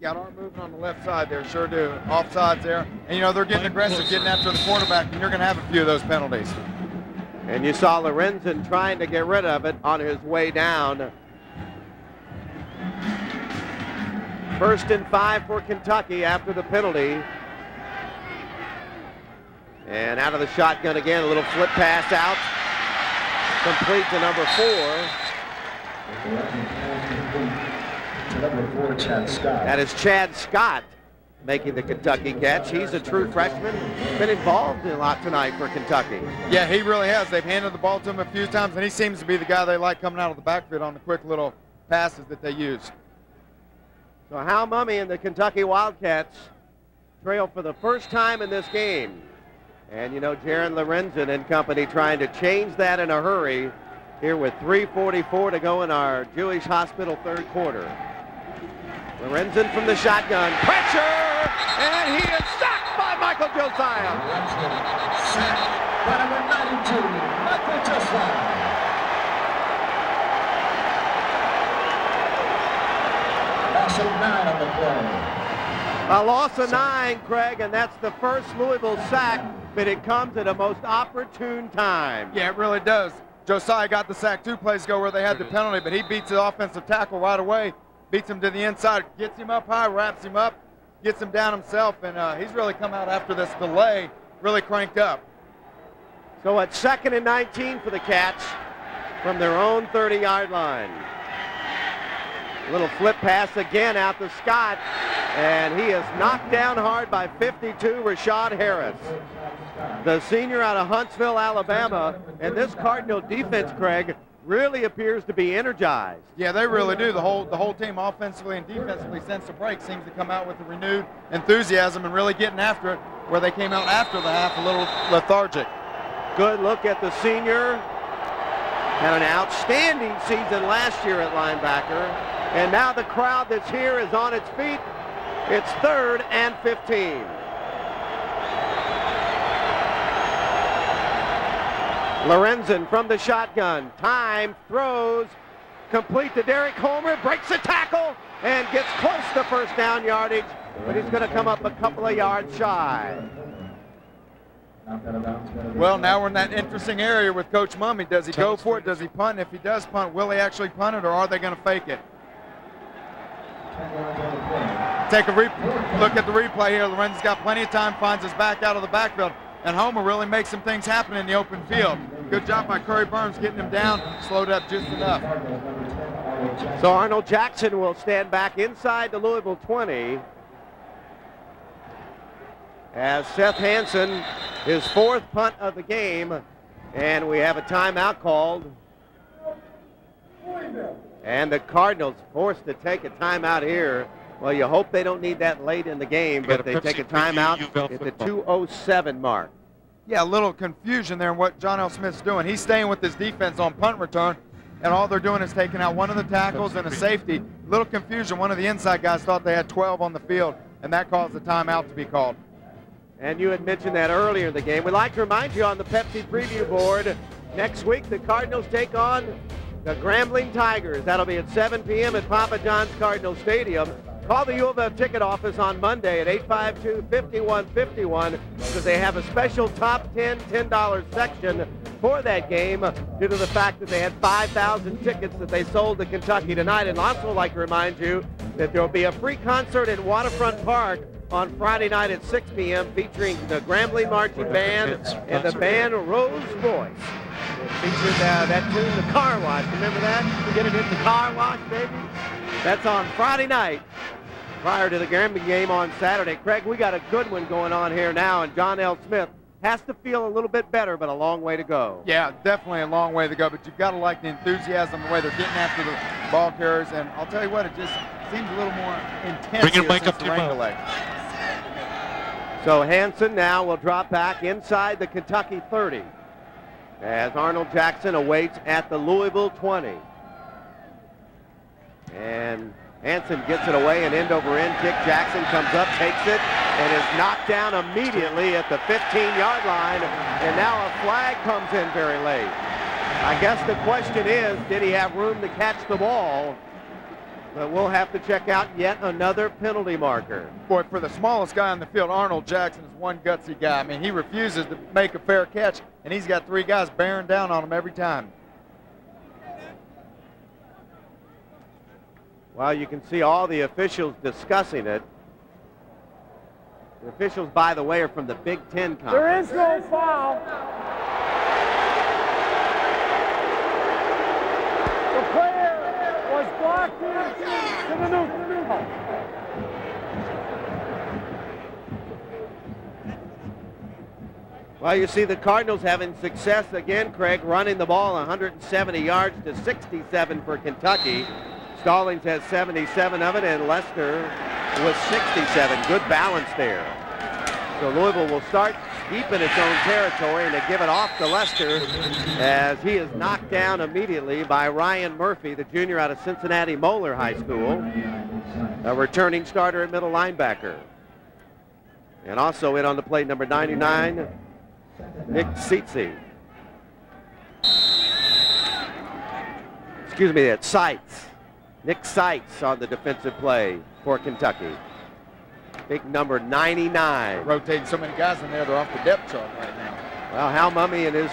Got Arp moving on the left side there. Sure do. Offsides there. And you know they're getting aggressive, getting after the quarterback, and you're going to have a few of those penalties. And you saw Lorenzen trying to get rid of it on his way down. First and five for Kentucky after the penalty. And out of the shotgun again, a little flip pass out. Complete to number four. Number four, Chad Scott. That is Chad Scott making the Kentucky catch. He's a true freshman. Been involved in a lot tonight for Kentucky. Yeah, he really has. They've handed the ball to him a few times, and he seems to be the guy they like coming out of the backfield on the quick little passes that they use. So Hal Mumme and the Kentucky Wildcats trail for the first time in this game. And you know, Jaron Lorenzen and company trying to change that in a hurry here with three forty-four to go in our Jewish Hospital third quarter. Lorenzen from the shotgun, pressure, and he is sacked by Michael Josiah. Sacked by number ninety-two, Michael Josiah. Nine on the play. A loss of nine, Craig, and that's the first Louisville sack, but it comes at a most opportune time. Yeah, it really does. Josiah got the sack two plays ago where they had the penalty, but he beats the offensive tackle right away, beats him to the inside, gets him up high, wraps him up, gets him down himself, and uh, he's really come out after this delay, really cranked up. So at second and nineteen for the Cats from their own thirty-yard line. A little flip pass again out to Scott, and he is knocked down hard by fifty-two, Rashad Harris, the senior out of Huntsville, Alabama. And this Cardinal defense, Craig, really appears to be energized. Yeah, they really do. The whole the whole team, offensively and defensively, since the break, seems to come out with a renewed enthusiasm and really getting after it, where they came out after the half a little lethargic. Good look at the senior. Had an outstanding season last year at linebacker. And now the crowd that's here is on its feet. It's third and fifteen. Lorenzen from the shotgun. Time, throws, complete to Derek Homer, breaks a tackle, and gets close to first down yardage, but he's going to come up a couple of yards shy. Well, now we're in that interesting area with Coach Mumme. Does he go for it? Does he punt? If he does punt, will he actually punt it, or are they going to fake it? Take a re look at the replay here. Lorenzen's got plenty of time, finds his back out of the backfield. And Homer really makes some things happen in the open field. Good job by Curry Burns getting him down, slowed up just enough. So Arnold Jackson will stand back inside the Louisville twenty as Seth Hansen, his fourth punt of the game, and we have a timeout called. And the Cardinals forced to take a timeout here. Well, you hope they don't need that late in the game, but they take a timeout at the two oh seven mark. Yeah, a little confusion there in what John L. Smith's doing. He's staying with his defense on punt return, and all they're doing is taking out one of the tackles and a safety. A little confusion. One of the inside guys thought they had twelve on the field, and that caused the timeout to be called. And you had mentioned that earlier in the game. We'd like to remind you on the Pepsi preview board, next week the Cardinals take on the Grambling Tigers. That'll be at seven p m at Papa John's Cardinal Stadium. Call the U of F ticket office on Monday at eight five two, five one five one because they have a special top ten ten dollar section for that game due to the fact that they had five thousand tickets that they sold to Kentucky tonight. And I'd also like to remind you that there will be a free concert in Waterfront Park on Friday night at six p m featuring the Grambling Marching Band and the band Rose Voice. Featured uh, that tune, The Car Wash. Remember that? Get it in the car wash, baby. That's on Friday night prior to the Grambling game on Saturday. Craig, we got a good one going on here now, and John L. Smith has to feel a little bit better, but a long way to go. Yeah, definitely a long way to go, but you've got to like the enthusiasm, the way they're getting after the ball carriers, and I'll tell you what, it just seems a little more intense. Bring your mic up to your mouth. So Hansen now will drop back inside the Kentucky thirty as Arnold Jackson awaits at the Louisville twenty. And Hansen gets it away, an end over end kick. Jackson comes up, takes it, and is knocked down immediately at the fifteen yard line. And now a flag comes in very late. I guess the question is, did he have room to catch the ball? But we'll have to check out yet another penalty marker. Boy, for the smallest guy on the field, Arnold Jackson is one gutsy guy. I mean, he refuses to make a fair catch, and he's got three guys bearing down on him every time. Well, you can see all the officials discussing it. The officials, by the way, are from the Big Ten Conference. There is no foul. The player was blocked in the neutral. Well, you see the Cardinals having success again, Craig, running the ball one hundred seventy yards to sixty-seven for Kentucky. Stallings has seventy-seven of it, and Lester was sixty-seven. Good balance there. So Louisville will start deep in its own territory, and they give it off to Lester as he is knocked down immediately by Ryan Murphy, the junior out of Cincinnati Moeller High School, a returning starter and middle linebacker. And also in on the play, number ninety-nine, Nick Seitze. Excuse me, that's Seitze. Nick Seitze on the defensive play for Kentucky. Big number ninety-nine. Rotating so many guys in there, they're off the depth chart right now. Well, Hal Mumme and his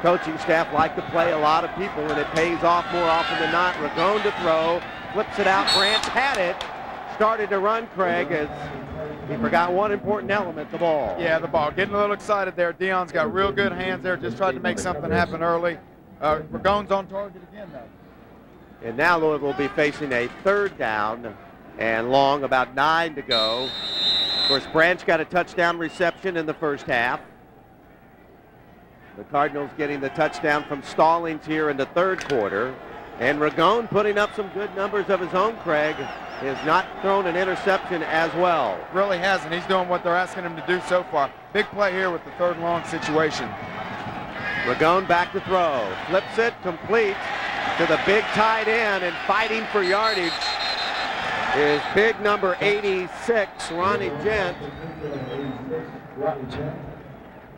coaching staff like to play a lot of people, and it pays off more often than not. Ragone to throw, flips it out. Branch had it, started to run, Craig, as he forgot one important element, the ball. Yeah, the ball. Getting a little excited there. Deion's got real good hands there, just tried to make something happen early. Uh, Ragone's on target again, though. And now Louisville will be facing a third down and long, about nine to go. Of course, Branch got a touchdown reception in the first half. The Cardinals getting the touchdown from Stallings here in the third quarter. And Ragone putting up some good numbers of his own, Craig, has not thrown an interception as well. Really hasn't. He's doing what they're asking him to do so far. Big play here with the third long situation. Ragone back to throw, flips it, complete to the big tight end, and fighting for yardage is big number eighty-six, Ronnie Gent.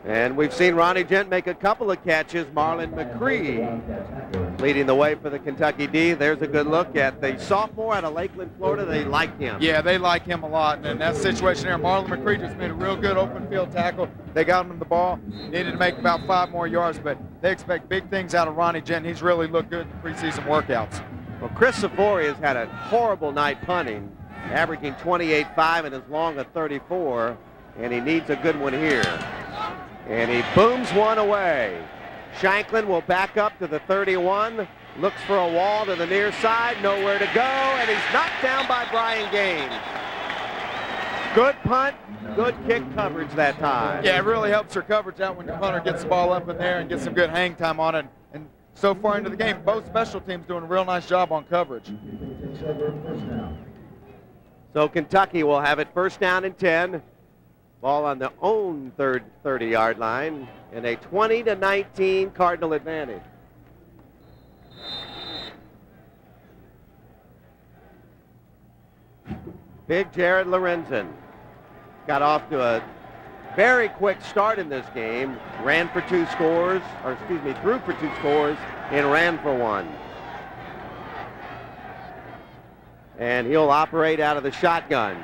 And we've seen Ronnie Gent make a couple of catches. Marlon McCree leading the way for the Kentucky D. There's a good look at the sophomore out of Lakeland, Florida. They like him. Yeah, they like him a lot. And in that situation there, Marlon McCree just made a real good open field tackle. They got him the ball. Needed to make about five more yards, but they expect big things out of Ronnie Gent. He's really looked good in the preseason workouts. Well, Chris Safori has had a horrible night punting, averaging twenty-eight five and as long as thirty-four, and he needs a good one here. And he booms one away. Shanklin will back up to the thirty-one, looks for a wall to the near side, nowhere to go, and he's knocked down by Brian Gaines. Good punt, good kick coverage that time. Yeah, it really helps your coverage out when your punter gets the ball up in there and gets some good hang time on it. And so far into the game, both special teams doing a real nice job on coverage. So Kentucky will have it first down and ten. Ball on the own third thirty-yard line, and a twenty to nineteen Cardinal advantage. Big Jared Lorenzen got off to a very quick start in this game, ran for two scores, or excuse me, threw for two scores and ran for one. And he'll operate out of the shotgun.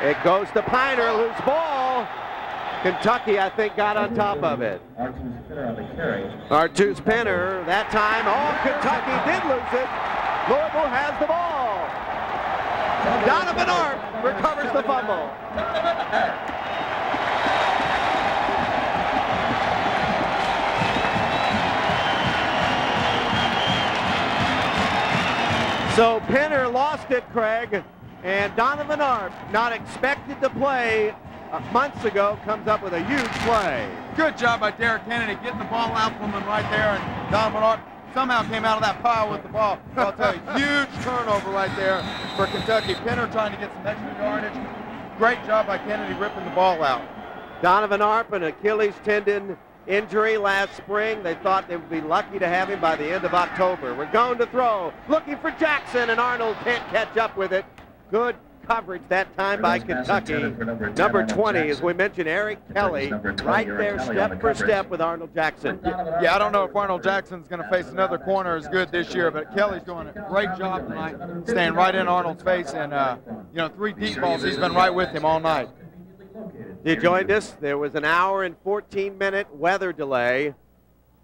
It goes to Pinner, loose ball. Kentucky, I think, got on top of it. Artus Pinner, that time, oh, Kentucky did lose it. Louisville has the ball. Donovan Arp recovers the fumble. So Pinner lost it, Craig. And Donovan Arp, not expected to play months ago, comes up with a huge play. Good job by Derrick Kennedy getting the ball out from him right there, and Donovan Arp somehow came out of that pile with the ball. So I'll tell you, huge turnover right there for Kentucky. Pinner trying to get some extra yardage. Great job by Kennedy ripping the ball out. Donovan Arp, an Achilles tendon injury last spring. They thought they would be lucky to have him by the end of October. We're going to throw, looking for Jackson, and Arnold can't catch up with it. Good coverage that time by Kentucky. Number, number twenty, as we mentioned, Eric Kelly, right there step for step with Arnold Jackson. Yeah, I don't know if Arnold Jackson's going to face another corner as good this year, but Kelly's doing a great job tonight, staying right in Arnold's face, and, uh, you know, three deep balls, he's been right with him all night. You joined us. There was an hour and fourteen minute weather delay,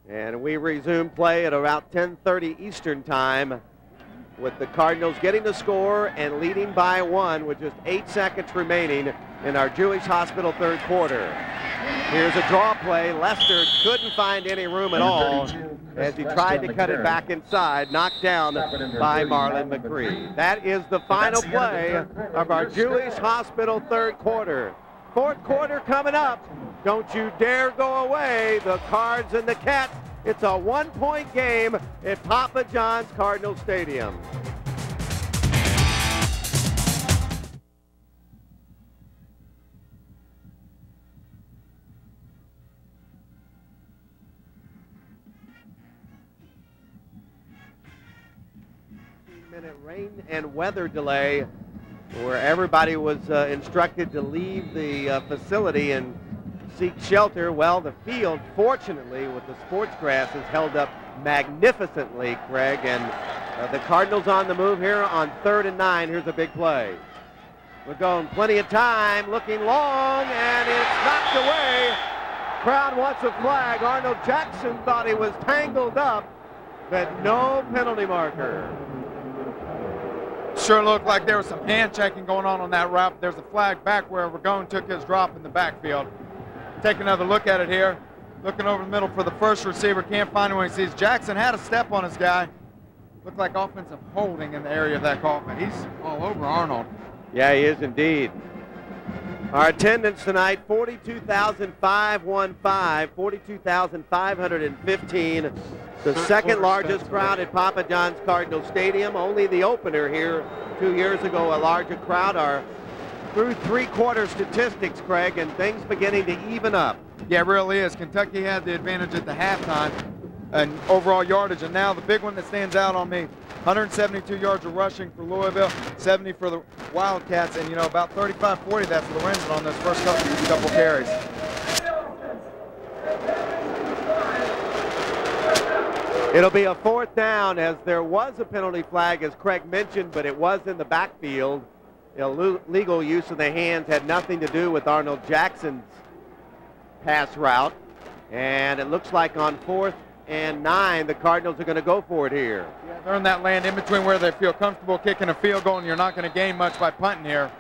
and we resumed play at about ten thirty Eastern time, with the Cardinals getting the score and leading by one with just eight seconds remaining in our Jewish Hospital third quarter. Here's a draw play. Lester couldn't find any room at all as he tried to cut it back inside, knocked down by Marlon McCree. That is the final play of our Jewish Hospital third quarter. Fourth quarter coming up. Don't you dare go away. The Cards and the Cats. It's a one-point game at Papa John's Cardinal Stadium. fifteen minute rain and weather delay where everybody was uh, instructed to leave the uh, facility and seek shelter. Well, the field, fortunately, with the sports grass, has held up magnificently, Craig, and uh, the Cardinals on the move here on third and nine. Here's a big play. We're going plenty of time, looking long, and it's knocked away. Crowd wants a flag. Arnold Jackson thought he was tangled up, but no penalty marker. Sure looked like there was some hand-checking going on on that route. There's a flag back where Ragone took his drop in the backfield. Take another look at it here. Looking over the middle for the first receiver. Can't find anyone. He sees Jackson had a step on his guy. Looked like offensive holding in the area of that call. But he's all over Arnold. Yeah, he is indeed. Our attendance tonight, forty-two thousand five hundred fifteen. forty-two thousand five hundred fifteen. The second largest crowd at Papa John's Cardinal Stadium. Only the opener here two years ago, a larger crowd. Our through three-quarter statistics, Craig, and things beginning to even up. Yeah, it really is. Kentucky had the advantage at the halftime and overall yardage. And now the big one that stands out on me, one hundred seventy-two yards of rushing for Louisville, seventy for the Wildcats, and, you know, about thirty-five forty, that's Lorenzen on those first couple, couple carries. It'll be a fourth down, as there was a penalty flag, as Craig mentioned, but it was in the backfield. Illegal use of the hands had nothing to do with Arnold Jackson's pass route. And it looks like on fourth and nine, the Cardinals are going to go for it here. Yeah, they're in that land in between where they feel comfortable kicking a field goal, and you're not going to gain much by punting here.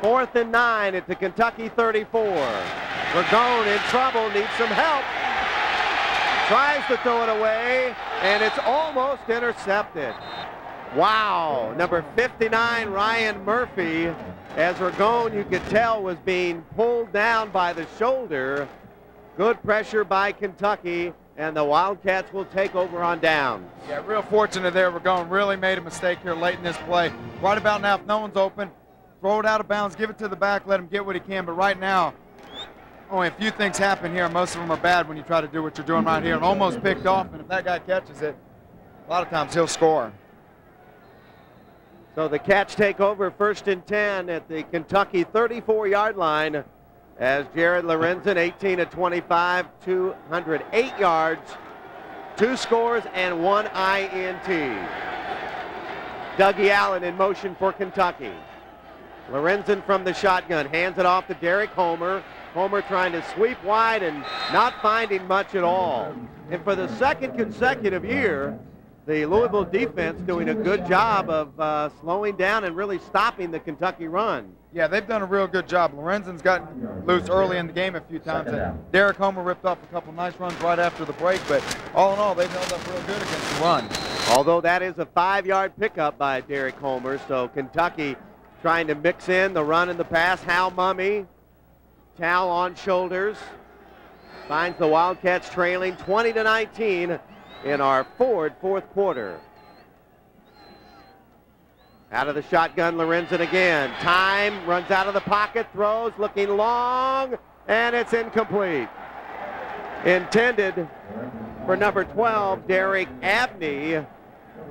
Fourth and nine at the Kentucky thirty-four. Ragone in trouble, needs some help. Tries to throw it away, and it's almost intercepted. Wow, number fifty-nine, Ryan Murphy, as Ragone, you could tell, was being pulled down by the shoulder. Good pressure by Kentucky, and the Wildcats will take over on downs. Yeah, real fortunate there, Ragone really made a mistake here late in this play. Right about now, if no one's open, throw it out of bounds, give it to the back, let him get what he can, but right now, only a few things happen here. Most of them are bad when you try to do what you're doing right here. And almost picked off, and if that guy catches it, a lot of times he'll score. So the catch take over, first and ten at the Kentucky thirty-four yard line, as Jared Lorenzen, eighteen of twenty-five, two hundred eight yards, two scores, and one I N T. Dougie Allen in motion for Kentucky. Lorenzen from the shotgun, hands it off to Derek Homer. Homer trying to sweep wide and not finding much at all. And for the second consecutive year, the Louisville defense doing a good job of uh, slowing down and really stopping the Kentucky run. Yeah, they've done a real good job. Lorenzen's gotten loose early in the game a few times. And Derek Homer ripped off a couple nice runs right after the break, but all in all, they've held up real good against the run. Although that is a five yard pickup by Derek Homer, so Kentucky trying to mix in the run and the pass. Hal Mumme, towel on shoulders, finds the Wildcats trailing twenty to nineteen in our Ford fourth quarter. Out of the shotgun, Lorenzen again. Time, runs out of the pocket, throws, looking long, and it's incomplete. Intended for number twelve, Derek Abney,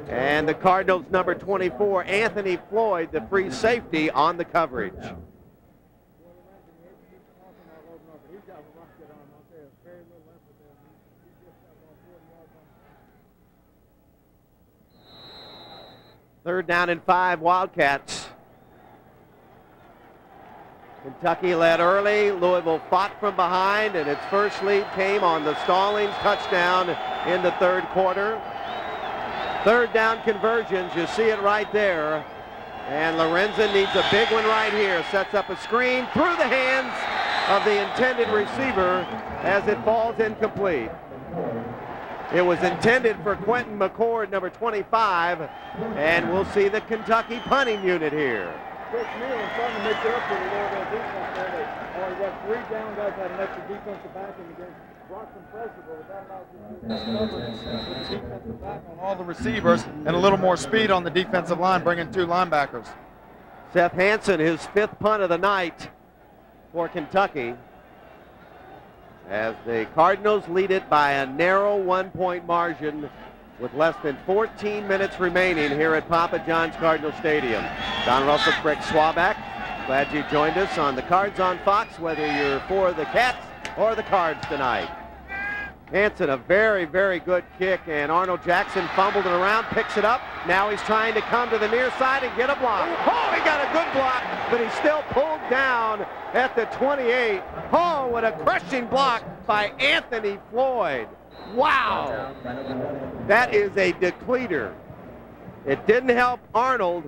and the Cardinals' number twenty-four, Anthony Floyd, the free safety, on the coverage. Third down and five, Wildcats. Kentucky led early. Louisville fought from behind, and its first lead came on the Stallings touchdown in the third quarter. Third down conversions, you see it right there. And Lorenzen needs a big one right here. Sets up a screen through the hands of the intended receiver as it falls incomplete. It was intended for Quentin McCord, number twenty-five, and we'll see the Kentucky punting unit here. Chris Neal is trying to make it up for the Louisville defense there. They already got three down guys, had an extra defensive back in the game. Brought some pressure, but that allowed you to get the defensive back on all the receivers and a little more speed on the defensive line, bringing two linebackers. Seth Hansen, his fifth punt of the night for Kentucky, as the Cardinals lead it by a narrow one-point margin with less than fourteen minutes remaining here at Papa John's Cardinal Stadium. Don Russell, Craig Swaback, glad you joined us on the Cards on Fox, whether you're for the Cats or the Cards tonight. Hansen, a very, very good kick, and Arnold Jackson fumbled it around, picks it up. Now he's trying to come to the near side and get a block. Oh, he got a good block, but he's still pulled down at the twenty-eight. Oh, what a crushing block by Anthony Floyd. Wow. That is a depleter. It didn't help Arnold.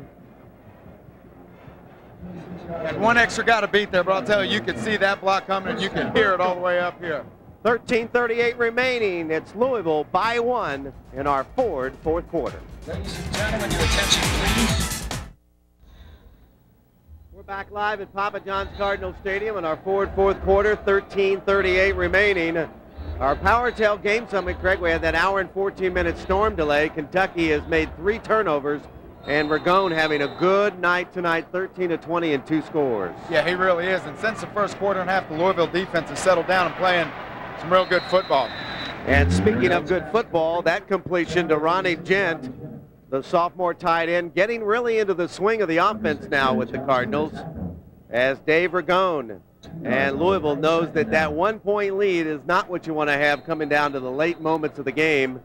And one extra guy to beat there, but I'll tell you, you could see that block coming, and you can hear it all the way up here. thirteen thirty-eight remaining. It's Louisville by one in our Ford fourth quarter. Ladies and gentlemen, your attention, please. We're back live at Papa John's Cardinal Stadium in our Ford fourth quarter. thirteen thirty-eight remaining. Our Power Tail Game Summit, Craig, we had that hour and fourteen minute storm delay. Kentucky has made three turnovers And Ragone having a good night tonight, thirteen to twenty and two scores. Yeah, he really is. And since the first quarter and a half, the Louisville defense has settled down and playing some real good football. And speaking of good football, that completion to Ronnie Gent, the sophomore tight end, getting really into the swing of the offense now with the Cardinals, as Dave Ragone and Louisville knows that that one-point lead is not what you want to have coming down to the late moments of the game.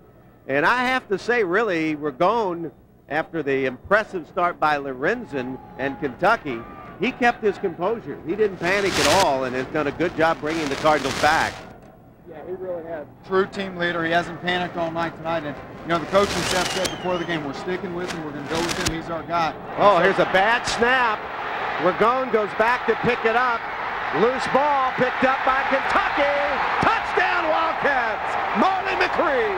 And I have to say, really, Ragone, after the impressive start by Lorenzen and Kentucky, he kept his composure. He didn't panic at all and has done a good job bringing the Cardinals back. Yeah, he really has. True team leader. He hasn't panicked all night tonight. And, you know, the coaching staff said before the game, we're sticking with him. We're going to go with him. He's our guy. Oh, here's a bad snap. Ragone goes back to pick it up. Loose ball picked up by Kentucky. Touchdown, Wildcats. Marlon McCree.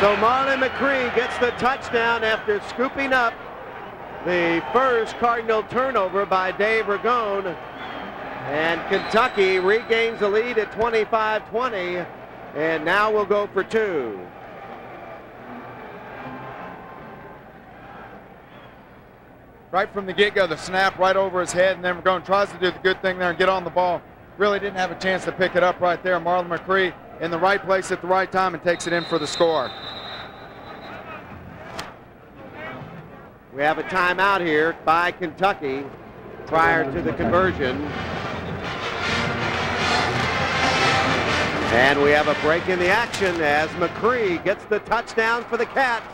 So Marlon McCree gets the touchdown after scooping up the first Cardinal turnover by Dave Ragone. And Kentucky regains the lead at twenty-five twenty. And now we'll go for two. Right from the get-go, the snap right over his head, and then Ragone tries to do the good thing there and get on the ball. Really didn't have a chance to pick it up right there. Marlon McCree in the right place at the right time and takes it in for the score. We have a timeout here by Kentucky prior to the conversion. And we have a break in the action as McCree gets the touchdown for the Cats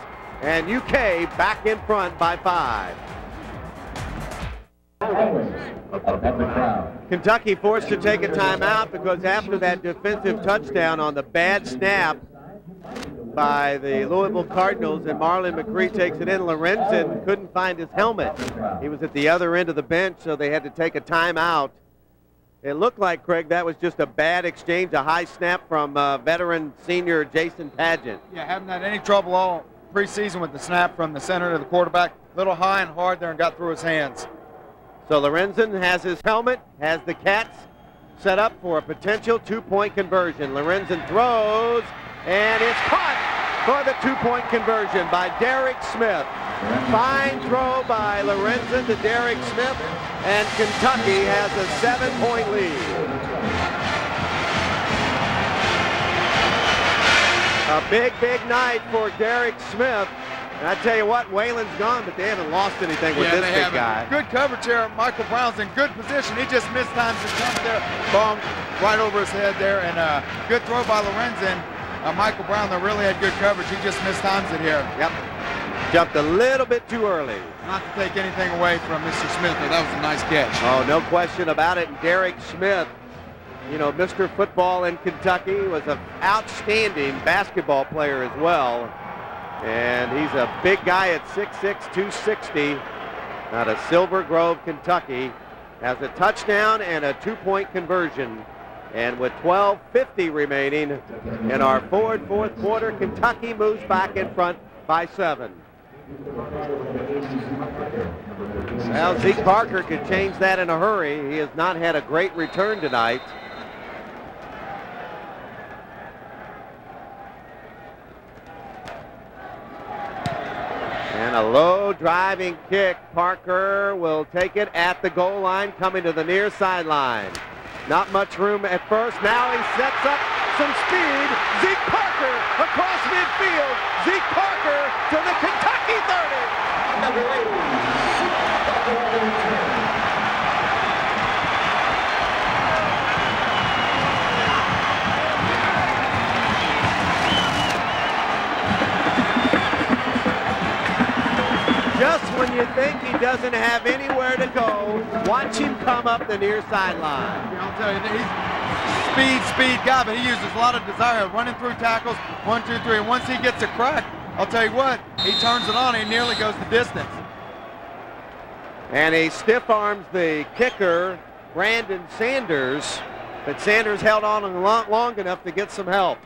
and U K back in front by five. Kentucky forced to take a timeout because after that defensive touchdown on the bad snap by the Louisville Cardinals, and Marlon McCree takes it in, Lorenzen couldn't find his helmet. He was at the other end of the bench, so they had to take a timeout. It looked like, Craig, that was just a bad exchange, a high snap from uh, veteran senior Jason Padgett. Yeah, haven't had any trouble all preseason with the snap from the center to the quarterback. A little high and hard there and got through his hands. So Lorenzen has his helmet, has the Cats set up for a potential two-point conversion. Lorenzen throws, and it's caught for the two-point conversion by Derek Smith. Fine throw by Lorenzen to Derek Smith, and Kentucky has a seven-point lead. A big, big night for Derek Smith. And I tell you what, Waylon's gone, but they haven't lost anything with yeah, this big haven't. guy. Good coverage here. Michael Brown's in good position. He just missed times and jumped there. Bombed right over his head there. And uh, good throw by Lorenzen. Uh, Michael Brown, that really had good coverage. He just missed times it here. Yep. Jumped a little bit too early. Not to take anything away from Mister Smith, but that was a nice catch. Oh, no question about it. And Derek Smith, you know, Mister Football in Kentucky, was an outstanding basketball player as well. And he's a big guy at six six, two sixty, out of Silver Grove, Kentucky. Has a touchdown and a two-point conversion. And with twelve fifty remaining in our forward fourth quarter, Kentucky moves back in front by seven. Now Zeke Parker could change that in a hurry. He has not had a great return tonight. And a low driving kick. Parker will take it at the goal line, coming to the near sideline. Not much room at first. Now he sets up some speed. Zeke Parker across midfield. Zeke Parker to the Kentucky thirty. Just when you think he doesn't have anywhere to go, watch him come up the near sideline. Yeah, I'll tell you, he's a speed, speed guy, but he uses a lot of desire, running through tackles, one, two, three. And once he gets a crack, I'll tell you what, he turns it on, he nearly goes the distance. And he stiff arms the kicker, Brandon Sanders, but Sanders held on long enough to get some help.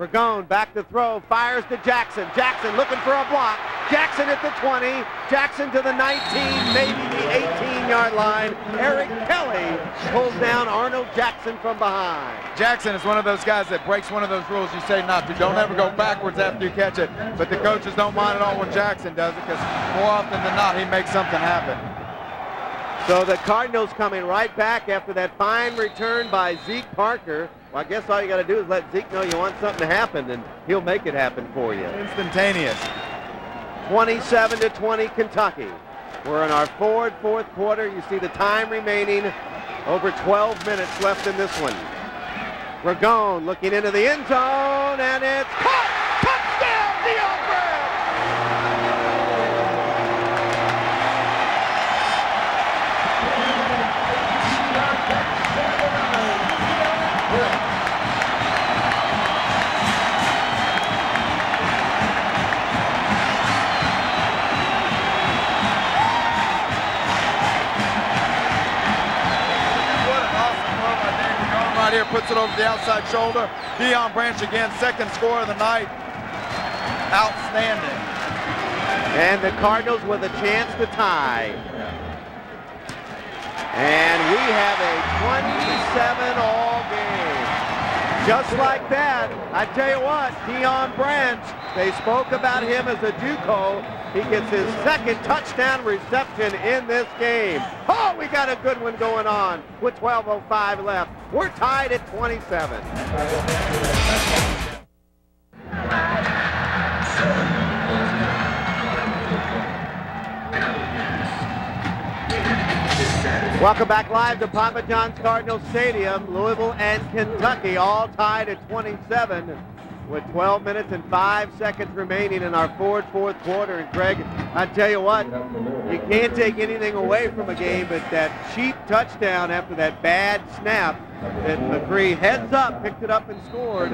Ragone back to throw, fires to Jackson. Jackson looking for a block. Jackson at the twenty. Jackson to the nineteen, maybe the eighteen-yard line. Eric Kelly pulls down Arnold Jackson from behind. Jackson is one of those guys that breaks one of those rules you say not to. Don't ever go backwards after you catch it. But the coaches don't mind at all when Jackson does it, because more often than not, he makes something happen. So the Cardinals coming right back after that fine return by Zeke Parker. Well, I guess all you got to do is let Zeke know you want something to happen, and he'll make it happen for you. Instantaneous. twenty-seven to twenty, Kentucky. We're in our forward fourth quarter. You see the time remaining. Over twelve minutes left in this one. Ragone looking into the end zone, and it's caught! Touchdown, Deion Branch! Here puts it over the outside shoulder. Deion Branch again, second score of the night. Outstanding. And the Cardinals with a chance to tie. And we have a twenty-seven all game. Just like that, I tell you what, Deion Branch, they spoke about him as a JUCO. He gets his second touchdown reception in this game. Oh, we got a good one going on with twelve oh five left. We're tied at twenty-seven. Welcome back live to Papa John's Cardinal Stadium. Louisville and Kentucky all tied at twenty-seven. With twelve minutes and five seconds remaining in our forward fourth quarter. And Greg, I tell you what, you can't take anything away from a game, but that cheap touchdown after that bad snap that McCree heads up, picked it up and scored.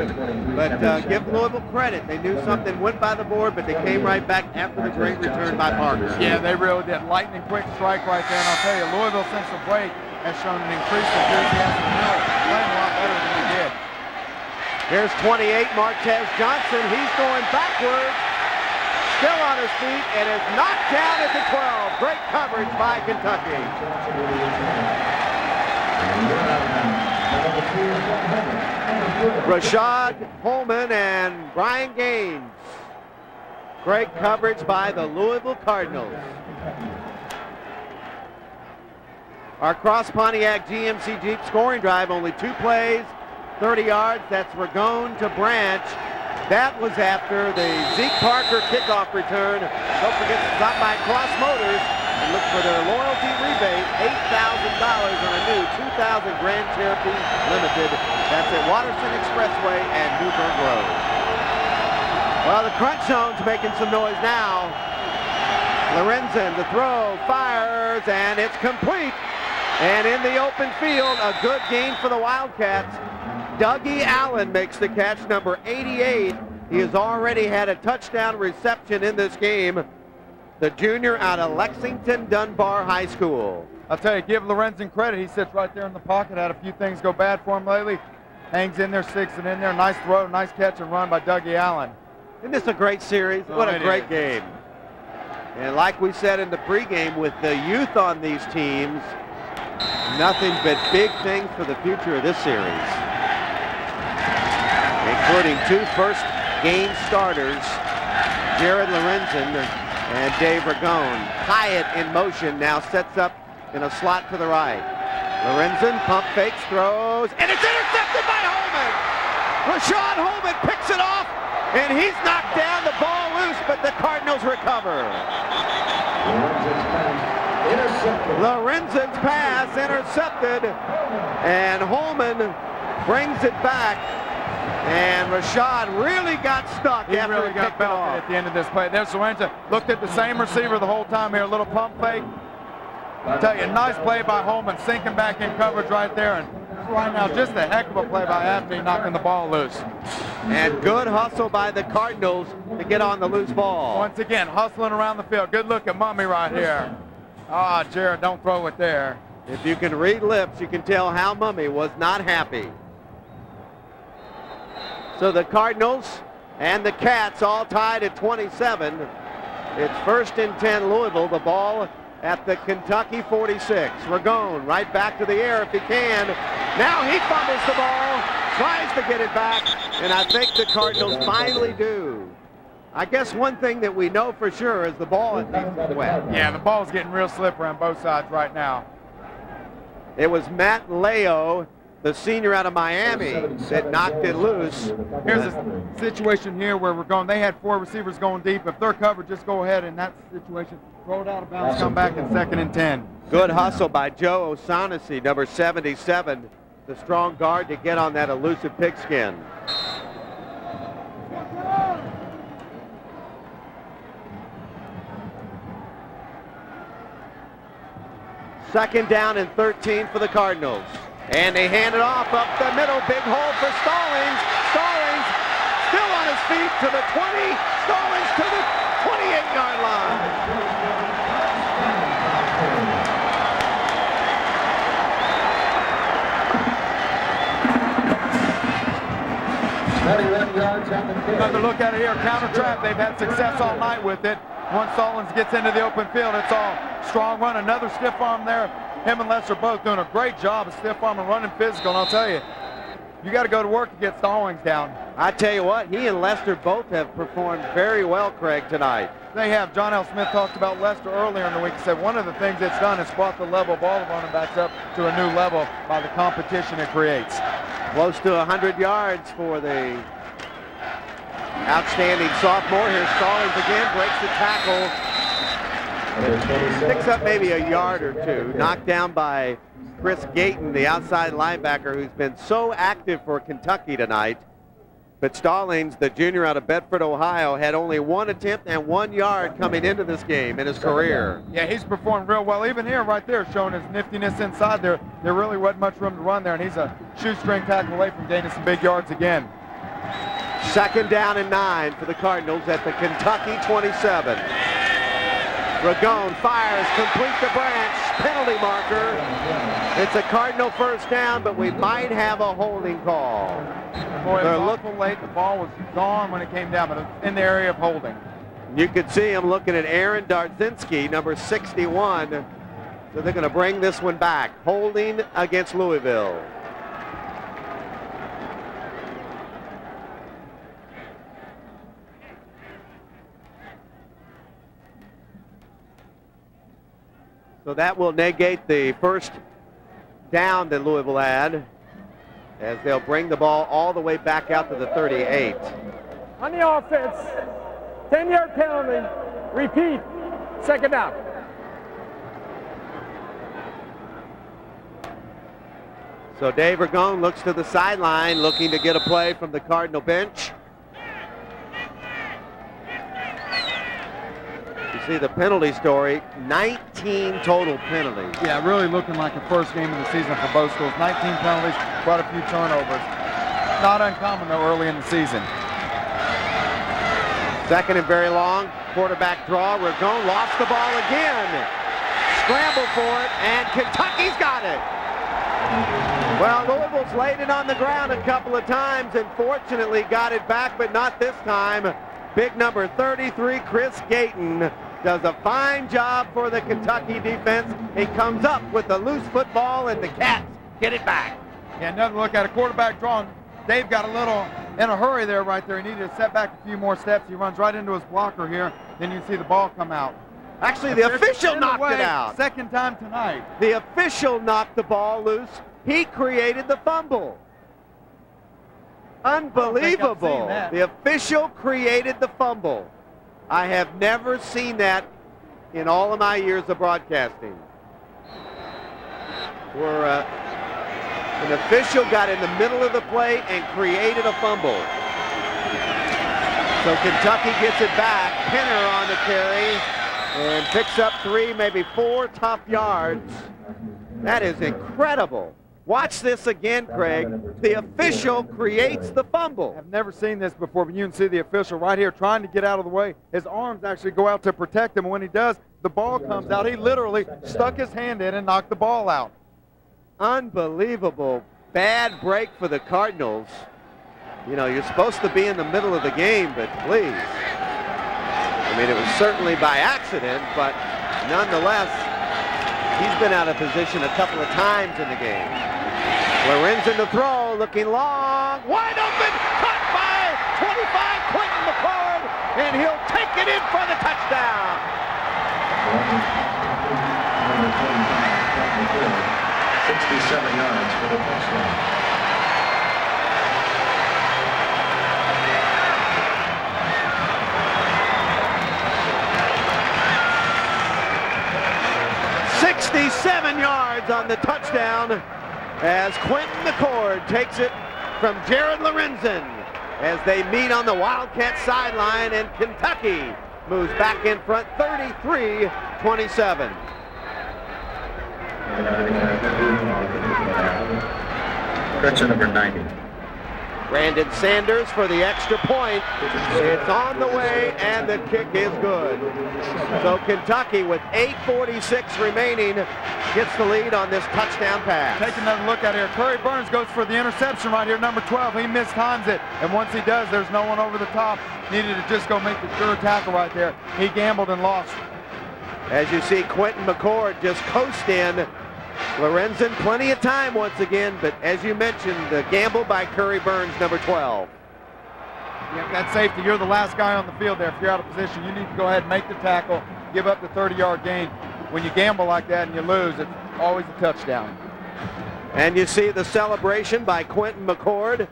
But uh, give Louisville credit. They knew something went by the board, but they came right back after the great return by Parker. Yeah, they really did. Lightning quick strike right there. And I'll tell you, Louisville since the break has shown an increased enthusiasm. They're playing a lot better than they did. Here's twenty-eight, Martez Johnson. He's going backwards, still on his feet, and is knocked down at the twelve. Great coverage by Kentucky. Rashad Holman and Brian Gaines. Great coverage by the Louisville Cardinals. Our Cross Pontiac G M C Jeep scoring drive, only two plays. thirty yards, that's Ragone to Branch. That was after the Zeke Parker kickoff return. Don't forget to stop by Cross Motors and look for their loyalty rebate, eight thousand dollars on a new two thousand Grand Cherokee Limited. That's at Watterson Expressway and Newburgh Road. Well, the crunch zone's making some noise now. Lorenzen, the throw, fires, and it's complete. And in the open field, a good gain for the Wildcats. Dougie Allen makes the catch, number eighty-eight. He has already had a touchdown reception in this game. The junior out of Lexington Dunbar High School. I'll tell you, give Lorenzen credit. He sits right there in the pocket. Had a few things go bad for him lately. Hangs in there, sticks it in there. Nice throw, nice catch and run by Dougie Allen. Isn't this a great series? Oh, what a great is. game. And like we said in the pregame, with the youth on these teams, nothing but big things for the future of this series, including two first game starters, Jared Lorenzen and Dave Ragone. Hyatt in motion, now sets up in a slot to the right. Lorenzen pump fakes, throws, and it's intercepted by Holman. Rashad Holman picks it off, and he's knocked down, the ball loose, but the Cardinals recover. Lorenzen's pass intercepted, and Holman brings it back. And Rashad really got stuck. He after really got penalty at the end of this play. There's Lorenzen. Looked at the same receiver the whole time here. A little pump fake. I'll tell you, a nice play by Holman, sinking back in coverage right there. And right now, just a heck of a play by Anthony, knocking the ball loose. And good hustle by the Cardinals to get on the loose ball. Once again, hustling around the field. Good look at Mumme right here. Ah, oh, Jared, don't throw it there. If you can read lips, you can tell how Mumme was not happy. So the Cardinals and the Cats all tied at twenty-seven. It's first and ten Louisville. The ball at the Kentucky forty-six. Ragone right back to the air if he can. Now he fumbles the ball, tries to get it back, and I think the Cardinals finally do. I guess one thing that we know for sure is the ball is wet. Yeah, the ball's getting real slippery on both sides right now. It was Matt Leo, the senior out of Miami, that knocked it loose. Here's a situation here where we're going. They had four receivers going deep. If they're covered, just go ahead in that situation. Throw it out of bounds, come back in second and ten. Good hustle by Joe O'Shaughnessy, number seventy-seven, the strong guard, to get on that elusive pigskin. Second down and thirteen for the Cardinals. And they hand it off up the middle. Big hole for Stallings. Stallings still on his feet to the twenty. Stallings to the twenty-eight yard line. Another look at it here. Counter trap. They've had success all night with it. Once Stallings gets into the open field, it's all strong run. Another stiff arm there. Him and Lester both doing a great job of stiff arm and running physical. And I'll tell you, you got to go to work to get Stallings down. I tell you what, he and Lester both have performed very well, Craig, tonight. They have. John L. Smith talked about Lester earlier in the week. He said one of the things it's done is brought the level of all of them backs up to a new level by the competition it creates. Close to one hundred yards for the outstanding sophomore. Here's Stallings again, breaks the tackle. Picks up maybe a yard or two, knocked down by Chris Gayton, the outside linebacker who's been so active for Kentucky tonight. But Stallings, the junior out of Bedford, Ohio, had only one attempt and one yard coming into this game in his career. Yeah, he's performed real well. Even here, right there, showing his niftiness inside there. There really wasn't much room to run there, and he's a shoestring tackle away from gaining some big yards again. Second down and nine for the Cardinals at the Kentucky twenty-seven. Ragone fires, complete to Branch, penalty marker. It's a Cardinal first down, but we might have a holding call. Boy, they're looking late. The ball was gone when it came down, but it's in the area of holding. You can see him looking at Aaron Darzinski, number sixty-one. So they're going to bring this one back. Holding against Louisville. So that will negate the first down that Louisville had, as they'll bring the ball all the way back out to the thirty-eight. On the offense, ten yard penalty, repeat, second down. So Dave Ragone looks to the sideline, looking to get a play from the Cardinal bench. See the penalty story, nineteen total penalties. Yeah, really looking like the first game of the season for both schools. nineteen penalties, quite a few turnovers. Not uncommon, though, early in the season. Second and very long, quarterback draw. Ragone lost the ball again. Scramble for it, and Kentucky's got it. Well, Louisville's laid it on the ground a couple of times and fortunately got it back, but not this time. Big number thirty-three, Chris Gayton, does a fine job for the Kentucky defense. He comes up with the loose football, and the Cats get it back. Yeah, another look at a quarterback drawn. Dave got a little in a hurry there right there. He needed to set back a few more steps. He runs right into his blocker here. Then you see the ball come out. Actually, the official knocked it out. Second time tonight. The official knocked the ball loose. He created the fumble. Unbelievable. The official created the fumble. I have never seen that in all of my years of broadcasting. Where uh, an official got in the middle of the play and created a fumble. So Kentucky gets it back. Pinner on the carry and picks up three, maybe four tough yards. That is incredible. Watch this again, Craig. The official creates the fumble. I've never seen this before, but you can see the official right here trying to get out of the way. His arms actually go out to protect him. When he does, the ball comes out. He literally stuck his hand in and knocked the ball out. Unbelievable. Bad break for the Cardinals. you know, you're supposed to be in the middle of the game, but please. I mean, it was certainly by accident, but nonetheless, he's been out of position a couple of times in the game. Lorenzen to throw, looking long, wide open, caught by twenty-five, Quentin McCord, and he'll take it in for the touchdown. sixty-seven yards for the touchdown. sixty-seven yards on the touchdown as Quentin McCord takes it from Jared Lorenzen as they meet on the Wildcat sideline, and Kentucky moves back in front thirty-three twenty-seven. Catcher number ninety. Brandon Sanders for the extra point. It's on the way, and the kick is good. So Kentucky, with eight forty-six remaining, gets the lead on this touchdown pass. Take another look out here. Curry Burns goes for the interception right here, number twelve. He mistimes it, and once he does, there's no one over the top. Needed to just go make the sure tackle right there. He gambled and lost. As you see, Quentin McCord just coast in. Lorenzen plenty of time once again, but as you mentioned, the gamble by Curry Burns, number twelve. Yeah, that's safety. You're the last guy on the field there. If you're out of position, you need to go ahead and make the tackle, give up the thirty-yard gain. When you gamble like that and you lose, it's always a touchdown. And you see the celebration by Quentin McCord.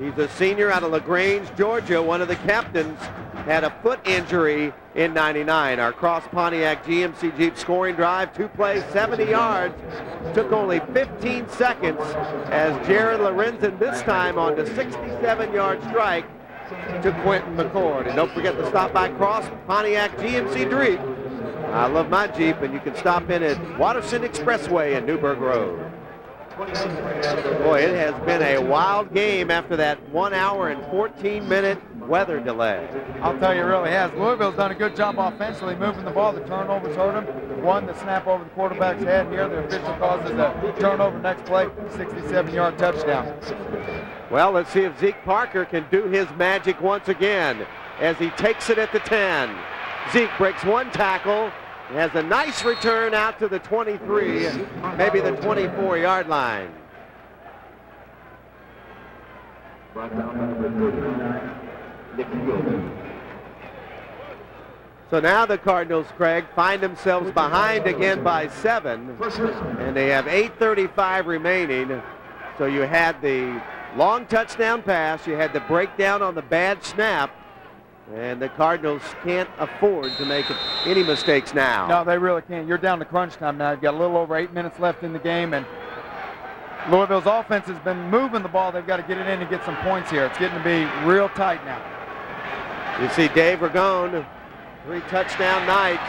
He's a senior out of LaGrange, Georgia. One of the captains had a foot injury in ninety-nine. Our Cross Pontiac G M C Jeep scoring drive, two plays, seventy yards, took only fifteen seconds as Jared Lorenzen this time on the sixty-seven-yard strike to Quentin McCord. And don't forget to stop by Cross Pontiac G M C Jeep. I love my Jeep, and you can stop in at Watterson Expressway and Newburgh Road. Boy, it has been a wild game after that one hour and fourteen minute weather delay. I'll tell you, it really has. Louisville's done a good job offensively moving the ball. The turnovers hurt them. One, the snap over the quarterback's head here. The official causes a turnover. Next play, sixty-seven yard touchdown. Well, let's see if Zeke Parker can do his magic once again as he takes it at the ten. Zeke breaks one tackle. He has a nice return out to the twenty-three, maybe the twenty-four yard line. So now the Cardinals, Craig, find themselves behind again by seven, and they have eight thirty-five remaining. So you had the long touchdown pass, you had the breakdown on the bad snap, and the Cardinals can't afford to make any mistakes now. No, they really can't. You're down to crunch time now. You've got a little over eight minutes left in the game, and Louisville's offense has been moving the ball. They've got to get it in and get some points here. It's getting to be real tight now. You see Dave Ragone, three touchdown night,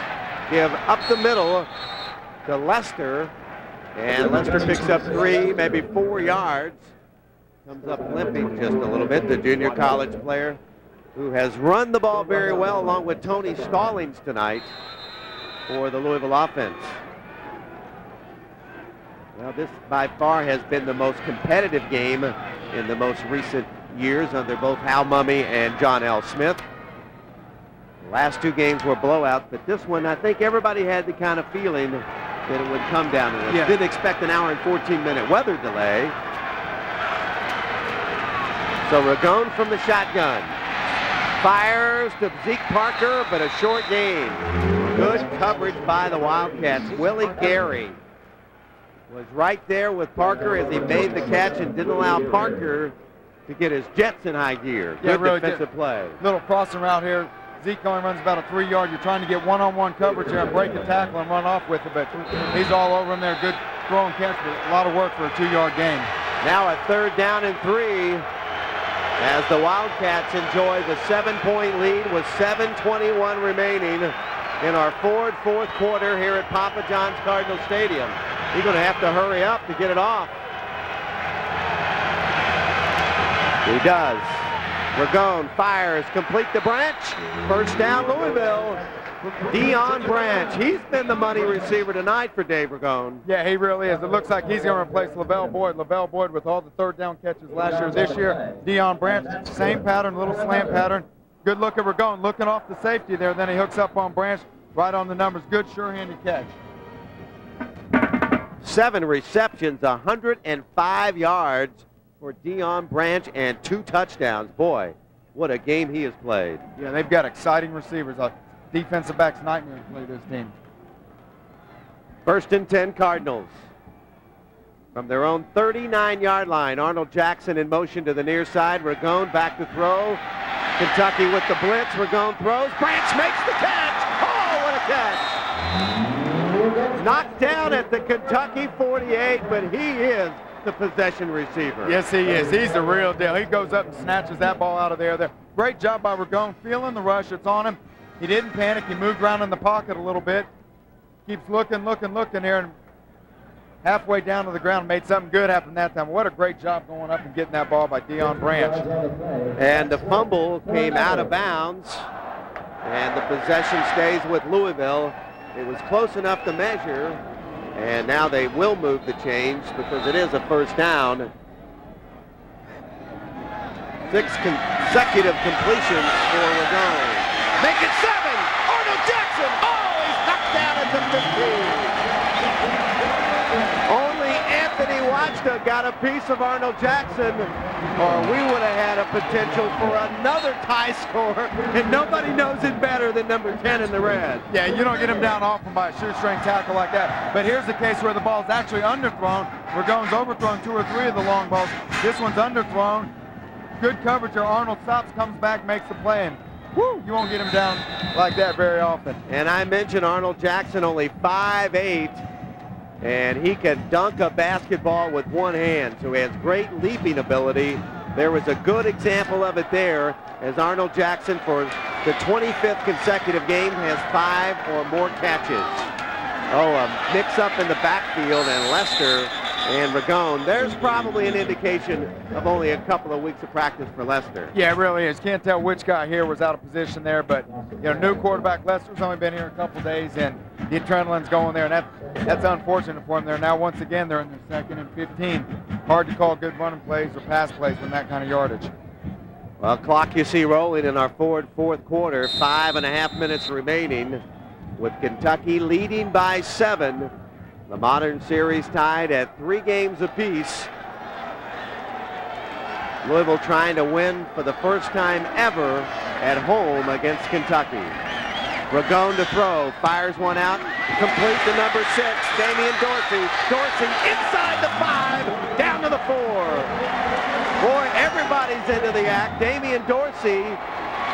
give up the middle to Lester, and Lester picks up three, maybe four yards. Comes up limping just a little bit, the junior college player, who has run the ball very well along with Tony Stallings tonight for the Louisville offense. Well, this by far has been the most competitive game in the most recent years under both Hal Mumme and John L. Smith. The last two games were blowouts, but this one, I think everybody had the kind of feeling that it would come down to this. Yeah. Didn't expect an hour and fourteen minute weather delay. So Ragone from the shotgun. Fires to Zeke Parker, but a short game. Good coverage by the Wildcats. Willie Gary was right there with Parker as he made the catch and didn't allow Parker to get his jets in high gear. Good yeah, really defensive did. play. Little crossing route here. Zeke only runs about a three yard. You're trying to get one-on-one coverage here and break a tackle and run off with it, but he's all over him there. Good throw and catch, but a lot of work for a two yard gain. Now a third down and three, as the Wildcats enjoy the seven point lead with seven twenty-one remaining in our Ford fourth quarter here at Papa John's Cardinal Stadium. You're going to have to hurry up to get it off. He does. Ragone fires, complete to Branch. First down, Louisville. Deion Branch, he's been the money receiver tonight for Dave Ragone. Yeah, he really is. It looks like he's going to replace LaVell Boyd. LaVell Boyd with all the third down catches last year. This year, Deion Branch, same pattern, little slam pattern. Good look at Ragone, looking off the safety there. Then he hooks up on Branch, right on the numbers. Good, sure-handed catch. Seven receptions, one hundred five yards for Deion Branch and two touchdowns. Boy, what a game he has played. Yeah, they've got exciting receivers. A defensive back's nightmare to play this team. First and ten, Cardinals. From their own thirty-nine yard line, Arnold Jackson in motion to the near side. Ragone back to throw. Kentucky with the blitz. Ragone throws. Branch makes the catch. Oh, what a catch. Knocked down at the Kentucky forty-eight, but he is the possession receiver. Yes, he is. He's the real deal. He goes up and snatches that ball out of there. There. Great job by Ragone, feeling the rush. It's on him. He didn't panic. He moved around in the pocket a little bit. Keeps looking, looking, looking here, and halfway down to the ground, made something good happen that time. What a great job going up and getting that ball by Deion Branch. And the fumble came out of bounds, and the possession stays with Louisville. It was close enough to measure, and now they will move the change because it is a first down. Six consecutive completions for Ragone. Make it seven! Arnold Jackson! Oh, he's knocked down at the fifteen. Watchta got a piece of Arnold Jackson, or we would have had a potential for another tie score, and nobody knows it better than number ten in the red. Yeah, you don't get him down often by a shoestring tackle like that, but here's the case where the ball's actually underthrown. Ragone's overthrown two or three of the long balls. This one's underthrown. Good coverage here. Arnold stops, comes back, makes the play, and woo, you won't get him down like that very often. And I mentioned Arnold Jackson, only five eight. And he can dunk a basketball with one hand, so he has great leaping ability. There was a good example of it there as Arnold Jackson, for the twenty-fifth consecutive game, has five or more catches. Oh, a mix-up in the backfield, and Lester and Ragone. There's probably an indication of only a couple of weeks of practice for Lester. Yeah, it really is. Can't tell which guy here was out of position there, but you know, new quarterback Lester's only been here a couple days, and the adrenaline's going there, and that, that's unfortunate for him there. Now, once again, they're in their second and fifteen. Hard to call good running plays or pass plays from that kind of yardage. Well, clock you see rolling in our Ford fourth quarter. Five and a half minutes remaining with Kentucky leading by seven. The modern series tied at three games apiece. Louisville trying to win for the first time ever at home against Kentucky. Ragone to throw, fires one out, complete to number six, Damian Dorsey. Dorsey inside the five, down to the four. Boy, everybody's into the act. Damian Dorsey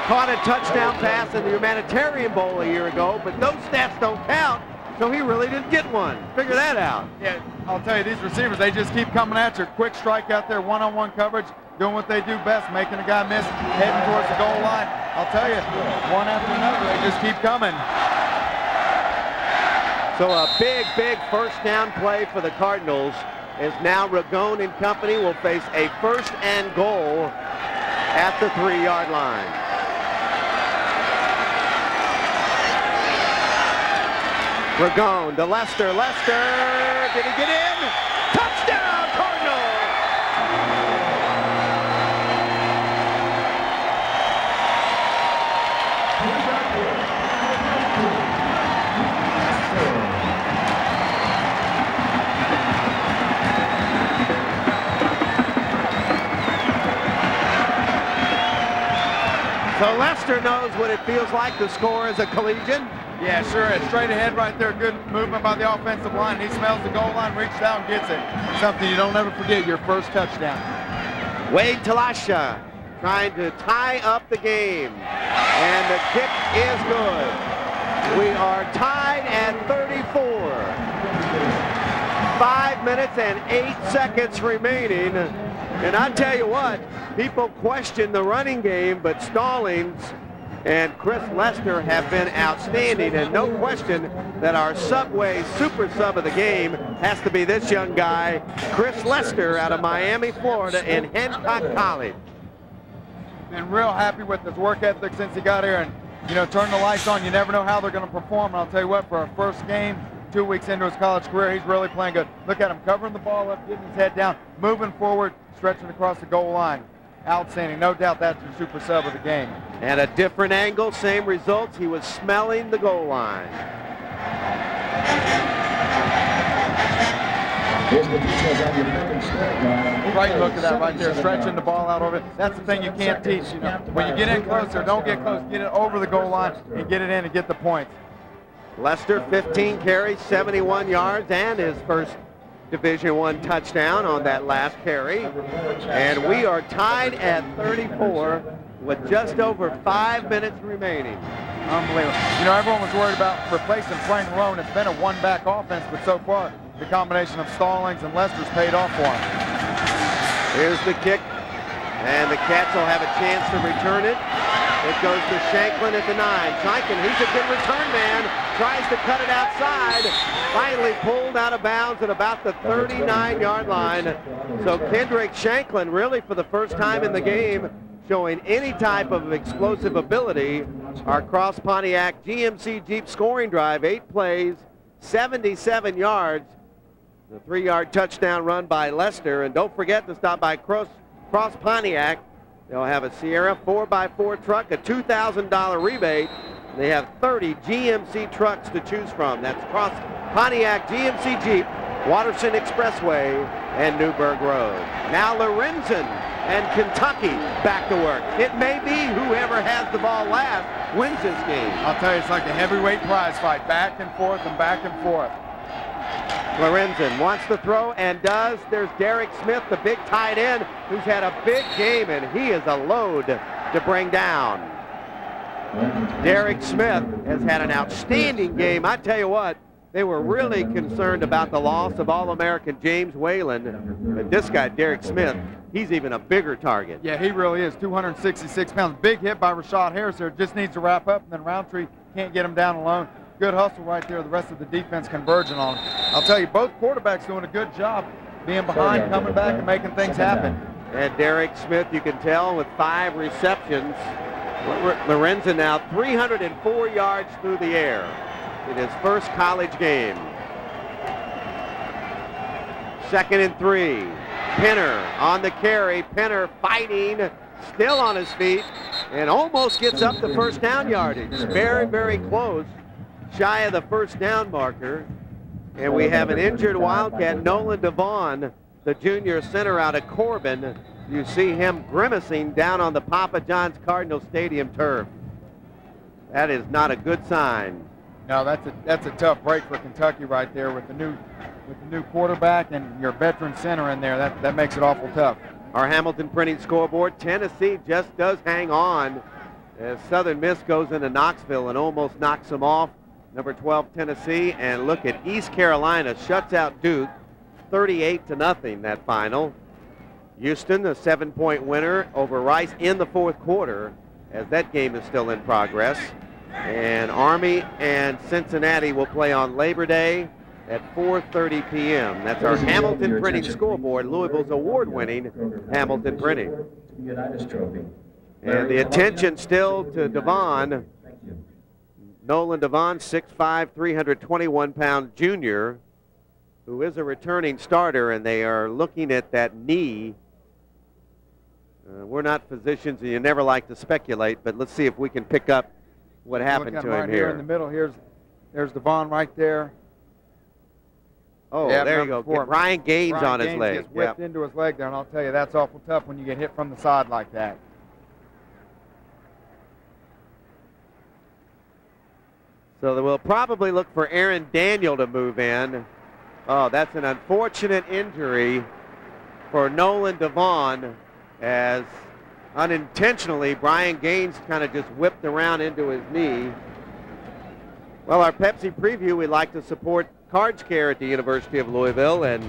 caught a touchdown pass in the Humanitarian Bowl a year ago, but those stats don't count. So he really didn't get one. Figure that out. Yeah, I'll tell you, these receivers, they just keep coming at you. Quick strike out there, one-on-one coverage, doing what they do best, making a guy miss, heading towards the goal line. I'll tell you, one after another, they just keep coming. So a big, big first down play for the Cardinals, as now Ragone and company will face a first and goal at the three yard line. Ragone to Lester, Lester, did he get in? Touchdown, Cardinals! So Lester knows what it feels like to score as a collegian. Yeah, sure is. Straight ahead right there. Good movement by the offensive line. He smells the goal line, reaches out and gets it. Something you don't ever forget, your first touchdown. Wade Talasha trying to tie up the game. And the kick is good. We are tied at thirty-four. Five minutes and eight seconds remaining. And I tell you what, people question the running game, but Stallings and Chris Lester have been outstanding, and no question that our Subway super sub of the game has to be this young guy, Chris Lester, out of Miami, Florida, in Hancock College. Been real happy with his work ethic since he got here, and you know, turn the lights on. You never know how they're going to perform. And I'll tell you what, for our first game, two weeks into his college career, he's really playing good. Look at him covering the ball up, getting his head down, moving forward, stretching across the goal line. Outstanding. No doubt that's your super sub of the game. And a different angle, same results. He was smelling the goal line. Right look at that right there, stretching the ball out over it. That's the thing you can't teach. You know, when you get in closer, don't get close. Get it over the goal line and get it in and get the points. Lester, fifteen carries, seventy-one yards, and his first Division One touchdown on that last carry. And we are tied at thirty-four with just over five minutes remaining. Unbelievable. You know, everyone was worried about replacing playing alone. It's been a one-back offense, but so far, the combination of Stallings and Lester's paid off for him. Here's the kick, and the Cats will have a chance to return it. It goes to Shanklin at the nine. Shanklin, he's a good return man, tries to cut it outside, finally pulled out of bounds at about the thirty-nine yard line. So Kendrick Shanklin, really for the first time in the game, showing any type of explosive ability. Our Cross Pontiac G M C Jeep scoring drive, eight plays, seventy-seven yards. The three-yard touchdown run by Lester, and don't forget to stop by Cross, Cross Pontiac. They'll have a Sierra four by four truck, a two thousand dollar rebate. They have thirty G M C trucks to choose from. That's Cross Pontiac G M C Jeep, Waterson Expressway, and Newburgh Road. Now Lorenzen and Kentucky back to work. It may be whoever has the ball last wins this game. I'll tell you, it's like a heavyweight prize fight, back and forth and back and forth. Lorenzen wants to throw and does. There's Derek Smith, the big tight end, who's had a big game, and he is a load to bring down. Derek Smith has had an outstanding game. I tell you what, they were really concerned about the loss of All-American James Whalen, but this guy, Derek Smith, he's even a bigger target. Yeah, he really is, two hundred sixty-six pounds. Big hit by Rashad Harris there, just needs to wrap up, and then Roundtree can't get him down alone. Good hustle right there. The rest of the defense converging on him. I'll tell you, both quarterbacks doing a good job being behind, coming back, and making things happen. And Derek Smith, you can tell, with five receptions. Lorenzen now three hundred four yards through the air in his first college game. Second and three. Pinner on the carry. Pinner fighting, still on his feet, and almost gets up the first down yardage. Very, very close. Shy of the first down marker, and we have an injured Wildcat, Nolan Devon, the junior center out of Corbin. You see him grimacing down on the Papa John's Cardinal Stadium turf. That is not a good sign. No, that's a that's a tough break for Kentucky right there with the new with the new quarterback and your veteran center in there. That that makes it awful tough. Our Hamilton Printing scoreboard: Tennessee just does hang on as Southern Miss goes into Knoxville and almost knocks them off. Number twelve, Tennessee, and look at East Carolina shuts out Duke, thirty-eight to nothing that final. Houston, a seven-point winner over Rice in the fourth quarter, as that game is still in progress. And Army and Cincinnati will play on Labor Day at four thirty p m That's our Hamilton Printing scoreboard, Louisville's award-winning Hamilton Printing. And the attention still to Devon. Nolan Devon, six five, three hundred twenty-one pound junior, who is a returning starter, and they are looking at that knee. Uh, we're not physicians, and you never like to speculate, but let's see if we can pick up what happened to him here. In the middle, here's, there's Devon right there. Oh, yeah, there you go. Get Ryan Gaines on his leg. Gets whipped into his leg there, and I'll tell you, that's awful tough when you get hit from the side like that. So they will probably look for Aaron Daniel to move in. Oh, that's an unfortunate injury for Nolan Devon, as unintentionally Brian Gaines kind of just whipped around into his knee. Well, our Pepsi preview, we like to support Cards Care at the University of Louisville, and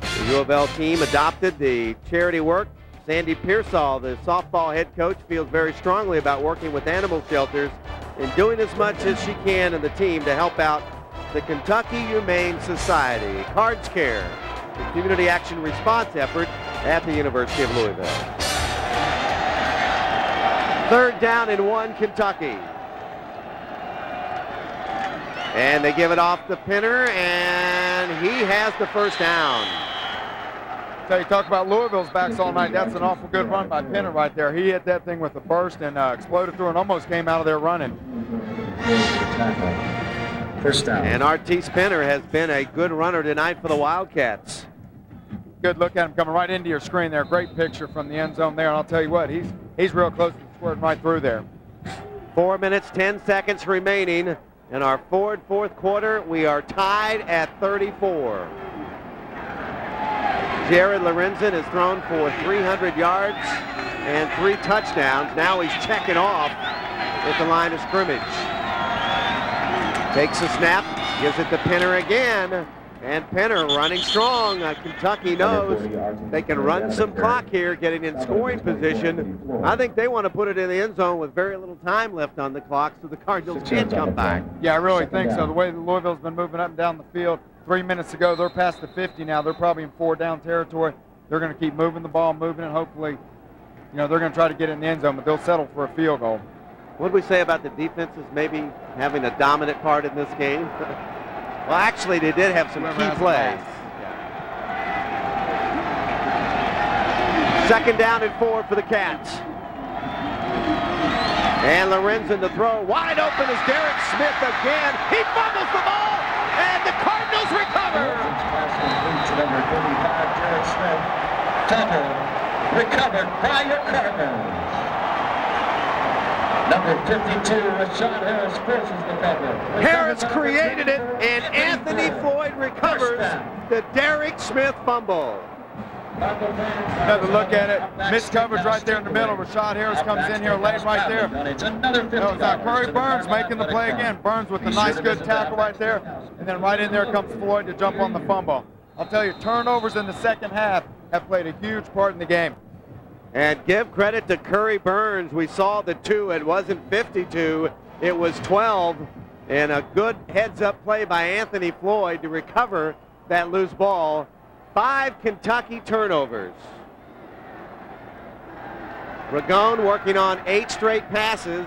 the U of L team adopted the charity work. Sandy Pearsall, the softball head coach, feels very strongly about working with animal shelters and doing as much as she can and the team to help out the Kentucky Humane Society. Cards Care, the community action response effort at the University of Louisville. Third down and one, Kentucky. And they give it off to Pinner, and he has the first down. So you talk about Louisville's backs all night. That's an awful good run by Pinner right there. He hit that thing with the burst and uh, exploded through and almost came out of there running. First down. And Artus Pinner has been a good runner tonight for the Wildcats. Good look at him coming right into your screen there. Great picture from the end zone there. And I'll tell you what, he's he's real close to squirting right through there. Four minutes, ten seconds remaining in our Ford fourth quarter. We are tied at thirty-four. Jared Lorenzen has thrown for three hundred yards and three touchdowns. Now he's checking off at the line of scrimmage. Takes a snap, gives it to Pinner again, and Pinner running strong. Kentucky knows they can run some clock here, getting in scoring position. I think they want to put it in the end zone with very little time left on the clock so the Cardinals can't come back. Yeah, I really think so. The way that Louisville's been moving up and down the field, three minutes to go, they're past the fifty now. They're probably in four down territory. They're going to keep moving the ball, moving it. Hopefully, you know, they're going to try to get it in the end zone, but they'll settle for a field goal. What did we say about the defenses maybe having a dominant part in this game? Well, actually, they did have some Whoever key plays. Yeah. Second down and four for the Cats. And Lorenzen to throw. Wide open is Derek Smith again. He fumbles the ball. And the Cardinals recover. Tucker recovered by the Cardinals. Number fifty-two, Rashad Harris versus the cover. Harris created it, and Anthony Floyd recovers the Derek Smith fumble. Another look at it. Missed coverage right there in the middle. Rashad Harris comes in here late right there. No, it's Curry Burns making the play again. Burns with a nice good tackle right there. And then right in there comes Floyd to jump on the fumble. I'll tell you, turnovers in the second half have played a huge part in the game. And give credit to Curry Burns. We saw the two. It wasn't fifty-two. It was twelve. And a good heads-up play by Anthony Floyd to recover that loose ball. Five Kentucky turnovers. Ragone working on eight straight passes.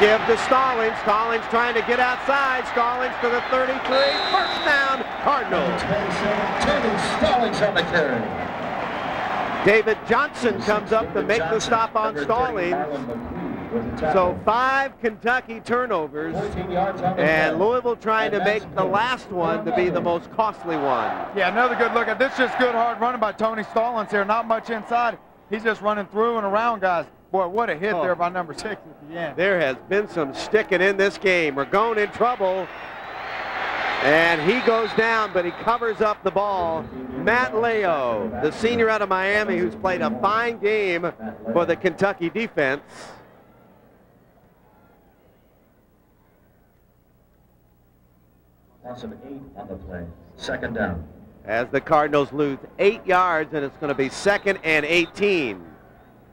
Give to Stallings. Stallings trying to get outside. Stallings to the thirty-three. First down, Cardinals. Tony Stallings on the carry. David Johnson comes up to make the stop on Stallings. So five Kentucky turnovers, and Louisville trying to make the last one to be the most costly one. Yeah, another good look at this. Just good hard running by Tony Stallings here. Not much inside. He's just running through and around, guys. Boy, what a hit oh. there by number six at the end. There has been some sticking in this game. Ragone in trouble, and he goes down, but he covers up the ball. Matt Leo, the senior out of Miami, who's played a fine game for the Kentucky defense. Loss of eight on the play. Second down. As the Cardinals lose eight yards, and it's going to be second and eighteen.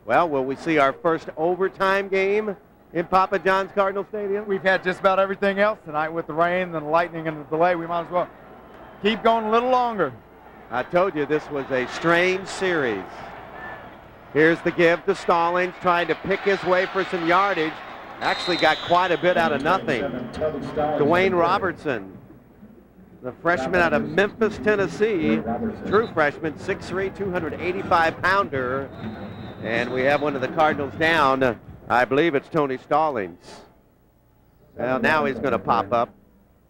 Well, will we see our first overtime game in Papa John's Cardinal Stadium? We've had just about everything else tonight with the rain and the lightning and the delay. We might as well keep going a little longer. I told you this was a strange series. Here's the give to Stallings, trying to pick his way for some yardage. Actually got quite a bit out of nothing. Dwayne Robertson, the freshman out of Memphis, Tennessee, true freshman, six three, two hundred eighty-five pounder, and we have one of the Cardinals down. I believe it's Tony Stallings. Well, now he's going to pop up.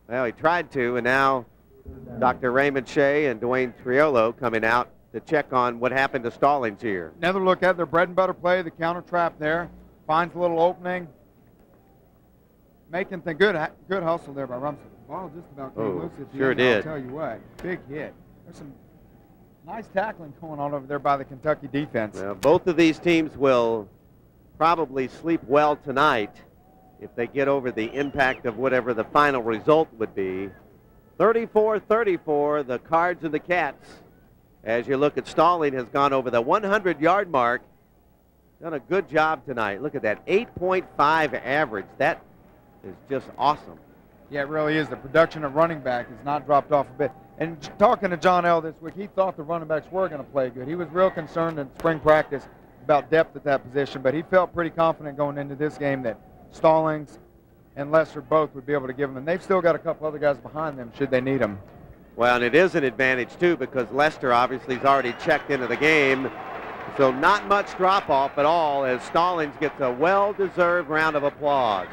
Well, he tried to, and now Doctor Raymond Shea and Dwayne Triolo coming out to check on what happened to Stallings here. Another look at their bread and butter play, the counter trap there. Finds a little opening. Making things good, good hustle there by Rumson. Ball just about came oh, loose at the sure end. Did. I'll tell you what, big hit. There's some nice tackling going on over there by the Kentucky defense. Well, both of these teams will probably sleep well tonight if they get over the impact of whatever the final result would be. thirty-four thirty-four, the Cards and the Cats. As you look at Stallings has gone over the hundred-yard mark. Done a good job tonight. Look at that, eight point five average. That is just awesome. Yeah, it really is. The production of running back has not dropped off a bit. And talking to John L. this week, he thought the running backs were going to play good. He was real concerned in spring practice about depth at that position, but he felt pretty confident going into this game that Stallings and Lester both would be able to give them. And they've still got a couple other guys behind them should they need them. Well, and it is an advantage, too, because Lester obviously has already checked into the game. So not much drop-off at all as Stallings gets a well-deserved round of applause.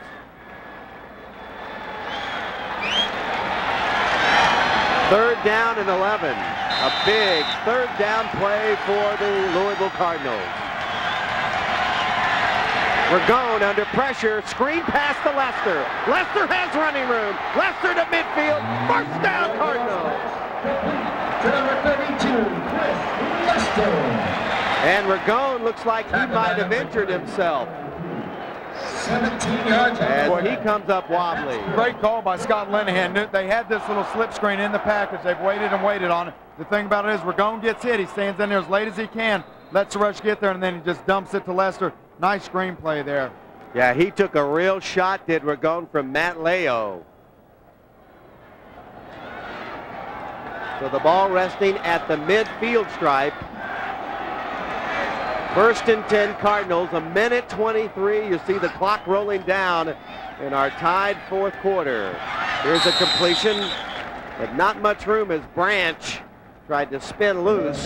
Third down and eleven. A big third down play for the Louisville Cardinals. Ragone under pressure. Screen pass to Lester. Lester has running room. Lester to midfield. First down, Cardinals. To number thirty-two, Chris Lester. And Ragone looks like he might have injured himself. seventeen yards. As he comes up wobbly. Great call by Scott Linehan. They had this little slip screen in the package. They've waited and waited on it. The thing about it is Ragone gets hit. He stands in there as late as he can, lets Rush get there, and then he just dumps it to Lester. Nice screen play there. Yeah, he took a real shot, did Ragone, from Matt Leo. So the ball resting at the midfield stripe. First and ten Cardinals, a minute twenty-three. You see the clock rolling down in our tied fourth quarter. Here's a completion, but not much room as Branch tried to spin loose.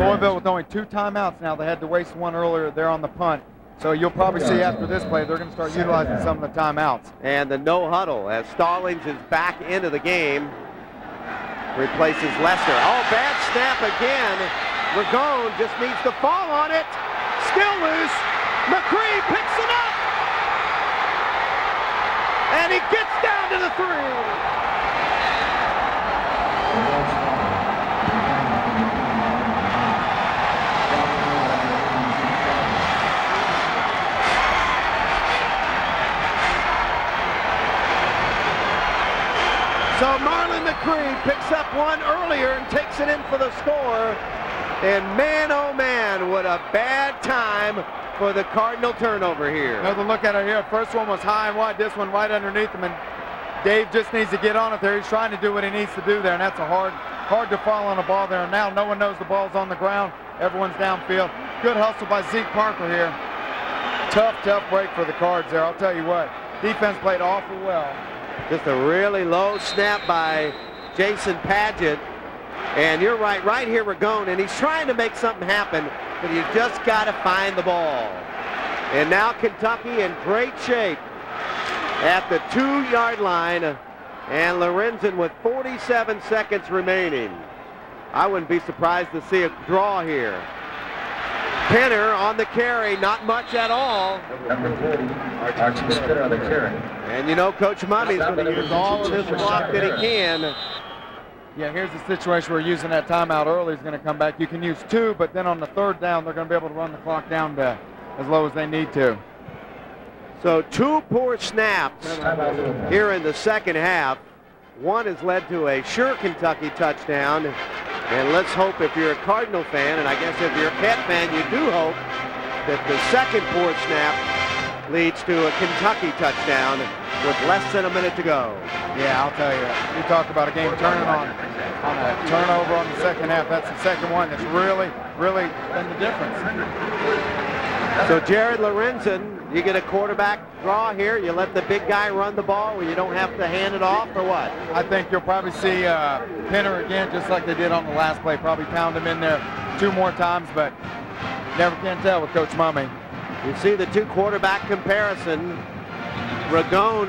Louisville with only two timeouts now. They had to waste one earlier there on the punt. So you'll probably see after this play, they're going to start utilizing some of the timeouts. And the no huddle as Stallings is back into the game. Replaces Lester. Oh, bad snap again. Ragone just needs to fall on it. Still loose. McCree picks it up. And he gets down to the three. So Marlon McCree picks up one earlier and takes it in for the score. And man, oh man, what a bad time for the Cardinal turnover here. Another look at it here. First one was high and wide. This one right underneath him. And Dave just needs to get on it there. He's trying to do what he needs to do there. And that's a hard, hard to fall on a ball there. And now no one knows the ball's on the ground. Everyone's downfield. Good hustle by Zeke Parker here. Tough, tough break for the Cards there. I'll tell you what. Defense played awful well. Just a really low snap by Jason Padgett. And you're right, right here Ragone, and he's trying to make something happen, but you just got to find the ball. And now Kentucky in great shape at the two-yard line, and Lorenzen with forty-seven seconds remaining. I wouldn't be surprised to see a draw here. Pinner on the carry, not much at all. Number forty, Artus Pinner on the carry. And you know Coach Mumme's going to use all of his block that he can. Yeah, here's the situation we're using that timeout early. He's going to come back. You can use two, but then on the third down, they're going to be able to run the clock down to as low as they need to. So two poor snaps here in the second half. One has led to a sure Kentucky touchdown. And let's hope if you're a Cardinal fan, and I guess if you're a Cat fan, you do hope that the second poor snap leads to a Kentucky touchdown with less than a minute to go. Yeah, I'll tell you, you talk about a game turning on, on a turnover on the second half. That's the second one that's really, really been the difference. So Jared Lorenzen, you get a quarterback draw here. You let the big guy run the ball where you don't have to hand it off or what? I think you'll probably see uh, Pinner again, just like they did on the last play. Probably pound him in there two more times, but never can tell with Coach Mumme. You see the two quarterback comparison. Ragone,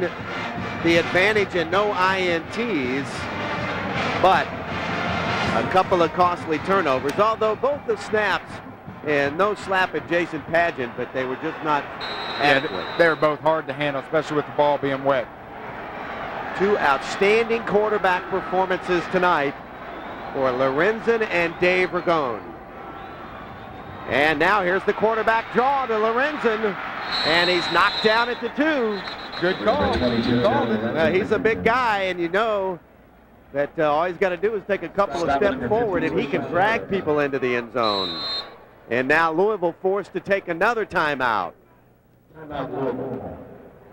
the advantage and no I N Ts, but a couple of costly turnovers, although both the snaps and no slap at Jason Padgett, but they were just not adequate. They were both hard to handle, especially with the ball being wet. Two outstanding quarterback performances tonight for Lorenzen and Dave Ragone. And now here's the quarterback draw to Lorenzen, and he's knocked down at the two. Good call. Good call. Uh, he's a big guy, and you know that uh, all he's got to do is take a couple of steps forward, and he can drag people into the end zone. And now Louisville forced to take another timeout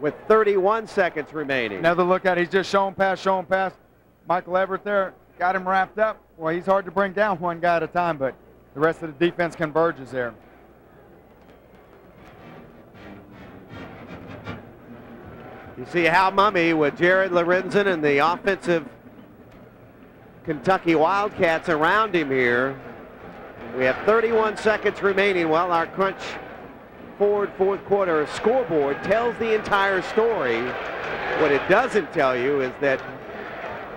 with thirty-one seconds remaining. Another look at it. He's just showing pass, showing pass. Michael Everett there got him wrapped up. Well, he's hard to bring down one guy at a time, but the rest of the defense converges there. You see Hal Mumme with Jared Lorenzen and the offensive Kentucky Wildcats around him here. We have thirty-one seconds remaining while our crunch forward fourth quarter scoreboard tells the entire story. What it doesn't tell you is that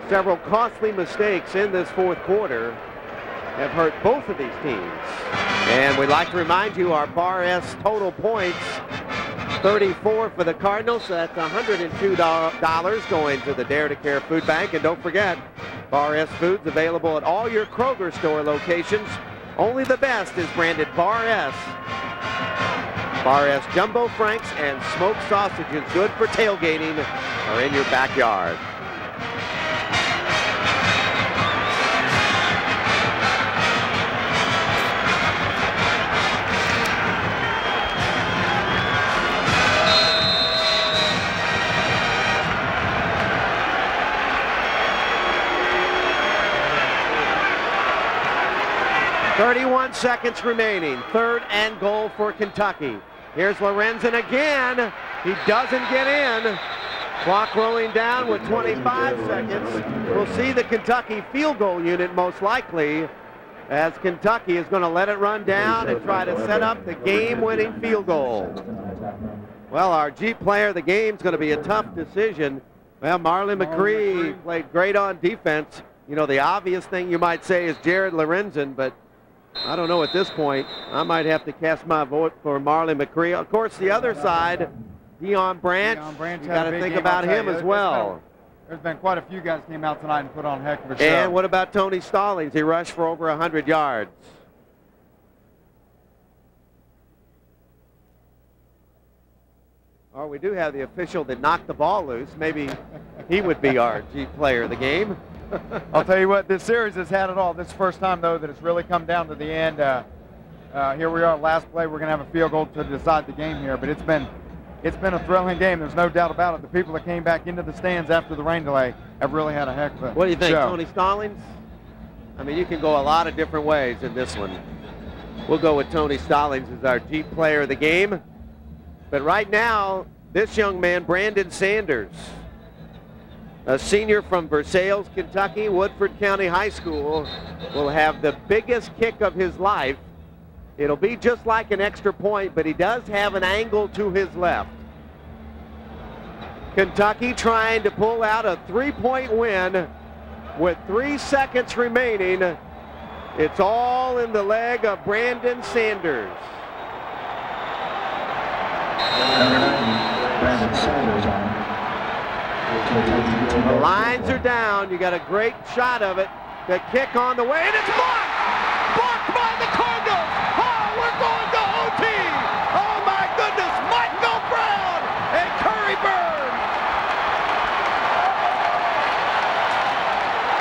several costly mistakes in this fourth quarter have hurt both of these teams. And we'd like to remind you our Bar S total points, thirty-four for the Cardinals. So that's one hundred two dollars going to the Dare to Care Food Bank. And don't forget, Bar S Foods available at all your Kroger store locations. Only the best is branded Bar S. Bar S Jumbo Franks and smoked sausages, good for tailgating, are in your backyard. thirty-one seconds remaining. Third and goal for Kentucky. Here's Lorenzen again. He doesn't get in. Clock rolling down with twenty-five seconds. We'll see the Kentucky field goal unit most likely, as Kentucky is going to let it run down and try to set up the game-winning field goal. Well, our G player, the game's going to be a tough decision. Well, Marlon McCree played great on defense. You know, the obvious thing you might say is Jared Lorenzen, but I don't know at this point. I might have to cast my vote for Marlon McCree. Of course, the other side, Deion Branch. Deion Branch, you got to think about him as well. There's been quite a few guys came out tonight and put on a heck of a show. And what about Tony Stallings? He rushed for over one hundred yards. Or we do have the official that knocked the ball loose. Maybe he would be our G player of the game. I'll tell you what, this series has had it all. This is the first time, though, that it's really come down to the end. Uh, uh, here we are, last play. We're going to have a field goal to decide the game here. But it's been, it's been a thrilling game. There's no doubt about it. The people that came back into the stands after the rain delay have really had a heck of a What do you think, show. Tony Stallings? I mean, you can go a lot of different ways in this one. We'll go with Tony Stallings as our G player of the game. But right now, this young man, Brandon Sanders, a senior from Versailles, Kentucky, Woodford County High School, will have the biggest kick of his life. It'll be just like an extra point, but he does have an angle to his left. Kentucky trying to pull out a three-point win with three seconds remaining. It's all in the leg of Brandon Sanders. Brandon Sanders on. The lines are down. You got a great shot of it. The kick on the way, and it's blocked! Blocked by the Cardinals! Oh, we're going to O T! Oh, my goodness! Michael Brown and Curry Burns!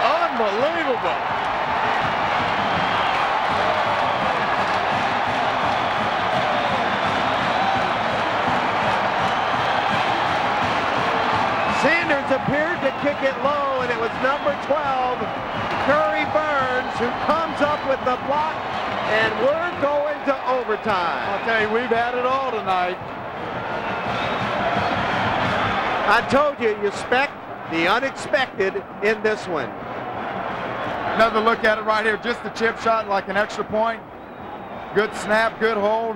Unbelievable! Sanders appeared to kick it low, and it was number twelve, Curry Burns, who comes up with the block, and we're going to overtime. I'll tell you, we've had it all tonight. I told you, you expect the unexpected in this one. Another look at it right here, just the chip shot, like an extra point. Good snap, good hold.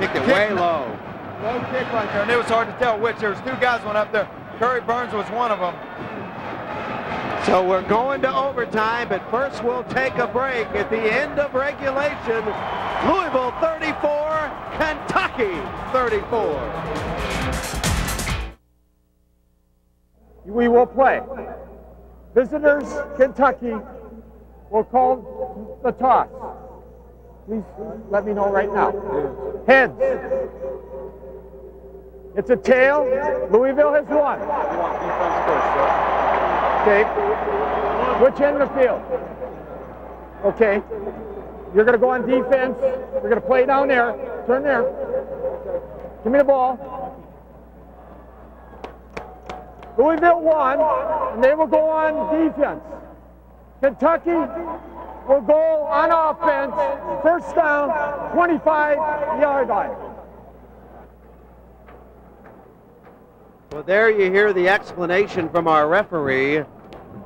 Kicked it way low. Low kick right there, and it was hard to tell which. There was two guys went up there. Curry Burns was one of them. So we're going to overtime, but first we'll take a break. At the end of regulation, Louisville thirty-four, Kentucky thirty-four. We will play. Visitors, Kentucky, will call the toss. Please let me know right now. Heads. It's a tail. Louisville has won. Okay. Which end of the field? Okay. You're going to go on defense. We're going to play down there. Turn there. Give me the ball. Louisville won, and they will go on defense. Kentucky will go on offense. First down, twenty-five yard line. Well, there you hear the explanation from our referee.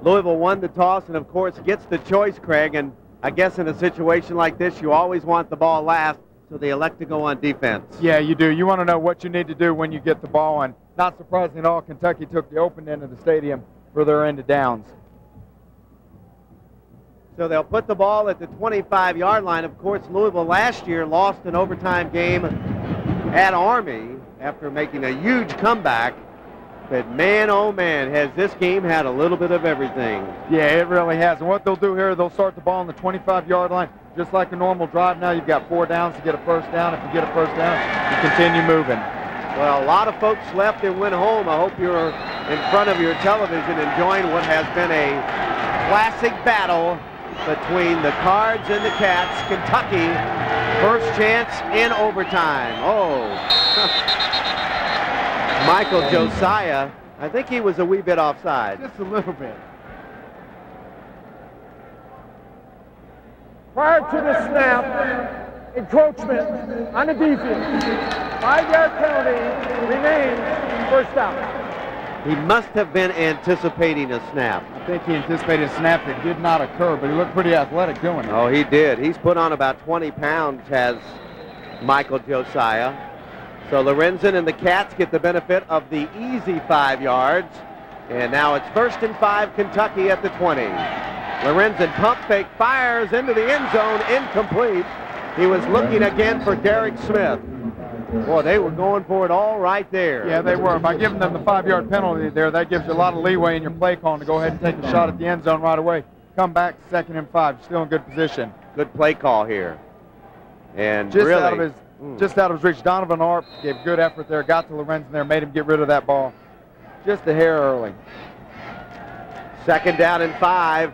Louisville won the toss and, of course, gets the choice, Craig. And I guess in a situation like this, you always want the ball last, so they elect to go on defense. Yeah, you do. You want to know what you need to do when you get the ball. And not surprising at all, Kentucky took the open end of the stadium for their end of downs. So they'll put the ball at the twenty-five yard line. Of course, Louisville last year lost an overtime game at Army after making a huge comeback. But man, oh man, has this game had a little bit of everything. Yeah, it really has. And what they'll do here, they'll start the ball on the twenty-five yard line, just like a normal drive. Now you've got four downs to get a first down. If you get a first down, you continue moving. Well, a lot of folks left and went home. I hope you're in front of your television enjoying what has been a classic battle between the Cards and the Cats. Kentucky, first chance in overtime. Oh. Michael Josiah, I think he was a wee bit offside. Just a little bit. Prior to the snap, encroachment on the defense. Five yard penalty remains, first down. He must have been anticipating a snap. I think he anticipated a snap that did not occur, but he looked pretty athletic doing it. Oh, he did. He's put on about twenty pounds, has Michael Josiah. So Lorenzen and the Cats get the benefit of the easy five yards. And now it's first and five, Kentucky at the twenty. Lorenzen pump fake, fires into the end zone, incomplete. He was looking again for Derek Smith. Boy, they were going for it all right there. Yeah, they were. By giving them the five yard penalty there, that gives you a lot of leeway in your play call to go ahead and take a shot at the end zone right away. Come back, second and five, still in good position. Good play call here. And just really out of his Just out of his reach. Donovan Arp gave good effort there, got to Lorenzen there, made him get rid of that ball just a hair early. Second down and five.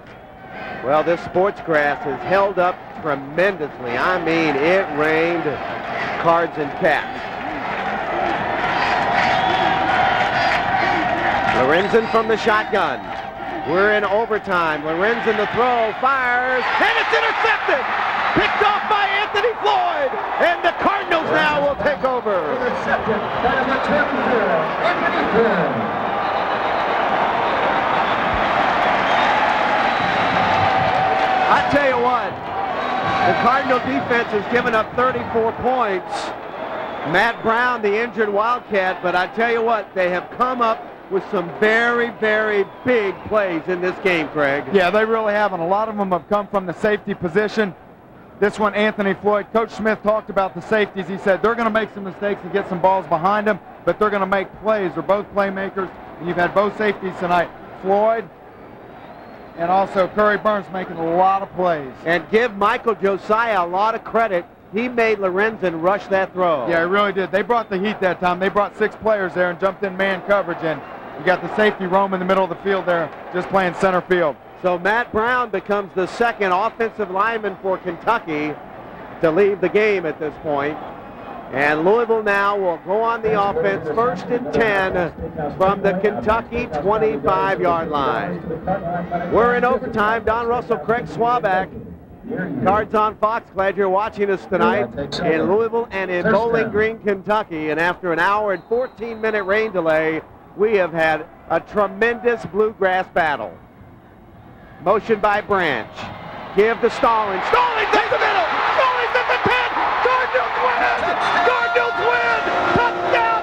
Well, this sports grass has held up tremendously. I mean, it rained Cards and Cats. Lorenzen from the shotgun. We're in overtime. Lorenzen the throw, fires, and it's intercepted! Picked off by Anthony Floyd, and the Cardinals now will take over. I tell you what, the Cardinal defense has given up thirty-four points. Matt Brown, the injured Wildcat, but I tell you what, they have come up with some very, very big plays in this game, Craig. Yeah, they really have, and a lot of them have come from the safety position. This one, Anthony Floyd. Coach Smith talked about the safeties. He said they're going to make some mistakes and get some balls behind them, but they're going to make plays. They're both playmakers, and you've had both safeties tonight. Floyd and also Curry Burns making a lot of plays. And give Michael Josiah a lot of credit. He made Lorenzen rush that throw. Yeah, he really did. They brought the heat that time. They brought six players there and jumped in man coverage, and you got the safety roam in the middle of the field there just playing center field. So Matt Brown becomes the second offensive lineman for Kentucky to leave the game at this point. And Louisville now will go on the offense, first and ten from the Kentucky twenty-five yard line. We're in overtime. Don Russell, Craig Swaback, Cards on Fox. Glad you're watching us tonight in Louisville and in Bowling Green, Kentucky. And after an hour and fourteen minute rain delay, we have had a tremendous bluegrass battle. Motion by Branch. Give to Stallings. Stallings in the middle. Stallings at the ten. Cardinals win. Cardinals win. Touchdown,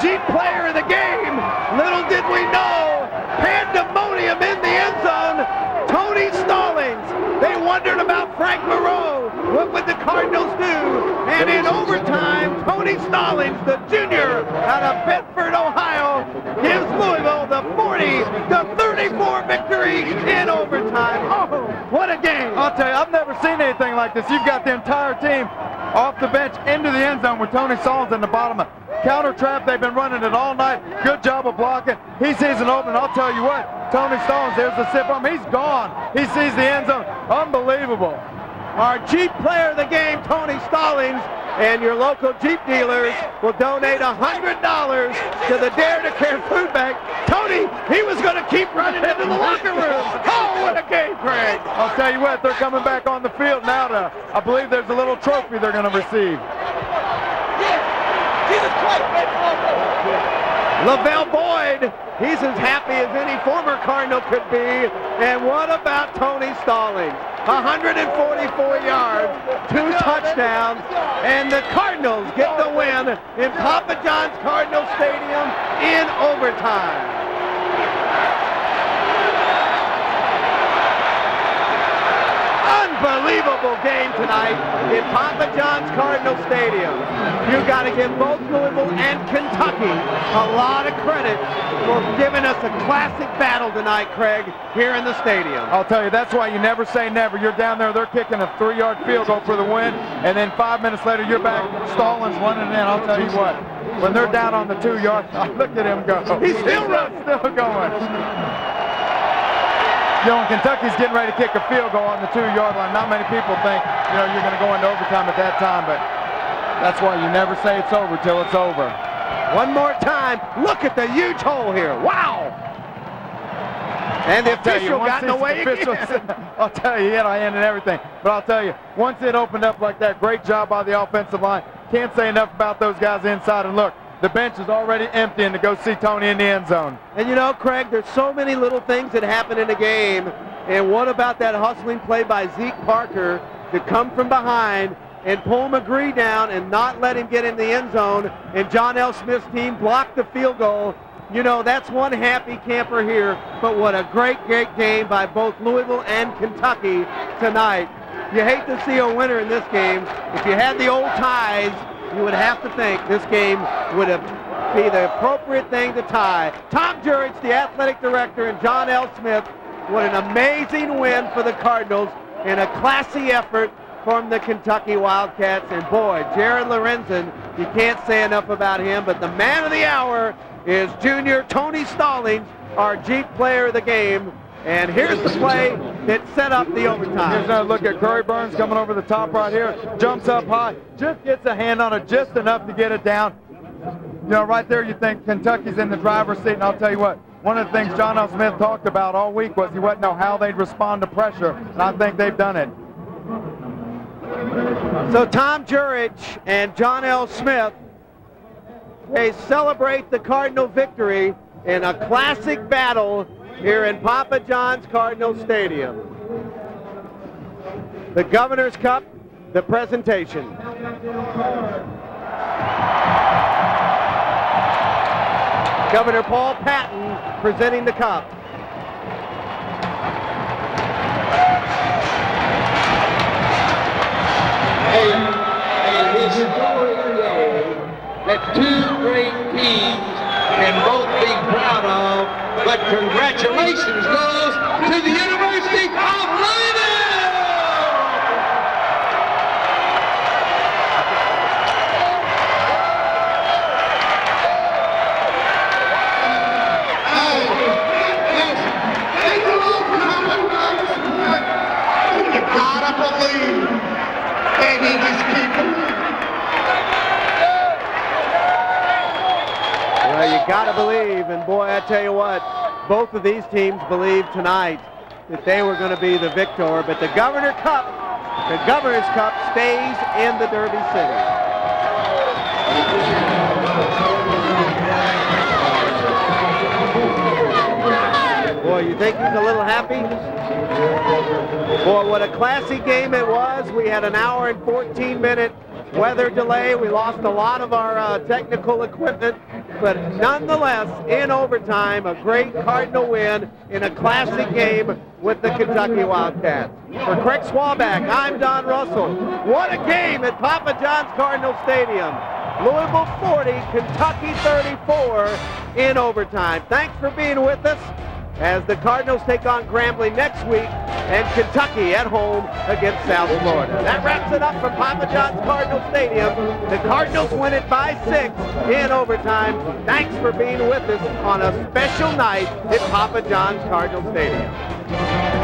Cheap player in the game. Little did we know, pandemonium in the end zone. Tony Stallings. They wondered about Frank Moreau. What would the Cardinals do? And in overtime, Tony Stallings, the junior out of Bedford, Ohio, gives Louisville the forty to thirty-four victory in overtime. Oh, what a game. I'll tell you, I've never seen anything like this. You've got the entire team off the bench into the end zone with Tony Stallings in the bottom of counter trap. They've been running it all night. Good job of blocking. He sees an open. I'll tell you what, Tony Stallings, there's a sip on him. He's gone. He sees the end zone. Unbelievable. Our Jeep player of the game, Tony Stallings, and your local Jeep dealers will donate one hundred dollars to the Dare to Care food bank. Tony, he was going to keep running into the locker room. Oh, what a game, Craig. I'll tell you what, they're coming back on the field now to, I believe there's a little trophy they're going to receive. Lavelle Boyd, he's as happy as any former Cardinal could be. And what about Tony Stallings? one hundred forty-four yards, two touchdowns, and the Cardinals get the win in Papa John's Cardinal Stadium in overtime. Unbelievable game tonight in Papa John's Cardinal Stadium. You've got to give both Louisville and Kentucky a lot of credit for giving us a classic battle tonight, Craig, here in the stadium. I'll tell you, that's why you never say never. You're down there, they're kicking a three-yard field goal for the win, and then five minutes later, you're back, Stallings running in. I'll tell you what, when they're down on the two-yard, I look at him go. He still runs, still going. You know, when Kentucky's getting ready to kick a field goal on the two-yard line, not many people think, you know, you're going to go into overtime at that time, but that's why you never say it's over till it's over. One more time, look at the huge hole here. Wow! And the official got in the way again. I'll tell you, he had a hand in everything. But I'll tell you, once it opened up like that, great job by the offensive line. Can't say enough about those guys inside. And look, the bench is already emptying to go see Tony in the end zone. And you know, Craig, there's so many little things that happen in the game. And what about that hustling play by Zeke Parker to come from behind and pull McCree down and not let him get in the end zone? And John L. Smith's team blocked the field goal. You know, that's one happy camper here. But what a great, great game by both Louisville and Kentucky tonight. You hate to see a winner in this game. If you had the old ties, you would have to think this game would have be the appropriate thing to tie. Tom Jurich, the athletic director, and John L. Smith, what an amazing win for the Cardinals and a classy effort from the Kentucky Wildcats. And boy, Jared Lorenzen, you can't say enough about him, but the man of the hour is junior Tony Stallings, our Jeep player of the game. And here's the play that set up the overtime. Here's another look at Curry Burns coming over the top right here. Jumps up high, just gets a hand on it, just enough to get it down. You know, right there you think Kentucky's in the driver's seat, and I'll tell you what, one of the things John L. Smith talked about all week was he wouldn't know how they'd respond to pressure, and I think they've done it. So Tom Jurich and John L. Smith, they celebrate the Cardinal victory in a classic battle here in Papa John's Cardinal Stadium. The Governor's Cup, the presentation. Governor Paul Patton presenting the cup. And, and it's a glory day that two great teams can both be proud of. But congratulations goes to the University of Louisville. I believe they need these people. Well, you gotta believe, and boy, I tell you what, both of these teams believed tonight that they were going to be the victor, but the Governor Cup, the Governor's Cup stays in the Derby City. Boy, you think he's a little happy? Boy, what a classy game it was. We had an hour and fourteen minute weather delay. We lost a lot of our uh, technical equipment. But nonetheless, in overtime, a great Cardinal win in a classic game with the Kentucky Wildcats. For Craig Swaback, I'm Don Russell. What a game at Papa John's Cardinal Stadium. Louisville forty, Kentucky thirty-four in overtime. Thanks for being with us. as the Cardinals take on Grambling next week and Kentucky at home against South Florida. That wraps it up from Papa John's Cardinal Stadium. The Cardinals win it by six in overtime. Thanks for being with us on a special night at Papa John's Cardinal Stadium.